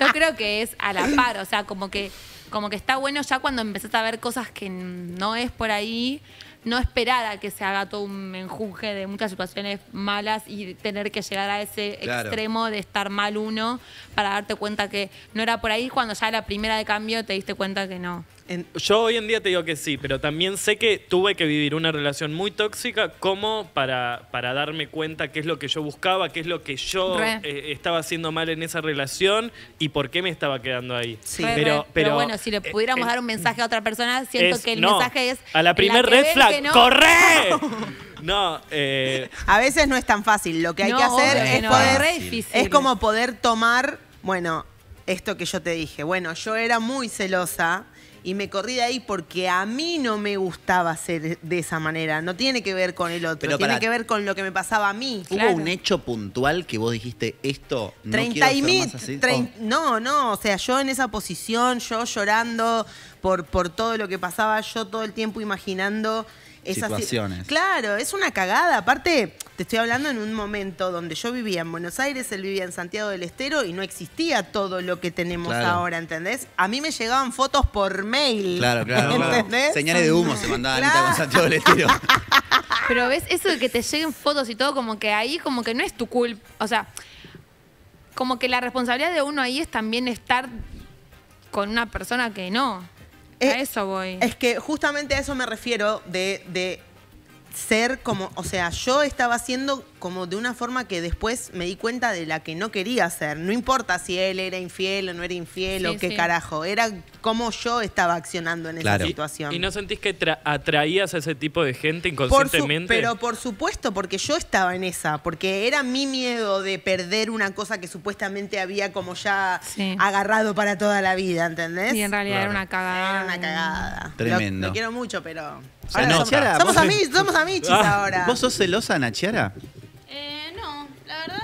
Yo creo que es a la par, o sea, como que está bueno ya cuando empezás a ver cosas que no es por ahí... no esperar a que se haga todo un menjunje de muchas situaciones malas y tener que llegar a ese extremo de estar mal uno para darte cuenta que no era por ahí, cuando ya la primera de cambio te diste cuenta que no. Yo hoy en día te digo que sí, pero también sé que tuve que vivir una relación muy tóxica como para darme cuenta qué es lo que yo buscaba, qué es lo que yo estaba haciendo mal en esa relación y por qué me estaba quedando ahí. Sí. Pero bueno, si le pudiéramos dar un mensaje a otra persona, siento que el mensaje es... A la primer red flag, ¡corre! No, a veces no es tan fácil. Lo que hay que hacer es poder... Es como poder tomar, bueno, esto que yo te dije. Bueno, yo era muy celosa... Y me corrí de ahí porque a mí no me gustaba ser de esa manera. No tiene que ver con el otro, pero tiene que ver con lo que me pasaba a mí. ¿Hubo un hecho puntual que vos dijiste esto? No, 30 y mil, más así. No, no, o sea, yo en esa posición, yo llorando por todo lo que pasaba, yo todo el tiempo imaginando... Esas situaciones. Claro, es una cagada. Aparte, te estoy hablando en un momento donde yo vivía en Buenos Aires, él vivía en Santiago del Estero y no existía todo lo que tenemos ahora, ¿entendés? A mí me llegaban fotos por mail. Claro, claro. ¿Entendés? Señales de humo se mandaban Anita con Santiago del Estero. Pero ves, eso de que te lleguen fotos y todo, como que ahí como que no es tu culpa. O sea, como que la responsabilidad de uno ahí es también estar con una persona que no... a eso voy. Es que justamente a eso me refiero de ser como... O sea, yo estaba haciendo como de una forma que después me di cuenta de la que no quería hacer. No importa si él era infiel o no era infiel o qué carajo. Era como yo estaba accionando en esa situación. ¿Y no sentís que atraías a ese tipo de gente inconscientemente? Pero por supuesto, porque yo estaba en esa. Porque era mi miedo de perder una cosa que supuestamente había como ya agarrado para toda la vida, ¿entendés? Y en realidad era una cagada. Era una cagada. Tremendo. Lo quiero mucho, pero... O sea, Nachara, somos amichis ahora. ¿Vos sos celosa, Nachara? No, la verdad,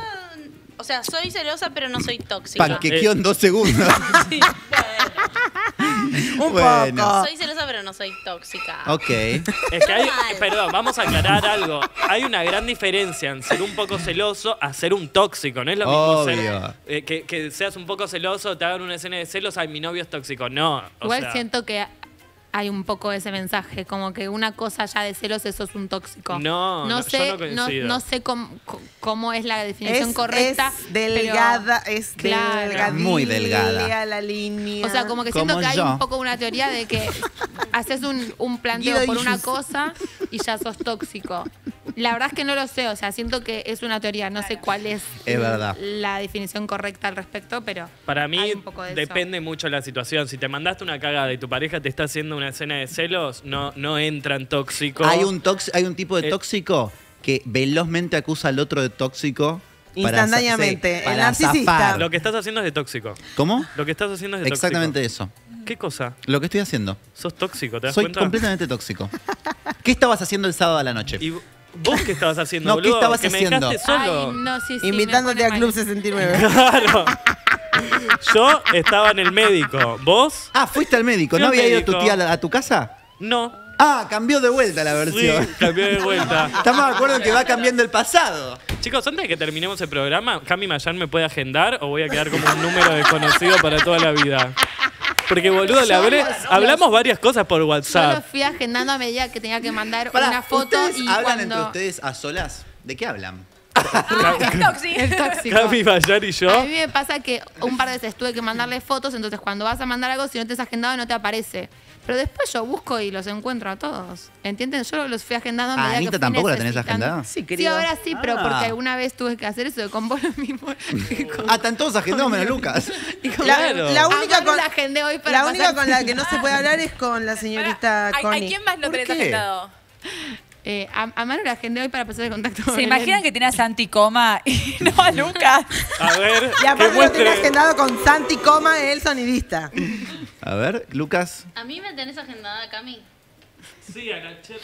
o sea, soy celosa, pero no soy tóxica. Panquequeó en 2 segundos. Sí, bueno. Un poco. Soy celosa, pero no soy tóxica. Ok. Es que hay, perdón, vamos a aclarar algo. Hay una gran diferencia en ser un poco celoso a ser un tóxico. No es lo mismo ser, que seas un poco celoso, te hagan una escena de celos, ay, mi novio es tóxico. No. Igual siento que... hay un poco de ese mensaje, como que una cosa ya de celos, eso es un tóxico. No sé cómo es la definición correcta. Es delgada, pero, es delgadilla, muy delgada la línea. O sea, como que siento que hay un poco una teoría de que haces un planteo por una cosa y ya sos tóxico. La verdad es que no lo sé, o sea, siento que es una teoría, no sé cuál es la definición correcta al respecto, pero para mí hay un poco de depende eso. Mucho de la situación. Si te mandaste una cagada y tu pareja te está haciendo una escena de celos, no entran tóxicos. Hay un tipo de tóxico que velozmente acusa al otro de tóxico. Instantáneamente, el narcisista. Zafar. Lo que estás haciendo es de tóxico. ¿Cómo? Lo que estás haciendo es de tóxico. Exactamente eso. ¿Qué cosa? Lo que estoy haciendo. ¿Sos tóxico? ¿Te das cuenta? Soy completamente tóxico. ¿Qué estabas haciendo el sábado a la noche? Y ¿vos qué estabas haciendo, boludo? ¿Qué estabas haciendo? Me dejaste solo. Ay, no, sí, sí, invitándote a Club 69. Claro. Yo estaba en el médico. ¿Vos? Ah, fuiste al médico. ¿No había ido tu tía a tu casa? No. Ah, cambió de vuelta la versión. Sí, cambió de vuelta. Estamos de acuerdo que va cambiando el pasado. Chicos, antes de que terminemos el programa, ¿Cami Mayán me puede agendar o voy a quedar como un número desconocido para toda la vida? Porque, boludo, hablamos varias cosas por WhatsApp. Yo lo fui agendando a medida que tenía que mandar una foto. Y ¿hablan entre ustedes a solas? ¿De qué hablan? Ah, el tóxico. Cami Mayán y yo. A mí me pasa que un par de veces tuve que mandarle fotos, entonces cuando vas a mandar algo, si no te has agendado no te aparece. Pero después yo busco y los encuentro a todos. ¿Entienden? Yo los fui agendando. ¿A Anita tampoco la tenés agendada? Sí, querido. Sí, ahora sí, pero porque alguna vez tuve que hacer eso de con vos lo mismo. Ah, están todos agendados menos Lucas. La única con la que no se puede hablar es con la señorita Connie. ¿A quién más no tenés agendado? A Manu la agendé hoy para pasar el contacto. ¿Se imaginan que tiene a Santi Coma y no a Lucas? A ver, y aparte lo tiene agendado con Santi Coma, el sonidista. A ver, Lucas. ¿A mí me tenés agendada, Cami? Sí, a la Chara.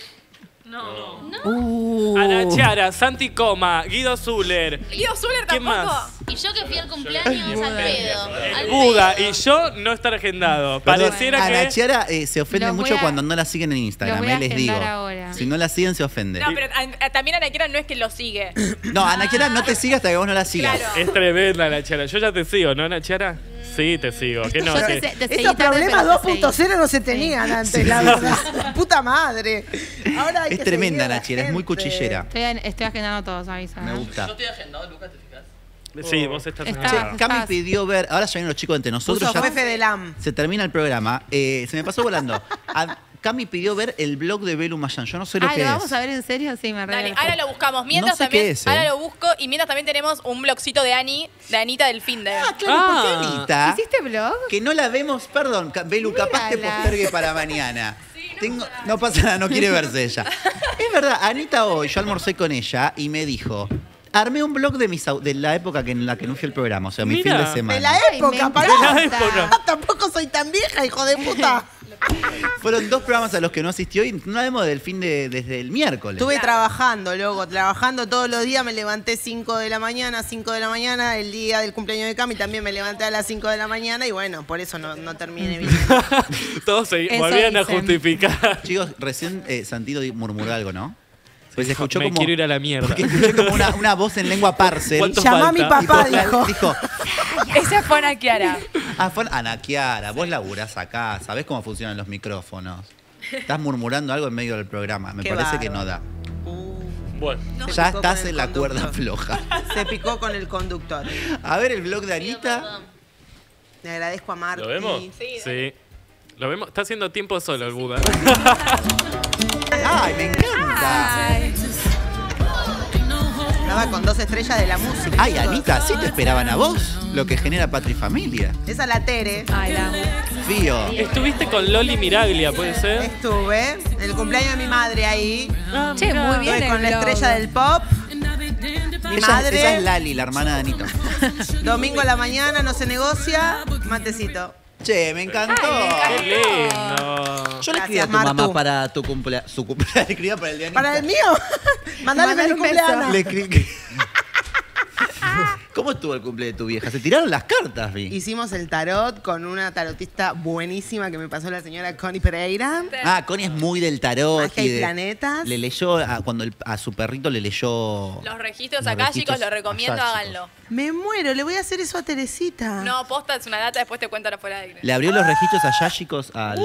No, no. A la Chara, Santi Coma, Guido Süller. ¿Guido Süller tampoco? ¿Quién más? Y yo que fui al cumpleaños al pedo. Buda y yo no estar agendado. Pareciera que... A la Chiara se ofende mucho cuando no la siguen en Instagram, les digo. Ahora. Si no la siguen, se ofende. No, pero también Ana Chiara no es que lo sigue. No, Ana Chiara no te sigue hasta que vos no la sigas. Claro. Es tremenda Ana Chiara. Yo ya te sigo, ¿no, Ana Chiara? Sí, te sigo. ¿Qué no? Sí. Esos problemas 2.0 no se tenían antes, sí, la verdad. Sí, sí. Puta madre. Ahora hay es que tremenda la chera, es muy cuchillera. Estoy agendando todos, avisa. Me gusta. Yo estoy agendado, Lucas, ¿te fijas? Sí, vos estás... Cami pidió ver... Ahora ya vienen los chicos entre nosotros. Ya de LAM. Se termina el programa. Se me pasó volando. Cami pidió ver el blog de Belu Mayán. Yo no sé lo que es. ¿Lo vamos a ver en serio? Sí, me arreglo. Dale, ahora lo buscamos. Mientras no sé también, ahora lo busco. Y mientras también tenemos un blogcito de Ani, de Anita del Finde. Ah, claro, ¿por qué Anita? ¿Hiciste blog? Que no la vemos, perdón, Belu, mírala. Capaz te postergue para mañana. Sí, no pasa nada, no quiere verse ella. Es verdad, Anita hoy, yo almorcé con ella y me dijo... Armé un blog de la época en la que no fui el programa, o sea, mi fin de semana. De la época, pará. De la época. Tampoco soy tan vieja, hijo de puta. Fueron dos programas a los que no asistió y no vemos desde el miércoles. Estuve trabajando, loco, trabajando todos los días. Me levanté 5 de la mañana, el día del cumpleaños de Cami también me levanté a las 5 de la mañana y bueno, por eso no terminé bien. Todos se volvían a justificar. Chicos, recién Santito murmuró algo, ¿no? Pues escuchó como, quiero ir a la mierda. Escuché como una voz en lengua parcel. Llamá a mi papá, dijo. Esa fue Ana Chiara. Ah, fue Ana Chiara. Vos laburás acá, sabés cómo funcionan los micrófonos. Estás murmurando algo en medio del programa. Me parece que no da. Bueno. Ya estás en la cuerda floja. Se picó con el conductor. A ver el blog de Anita. Le agradezco a Martín. ¿Lo vemos? Sí. Lo vemos. Está haciendo tiempo solo el Buda. ¡Ay, me encanta! Ay. Estaba con 2 estrellas de la música. ¡Ay, Anita! Sí te esperaban a vos. Lo que genera Patria y Familia. Esa la Tere. Ay, la Fío. Estuviste con Loli Miraglia, ¿puede ser? Estuve. El cumpleaños de mi madre ahí. Che, muy bien. Estuve con la estrella del pop. Mi madre. Esa es Lali, la hermana de Anita. Domingo a la mañana, no se negocia. Matecito. Che, me encantó. Ay, ¡qué lindo! Yo le escribí a tu mamá para tu cumpleaños. Su cumpleaños le escribí para el día. ¿Para el mío? Mandale feliz cumpleaños. ¿Cómo estuvo el cumple de tu vieja? Se tiraron las cartas, vi. Hicimos el tarot con una tarotista buenísima que me pasó la señora Connie Pereira. Ah, Connie es muy del tarot. Magia y planetas. Le leyó, a su perrito le leyó... Los registros akáshicos, lo recomiendo, háganlo. Me muero, le voy a hacer eso a Teresita. No, posta, es una data, después te cuento fuera de aire. Le abrió los registros akáshicos a...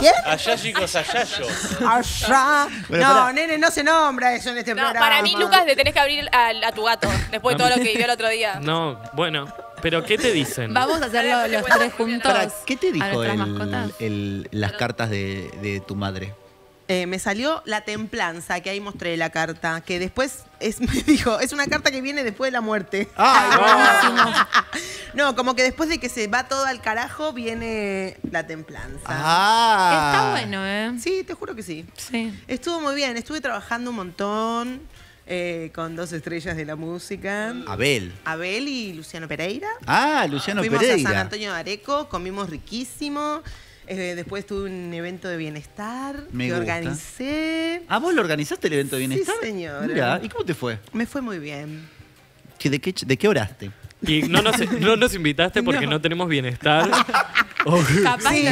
¿Quién? Akáshicos, allá. No, nene, no se nombra eso en este programa. Para mí, Lucas, le tenés que abrir a tu gato, después de todo lo que vivió el otro día. No, bueno, pero ¿qué te dicen? Vamos a hacerlo los tres juntos. ¿Qué te dijo las cartas de tu madre? Me salió la templanza, que ahí mostré la carta, que después me dijo, es una carta que viene después de la muerte. ¡Ay, no! No, como que después de que se va todo al carajo, viene la templanza. Ah. Está bueno, ¿eh? Sí, te juro que sí. Sí. Estuvo muy bien, estuve trabajando un montón. Con 2 estrellas de la música. Abel y Luciano Pereira. Ah, Luciano Pereira. Fuimos a San Antonio de Areco, comimos riquísimo. Después tuve un evento de bienestar que organicé. Ah, ¿vos lo organizaste el evento de bienestar? Sí, señor. Mirá, ¿y cómo te fue? Me fue muy bien. ¿De qué oraste? Y no nos invitaste porque no tenemos bienestar. Capaz sí,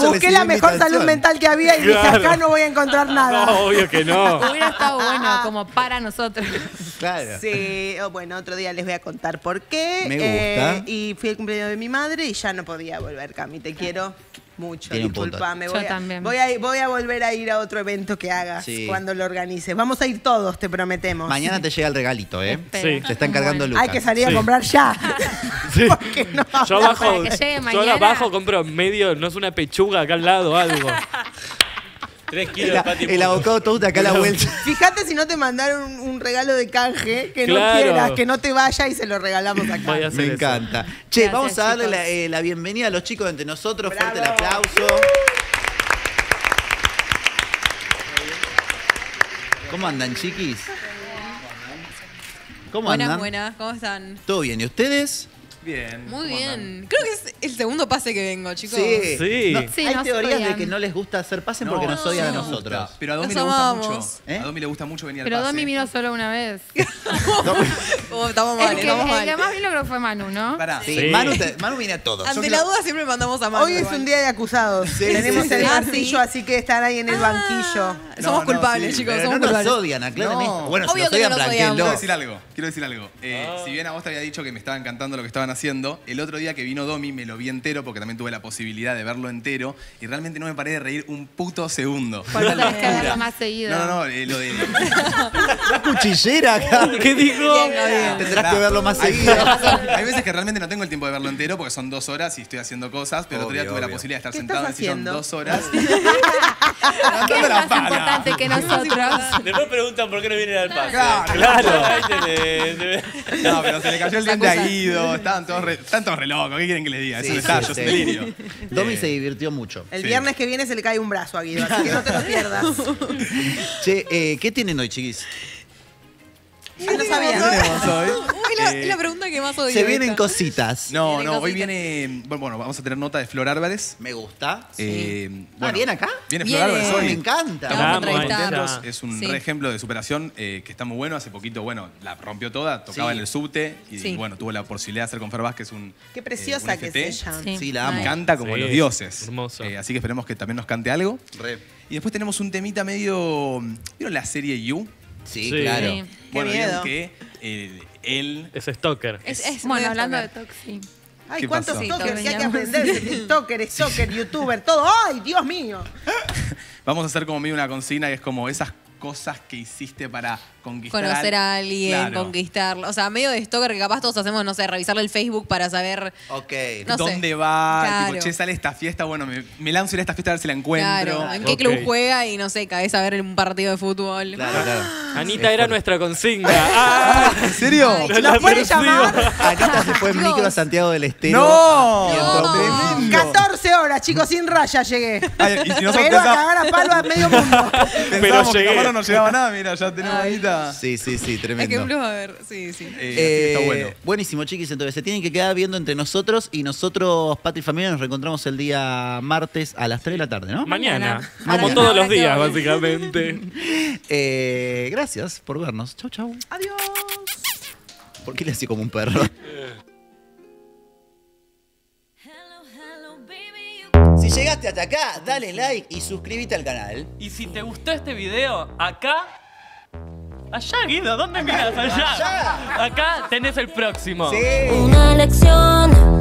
busqué la mejor salud mental que había y dije, acá no voy a encontrar nada. No, obvio que no. Hubiera estado bueno como para nosotros. Claro. Sí, bueno, otro día les voy a contar por qué. Me gusta. Y fui al cumpleaños de mi madre y ya no podía volver, Cami, te quiero mucho. Disculpame, voy a volver a ir a otro evento que hagas cuando lo organices. Vamos a ir todos, te prometemos. Mañana te llega el regalito, ¿eh? Sí. Se está encargando Lucas. Hay que salir a comprar ya. Sí. No, yo abajo compro medio, no es una pechuga acá al lado, algo. 3 kilos de patio. El abocado todo acá a la vuelta. Fíjate si no te mandaron un regalo de canje que no quieras, que no te vaya y se lo regalamos acá. Me encanta. Che, gracias, vamos a darle la bienvenida a los chicos entre nosotros. Bravo. Fuerte el aplauso. ¿Cómo andan, chiquis? ¿Cómo andan? Buenas, ¿cómo están? ¿Todo bien? ¿Y ustedes? Bien. Muy bien. Creo que es el segundo pase que vengo, chicos. Sí. No, sí, hay teorías de que no les gusta hacer pase porque nos odian a nosotros. Pero a Domi le gusta mucho. A Domi le gusta mucho venir al pase. Pero Domi vino solo una vez. Estamos mal, estamos mal. El que más vino creo que fue Manu, ¿no? Pará. Sí. Manu viene a todos. Ante la duda siempre mandamos a Manu. Hoy es un día de acusados. Tenemos el martillo, así que están ahí en el banquillo. Somos culpables, chicos. No nos odian, aclaren esto. Bueno, si nos odian, blanquéenlo. Quiero decir algo. Si bien a vos te había dicho que me estaba encantando lo que estaban estaban haciendo. El otro día que vino Domi me lo vi entero porque también tuve la posibilidad de verlo entero y realmente no me paré de reír un puto segundo. Por eso tenés que verlo más seguido. No, no, lo de... La cuchillera acá. ¿Qué dijo? Tendrás que verlo más seguido. Hay veces que realmente no tengo el tiempo de verlo entero porque son 2 horas y estoy haciendo cosas, pero el otro día tuve la posibilidad de estar sentado en el sillón 2 horas. ¿Qué es más importante que nosotros? Después preguntan por qué no vienen al pase. Claro. No, pero se le cayó el diente a Guido. Estaban todos re locos. ¿Qué quieren que les diga? Sí, es un estallo, es un delirio. Domi se divirtió mucho. El viernes que viene se le cae un brazo a Guido, así que no te lo pierdas. Che, ¿qué tienen hoy, chiquis? Ah, no sabía. Es la pregunta que más odio. Se vienen cositas. No, hoy viene... Bueno, vamos a tener nota de Flor Álvarez. Me gusta. ¿Viene acá? Viene Flor Álvarez hoy. Me encanta. Estamos muy contentos. Es un re ejemplo de superación que está muy bueno. Hace poquito, bueno, la rompió toda. Tocaba en el subte. Y bueno, tuvo la posibilidad de hacer con Fer Vázquez un... Qué preciosa que es ella. Sí, la amo. Canta como los dioses. Hermoso. Así que esperemos que también nos cante algo. Y después tenemos un temita medio... ¿Vieron la serie You? Sí, claro. Sí. Bueno, vieron que él... Es stalker. Bueno, hablando de toxic. Ay, ¿cuántos stalkers? Hay que aprender. Stalker, stalker, youtuber, todo. ¡Ay, Dios mío! Vamos a hacer como medio una consigna que es como esas cosas que hiciste para conquistar... Conocer a alguien, conquistarlo. O sea, medio de stalker que capaz todos hacemos, no sé, revisarle el Facebook para saber... Ok. No ¿Dónde va? Tipo, che, sale esta fiesta, bueno, me lanzo a ir a esta fiesta a ver si la encuentro. Claro, en qué club juega y no sé, caes a ver un partido de fútbol. Claro, claro. Anita era nuestra consigna. ¡Ah! ¿En serio? ¿La puede llamar? Anita se fue en micro a Santiago del Estero. ¡No! 14 horas, chicos, sin raya llegué. Ay, y si no a cagar a palo a medio mundo. Pero llegué. No llegaba nada, mira, ya tenemos Anita. Sí, sí, sí, tremendo. Hay que a ver, sí, sí. Está bueno. Buenísimo, chiquis, entonces se tienen que quedar viendo entre nosotros y nosotros, Patri y Familia, nos reencontramos el día martes a las 3 de la tarde, ¿no? Mañana. Como todos los días, básicamente. Gracias por vernos. Chau, chau. Adiós. ¿Por qué le hacía como un perro? Si llegaste hasta acá, dale like y suscríbete al canal. Y si te gustó este video, acá... Allá, Guido, ¿dónde miras? Allá. Acá tenés el próximo. Sí. Una lección.